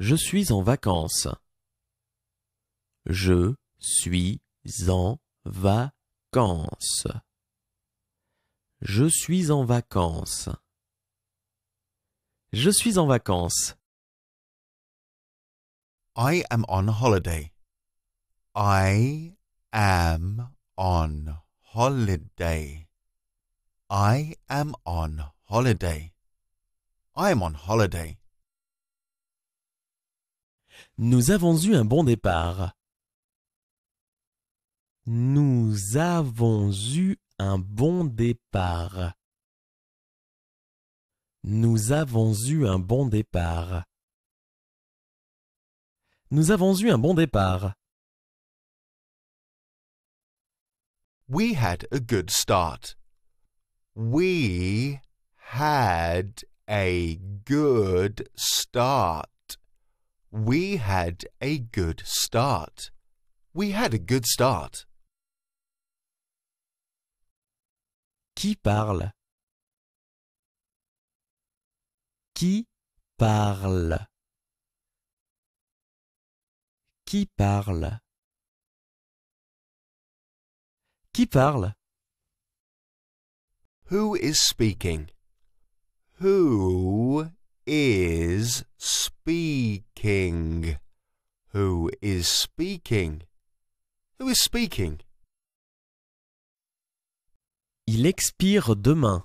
Je suis en vacances. Je suis en vacances. Je suis en vacances. Je suis en vacances. I am on holiday. I am on holiday. I am on holiday. I am on holiday. Nous avons eu un bon départ. Nous avons eu un bon départ. Nous avons eu un bon départ. Nous avons eu un bon départ. We had a good start. We had a good start. We had a good start. We had a good start. Qui parle? Qui parle? Qui parle? Qui parle? Who is speaking? Who is speaking? Who is speaking? Who is speaking? Il expire demain.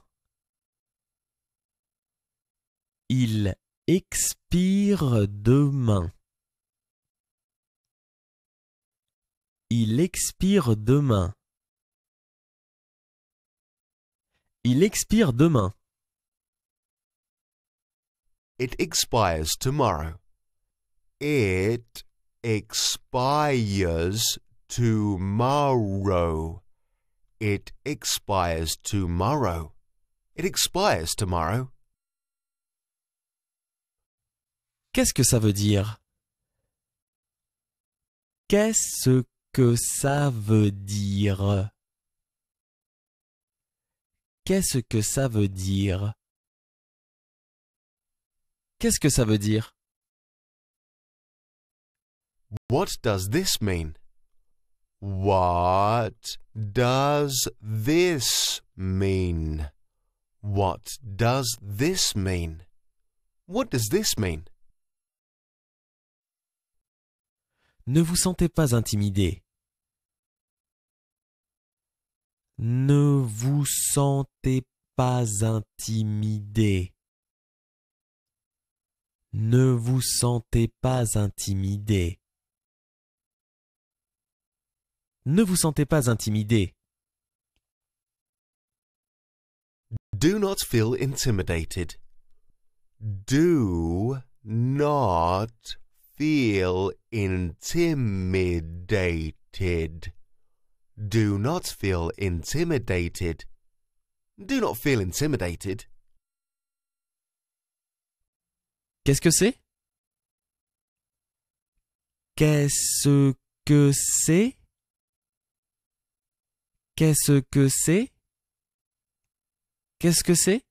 Il expire demain. Il expire demain. Il expire demain. It expires tomorrow. It expires tomorrow. It expires tomorrow. It expires tomorrow. Qu'est-ce que ça veut dire? Qu'est-ce que ça veut dire? Qu'est-ce que ça veut dire? Qu'est-ce que ça veut dire? What does this mean? What does this mean? What does this mean? What does this mean? Ne vous sentez pas intimidé. Ne vous sentez pas intimidé. Ne vous sentez pas intimidé. Ne vous sentez pas intimidé. Do not feel intimidated. Do not feel intimidated. Do not feel intimidated. Do not feel intimidated. Qu'est-ce que c'est? Qu'est-ce que c'est? Qu'est-ce que c'est? Qu'est-ce que c'est?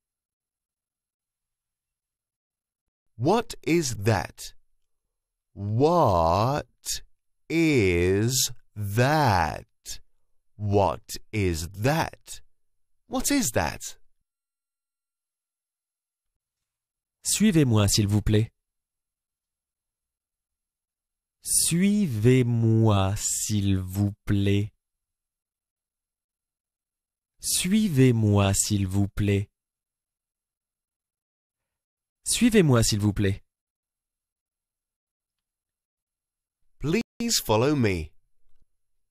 What is that? What is that? What is that? What is that? Suivez-moi, s'il vous plaît. Suivez-moi, s'il vous plaît. Suivez-moi, s'il vous plaît. Suivez-moi, s'il vous plaît. Please follow me.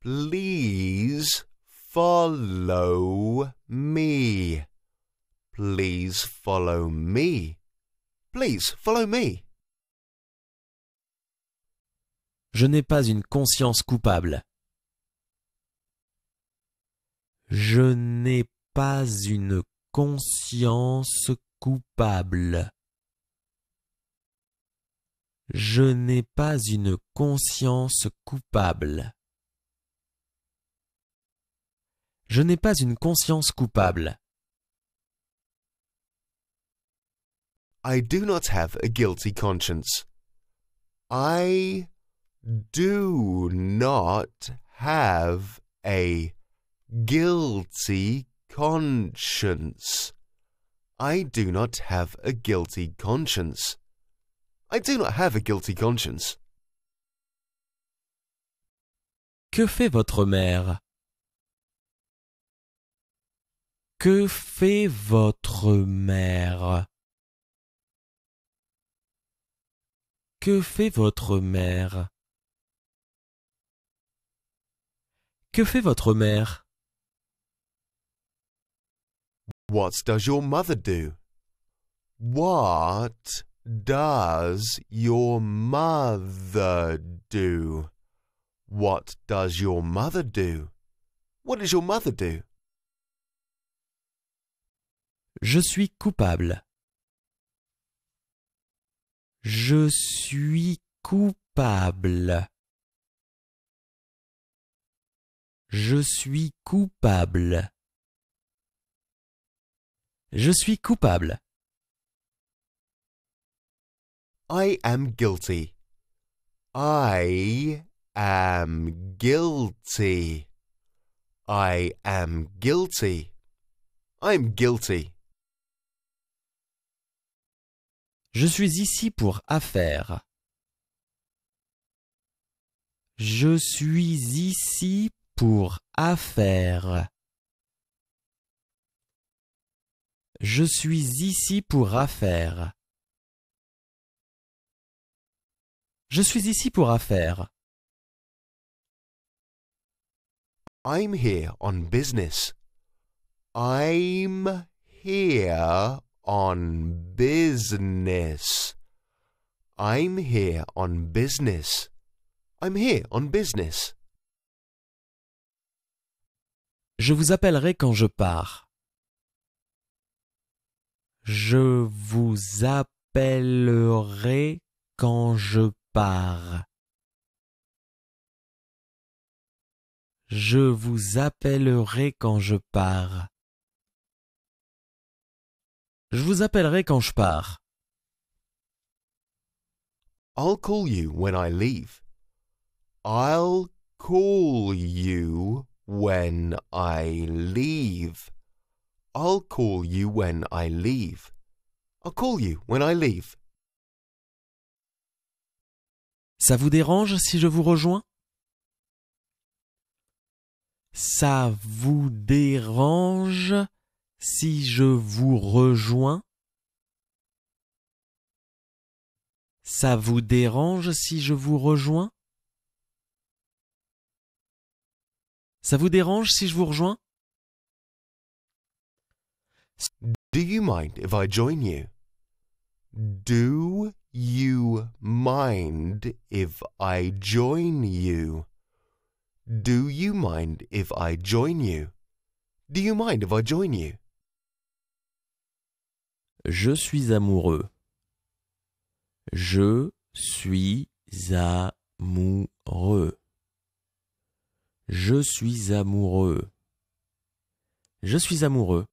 Please follow me. Please follow me. Please follow me. Je n'ai pas une conscience coupable. Je n'ai pas une conscience coupable. Je n'ai pas une conscience coupable. Je n'ai pas une conscience coupable. I do not have a guilty conscience. I do not have a guilty conscience. I do not have a guilty conscience. I do not have a guilty conscience. Que fait votre mère? Que fait votre mère? Que fait votre mère? Que fait votre mère? What does your mother do? What does your mother do? What does your mother do? What does your mother do? Je suis coupable. Je suis coupable. Je suis coupable. Je suis coupable. I am guilty. I am guilty. I am guilty. I'm guilty. Je suis ici pour affaires. Je suis ici pour affaires. Je suis ici pour affaires. Je suis ici pour affaires. I'm here on business. I'm here on business. I'm here on business. I'm here on business. Je vous appellerai quand je pars. Je vous appellerai quand je pars. Je vous appellerai quand je pars. Je vous appellerai quand je pars. I'll call you when I leave. I'll call you when I leave. I'll call you when I leave. I'll call you when I leave. Ça vous dérange si je vous rejoins? Ça vous dérange si je vous rejoins? Ça vous dérange si je vous rejoins? Ça vous dérange si je vous rejoins? Do you mind if I join you? Do you mind if I join you? Do you mind if I join you? Do you mind if I join you? Je suis amoureux. Je suis amoureux. Je suis amoureux. Je suis amoureux.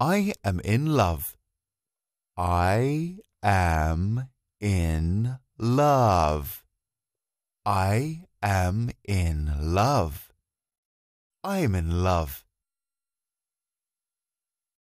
I am in love. I am in love. I am in love. I am in love.